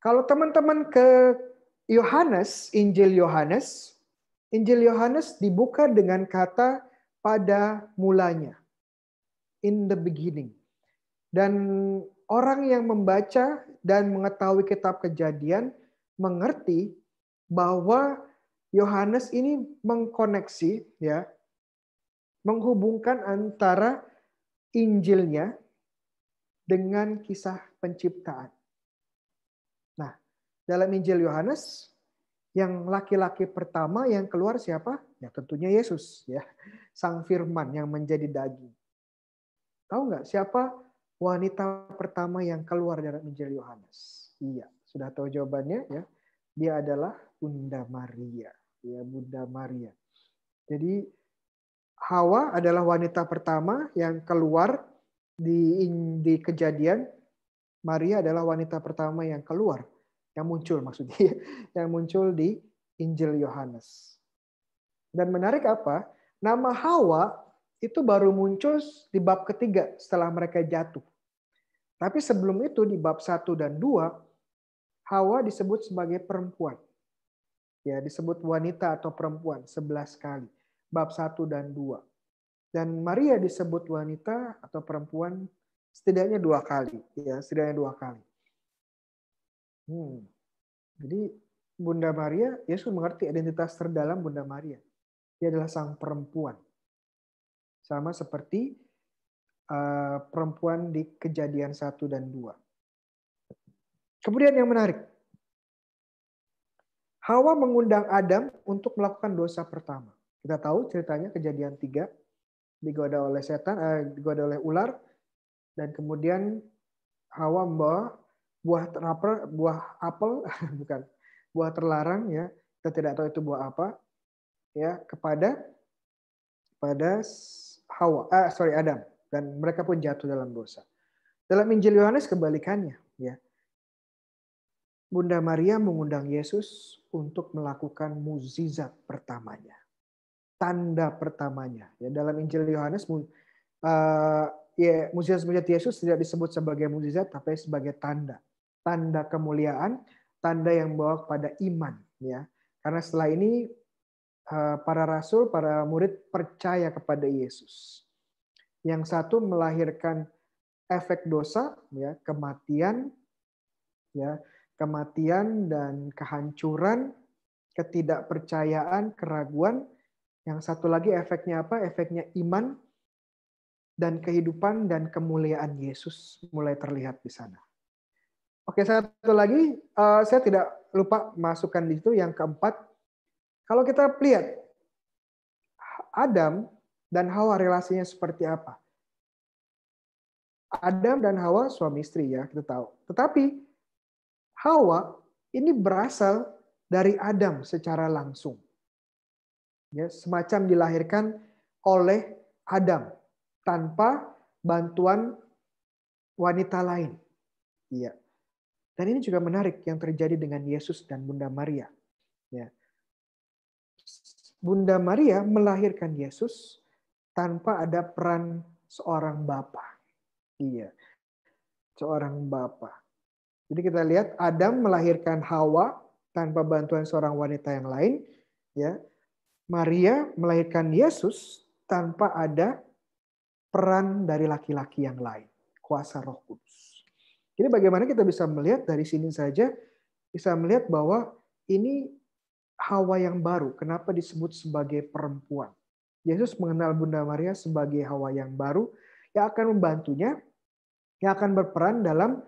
Kalau teman-teman ke Yohanes, Injil Yohanes, Injil Yohanes dibuka dengan kata pada mulanya. In the beginning. Dan orang yang membaca dan mengetahui kitab kejadian mengerti bahwa Yohanes ini mengkoneksi, ya, menghubungkan antara Injilnya dengan kisah penciptaan. Nah, dalam Injil Yohanes, yang laki-laki pertama yang keluar siapa? Ya tentunya Yesus, ya, Sang Firman yang menjadi daging. Tahu nggak siapa wanita pertama yang keluar dari Injil Yohanes? Iya, sudah tahu jawabannya ya. Dia adalah Bunda Maria, ya, Bunda Maria. Jadi Hawa adalah wanita pertama yang keluar di di Kejadian. Maria adalah wanita pertama yang keluar, yang muncul maksudnya, yang muncul di Injil Yohanes. Dan menarik apa? Nama Hawa itu baru muncul di bab ketiga setelah mereka jatuh. Tapi sebelum itu di bab satu dan dua, Hawa disebut sebagai perempuan. Ya, disebut wanita atau perempuan sebelas kali. Bab satu dan dua. Dan Maria disebut wanita atau perempuan setidaknya dua kali. Ya, setidaknya dua kali. Hmm. Jadi Bunda Maria, Yesus mengerti identitas terdalam Bunda Maria. Dia adalah sang perempuan. Sama seperti uh, perempuan di kejadian satu dan dua. Kemudian yang menarik. Hawa mengundang Adam untuk melakukan dosa pertama. Kita tahu ceritanya kejadian tiga. Digoda oleh setan, eh, digoda oleh ular. Dan kemudian Hawa membawa buah terapel, buah apel, bukan buah terlarang ya. Kita tidak tahu itu buah apa. Ya, kepada pada Hawa, ah, sorry Adam, dan mereka pun jatuh dalam dosa. Dalam Injil Yohanes kebalikannya, ya. Bunda Maria mengundang Yesus untuk melakukan mukjizat pertamanya, tanda pertamanya. Ya, dalam Injil Yohanes, uh, ya, mukjizat-mukjizat Yesus tidak disebut sebagai mukjizat, tapi sebagai tanda, tanda kemuliaan, tanda yang membawa kepada iman. Ya, karena setelah ini uh, para rasul, para murid percaya kepada Yesus. Yang satu melahirkan efek dosa, ya, kematian, ya. Kematian dan kehancuran, ketidakpercayaan, keraguan. Yang satu lagi efeknya apa? Efeknya iman dan kehidupan dan kemuliaan Yesus mulai terlihat di sana. Oke, satu lagi uh, saya tidak lupa masukkan di situ yang keempat. Kalau kita lihat Adam dan Hawa relasinya seperti apa? Adam dan Hawa suami istri, ya, kita tahu. Tetapi Hawa ini berasal dari Adam secara langsung. Ya, semacam dilahirkan oleh Adam tanpa bantuan wanita lain. Ya. Dan ini juga menarik yang terjadi dengan Yesus dan Bunda Maria. Ya. Bunda Maria melahirkan Yesus tanpa ada peran seorang bapa. Iya. Seorang bapa. Jadi kita lihat Adam melahirkan Hawa tanpa bantuan seorang wanita yang lain, ya. Maria melahirkan Yesus tanpa ada peran dari laki-laki yang lain, kuasa Roh Kudus. Jadi bagaimana kita bisa melihat dari sini saja, bisa melihat bahwa ini Hawa yang baru. Kenapa disebut sebagai perempuan? Yesus mengenal Bunda Maria sebagai Hawa yang baru yang akan membantunya, yang akan berperan dalam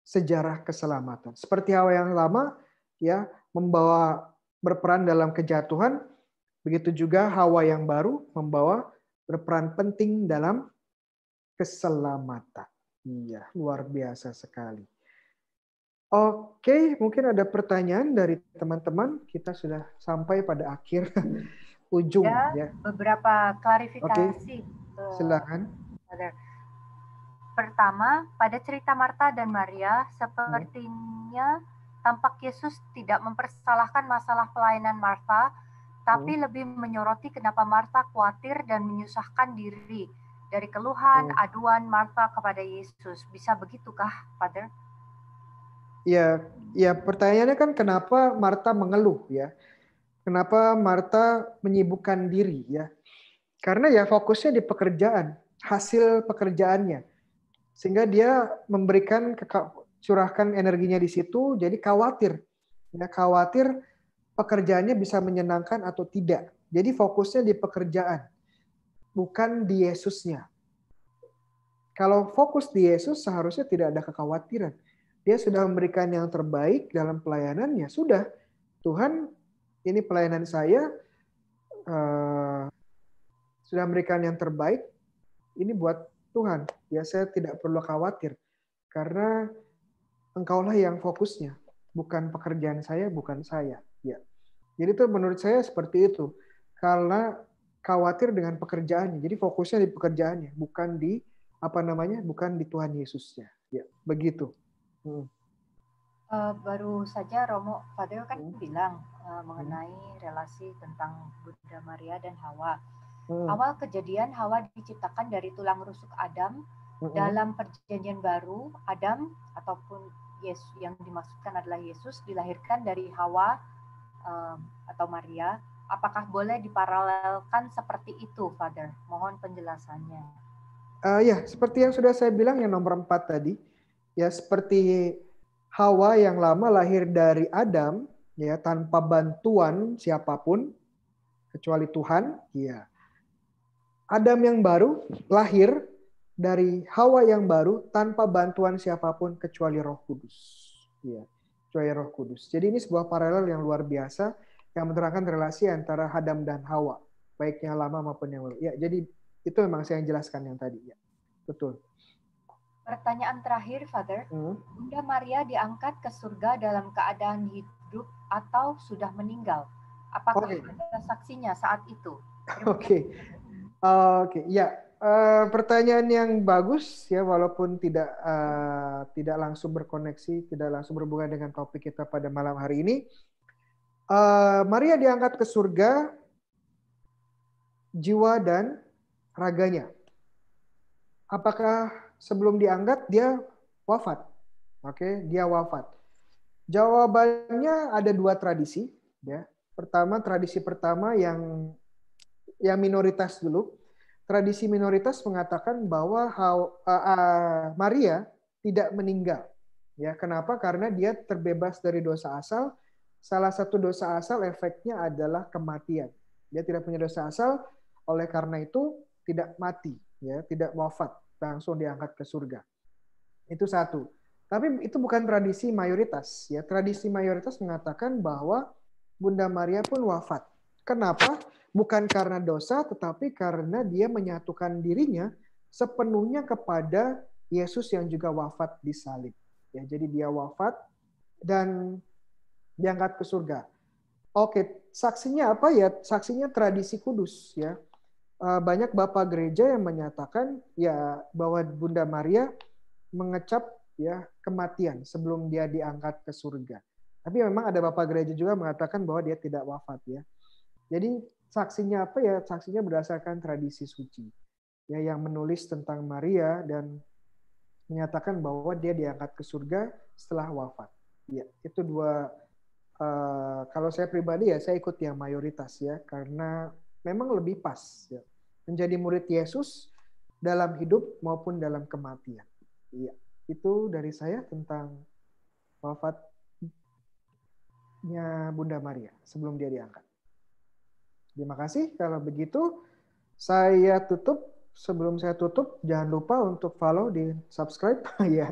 sejarah keselamatan. Seperti Hawa yang lama, ya, membawa berperan dalam kejatuhan, begitu juga Hawa yang baru membawa berperan penting dalam keselamatan. Iya, luar biasa sekali. Oke, mungkin ada pertanyaan dari teman-teman. Kita sudah sampai pada akhir ujung, ya. ya. Beberapa klarifikasi. Oke, silakan. Pertama, pada cerita Marta dan Maria, sepertinya tampak Yesus tidak mempersalahkan masalah pelayanan Marta, tapi lebih menyoroti kenapa Marta khawatir dan menyusahkan diri dari keluhan, aduan Marta kepada Yesus. Bisa begitukah, Father? Ya, ya, pertanyaannya kan kenapa Marta mengeluh, ya? Kenapa Marta menyibukkan diri, ya? Karena ya fokusnya di pekerjaan, hasil pekerjaannya. Sehingga dia memberikan, curahkan energinya di situ, jadi khawatir. Ya, khawatir pekerjaannya bisa menyenangkan atau tidak. Jadi fokusnya di pekerjaan, bukan di Yesusnya. Kalau fokus di Yesus seharusnya tidak ada kekhawatiran. Dia sudah memberikan yang terbaik dalam pelayanannya. Sudah, Tuhan, ini pelayanan saya, uh, sudah memberikan yang terbaik, ini buat Tuhan, ya, saya tidak perlu khawatir karena Engkaulah yang fokusnya, bukan pekerjaan saya, bukan saya. Ya, jadi itu menurut saya seperti itu, karena khawatir dengan pekerjaannya. Jadi fokusnya di pekerjaannya, bukan di apa namanya, bukan di Tuhan Yesusnya. Ya, begitu. Hmm. Uh, baru saja Romo, Father kan hmm. bilang uh, mengenai hmm. relasi tentang Bunda Maria dan Hawa. Hmm. Awal kejadian Hawa diciptakan dari tulang rusuk Adam. Hmm. Dalam Perjanjian Baru, Adam ataupun Yesus yang dimaksudkan adalah Yesus dilahirkan dari Hawa um, atau Maria. Apakah boleh diparalelkan seperti itu, Father? Mohon penjelasannya. Uh, ya, seperti yang sudah saya bilang yang nomor empat tadi, ya, seperti Hawa yang lama lahir dari Adam, ya, tanpa bantuan siapapun kecuali Tuhan, ya. Adam yang baru lahir dari Hawa yang baru tanpa bantuan siapapun kecuali Roh Kudus. Ya, kecuali Roh Kudus. Jadi ini sebuah paralel yang luar biasa yang menerangkan relasi antara Adam dan Hawa, baik yang lama maupun yang baru. Ya, jadi itu memang saya yang jelaskan yang tadi, ya. Betul. Pertanyaan terakhir, Father. Hmm? Bunda Maria diangkat ke surga dalam keadaan hidup atau sudah meninggal? Apakah okay. ada saksinya saat itu? Oke. Okay. Oke, okay, ya uh, pertanyaan yang bagus ya, walaupun tidak uh, tidak langsung berkoneksi, tidak langsung berhubungan dengan topik kita pada malam hari ini. Uh, Maria diangkat ke surga, jiwa dan raganya. Apakah sebelum diangkat dia wafat? Oke, okay, dia wafat. Jawabannya ada dua tradisi, ya. Pertama, tradisi pertama yang yang minoritas dulu. Tradisi minoritas mengatakan bahwa how, uh, uh, Maria tidak meninggal. Ya, kenapa? Karena dia terbebas dari dosa asal. Salah satu dosa asal efeknya adalah kematian. Dia tidak punya dosa asal, oleh karena itu tidak mati, ya, tidak wafat, langsung diangkat ke surga. Itu satu. Tapi itu bukan tradisi mayoritas, ya. Tradisi mayoritas mengatakan bahwa Bunda Maria pun wafat. Kenapa? Bukan karena dosa, tetapi karena dia menyatukan dirinya sepenuhnya kepada Yesus yang juga wafat di salib. Ya, jadi dia wafat dan diangkat ke surga. Oke, saksinya apa ya? Saksinya tradisi kudus, ya. Banyak bapak gereja yang menyatakan ya bahwa Bunda Maria mengecap ya kematian sebelum dia diangkat ke surga. Tapi memang ada bapak gereja juga mengatakan bahwa dia tidak wafat, ya. Jadi saksinya apa ya? Saksinya berdasarkan tradisi suci, ya, yang menulis tentang Maria dan menyatakan bahwa dia diangkat ke surga setelah wafat. Ya, itu dua. Uh, kalau saya pribadi ya saya ikut yang mayoritas, ya, karena memang lebih pas, ya, menjadi murid Yesus dalam hidup maupun dalam kematian. Ya, itu dari saya tentang wafatnya Bunda Maria sebelum dia diangkat. Terima kasih. Kalau begitu saya tutup. Sebelum saya tutup, jangan lupa untuk follow di subscribe ya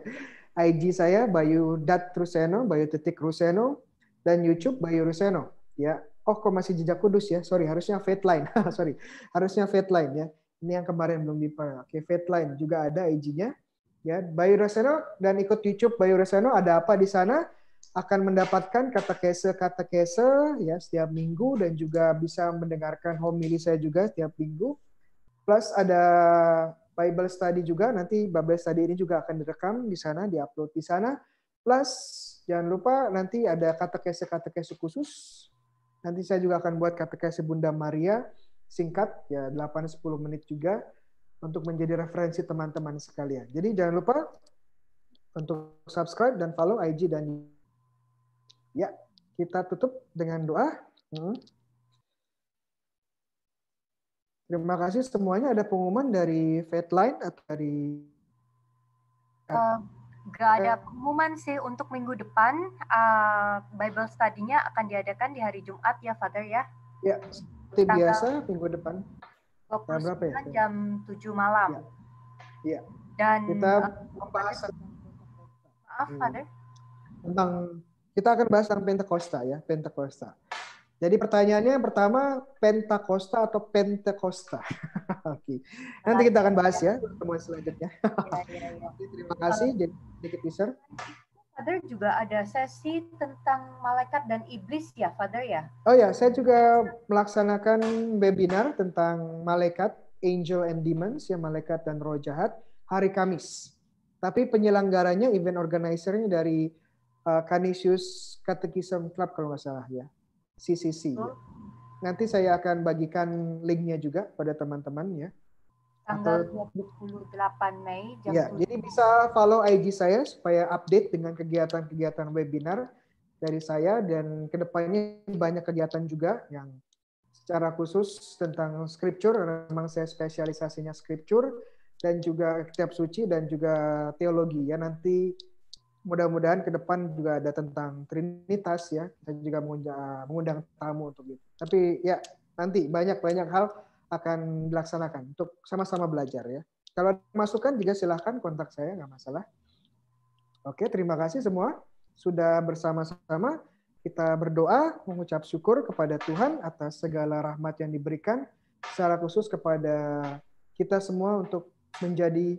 I G saya bayu titik ruseno, bayu titik ruseno, dan YouTube Bayu Ruseno. Ya, oh kok masih Jejak Kudus ya? Sorry, harusnya Fatline. Sorry, harusnya Fatline ya. Ini yang kemarin belum dipanggil. Oke, Fatline juga ada I G-nya. Ya, Bayu Ruseno, dan ikut YouTube Bayu Ruseno. Ada apa di sana? Akan mendapatkan katekese-katekese ya setiap minggu, dan juga bisa mendengarkan homili saya juga setiap minggu. Plus ada Bible study juga, nanti Bible study ini juga akan direkam di sana, diupload di sana. Plus jangan lupa nanti ada katekese-katekese khusus. Nanti saya juga akan buat katekese Bunda Maria singkat ya delapan sampai sepuluh menit juga untuk menjadi referensi teman-teman sekalian. Jadi jangan lupa untuk subscribe dan follow I G dan YouTube. Ya, kita tutup dengan doa. Hmm. Terima kasih semuanya. Ada pengumuman dari Fatline atau dari? Uh, gak ada pengumuman sih untuk minggu depan. Uh, Bible study-nya akan diadakan di hari Jumat ya, Father ya. Ya, seperti tanggal biasa minggu depan. Jam berapa ya? Jam tujuh malam. Ya. Ya. Dan kita membahas uh, maaf, Father. Tentang Kita akan bahas tentang Pentekosta ya, Pentekosta. Jadi pertanyaannya yang pertama, Pentekosta atau Pentekosta? Oke. Nanti kita akan bahas ya, pertemuan selanjutnya. Ya, ya, ya. Terima kasih, jadi sedikit teaser. Father juga ada sesi tentang malaikat dan iblis ya, Father ya? Oh ya, saya juga melaksanakan webinar tentang malaikat, angel and demons, ya, malaikat dan roh jahat, hari Kamis. Tapi penyelenggaranya, event organizer-nya dari Kanisius Katekism Club kalau nggak salah ya, C C C. Oh. Ya. Nanti saya akan bagikan linknya juga pada teman-teman ya. Tanggal dua puluh delapan Mei. Jam ya, jadi bisa follow I G saya supaya update dengan kegiatan-kegiatan webinar dari saya, dan kedepannya banyak kegiatan juga yang secara khusus tentang scripture. Memang saya spesialisasinya scripture dan juga kitab suci dan juga teologi ya nanti. Mudah-mudahan ke depan juga ada tentang Trinitas ya. Saya juga mengundang, mengundang tamu untuk itu. Tapi ya nanti banyak-banyak hal akan dilaksanakan untuk sama-sama belajar ya. Kalau ada masukan juga silahkan kontak saya, nggak masalah. Oke, terima kasih semua. Sudah bersama-sama kita berdoa mengucap syukur kepada Tuhan atas segala rahmat yang diberikan secara khusus kepada kita semua untuk menjadi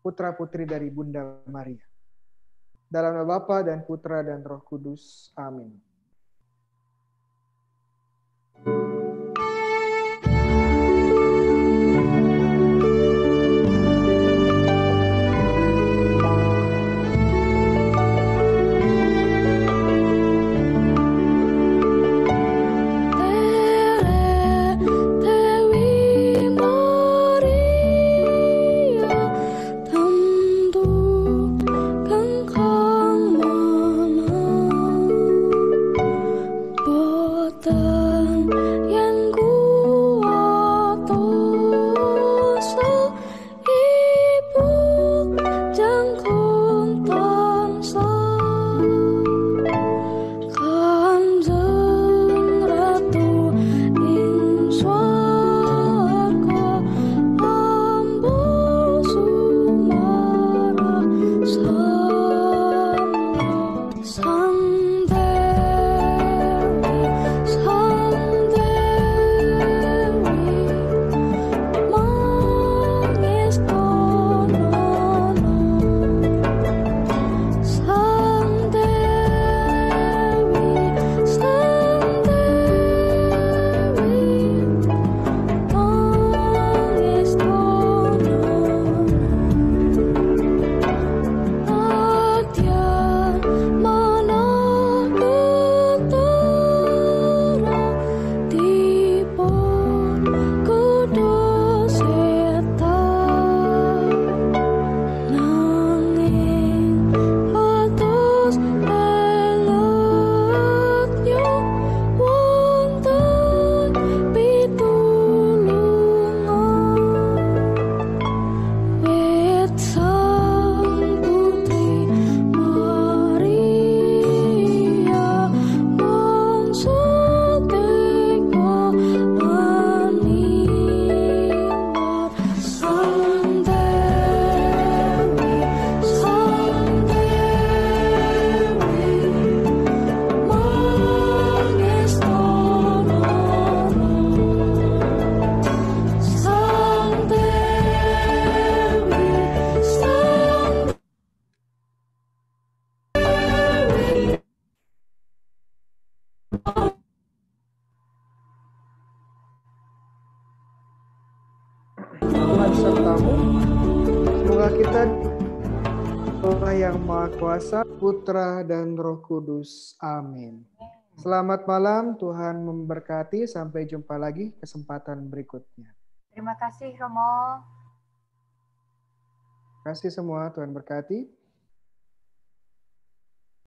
putra-putri dari Bunda Maria. Dalam nama Bapa dan Putra dan Roh Kudus. Amin. kamu. Semoga kita Allah yang Maha Kuasa, Putra dan Roh Kudus. Amin. Selamat malam, Tuhan memberkati. Sampai jumpa lagi kesempatan berikutnya. Terima kasih, Romo. Terima kasih semua, Tuhan berkati.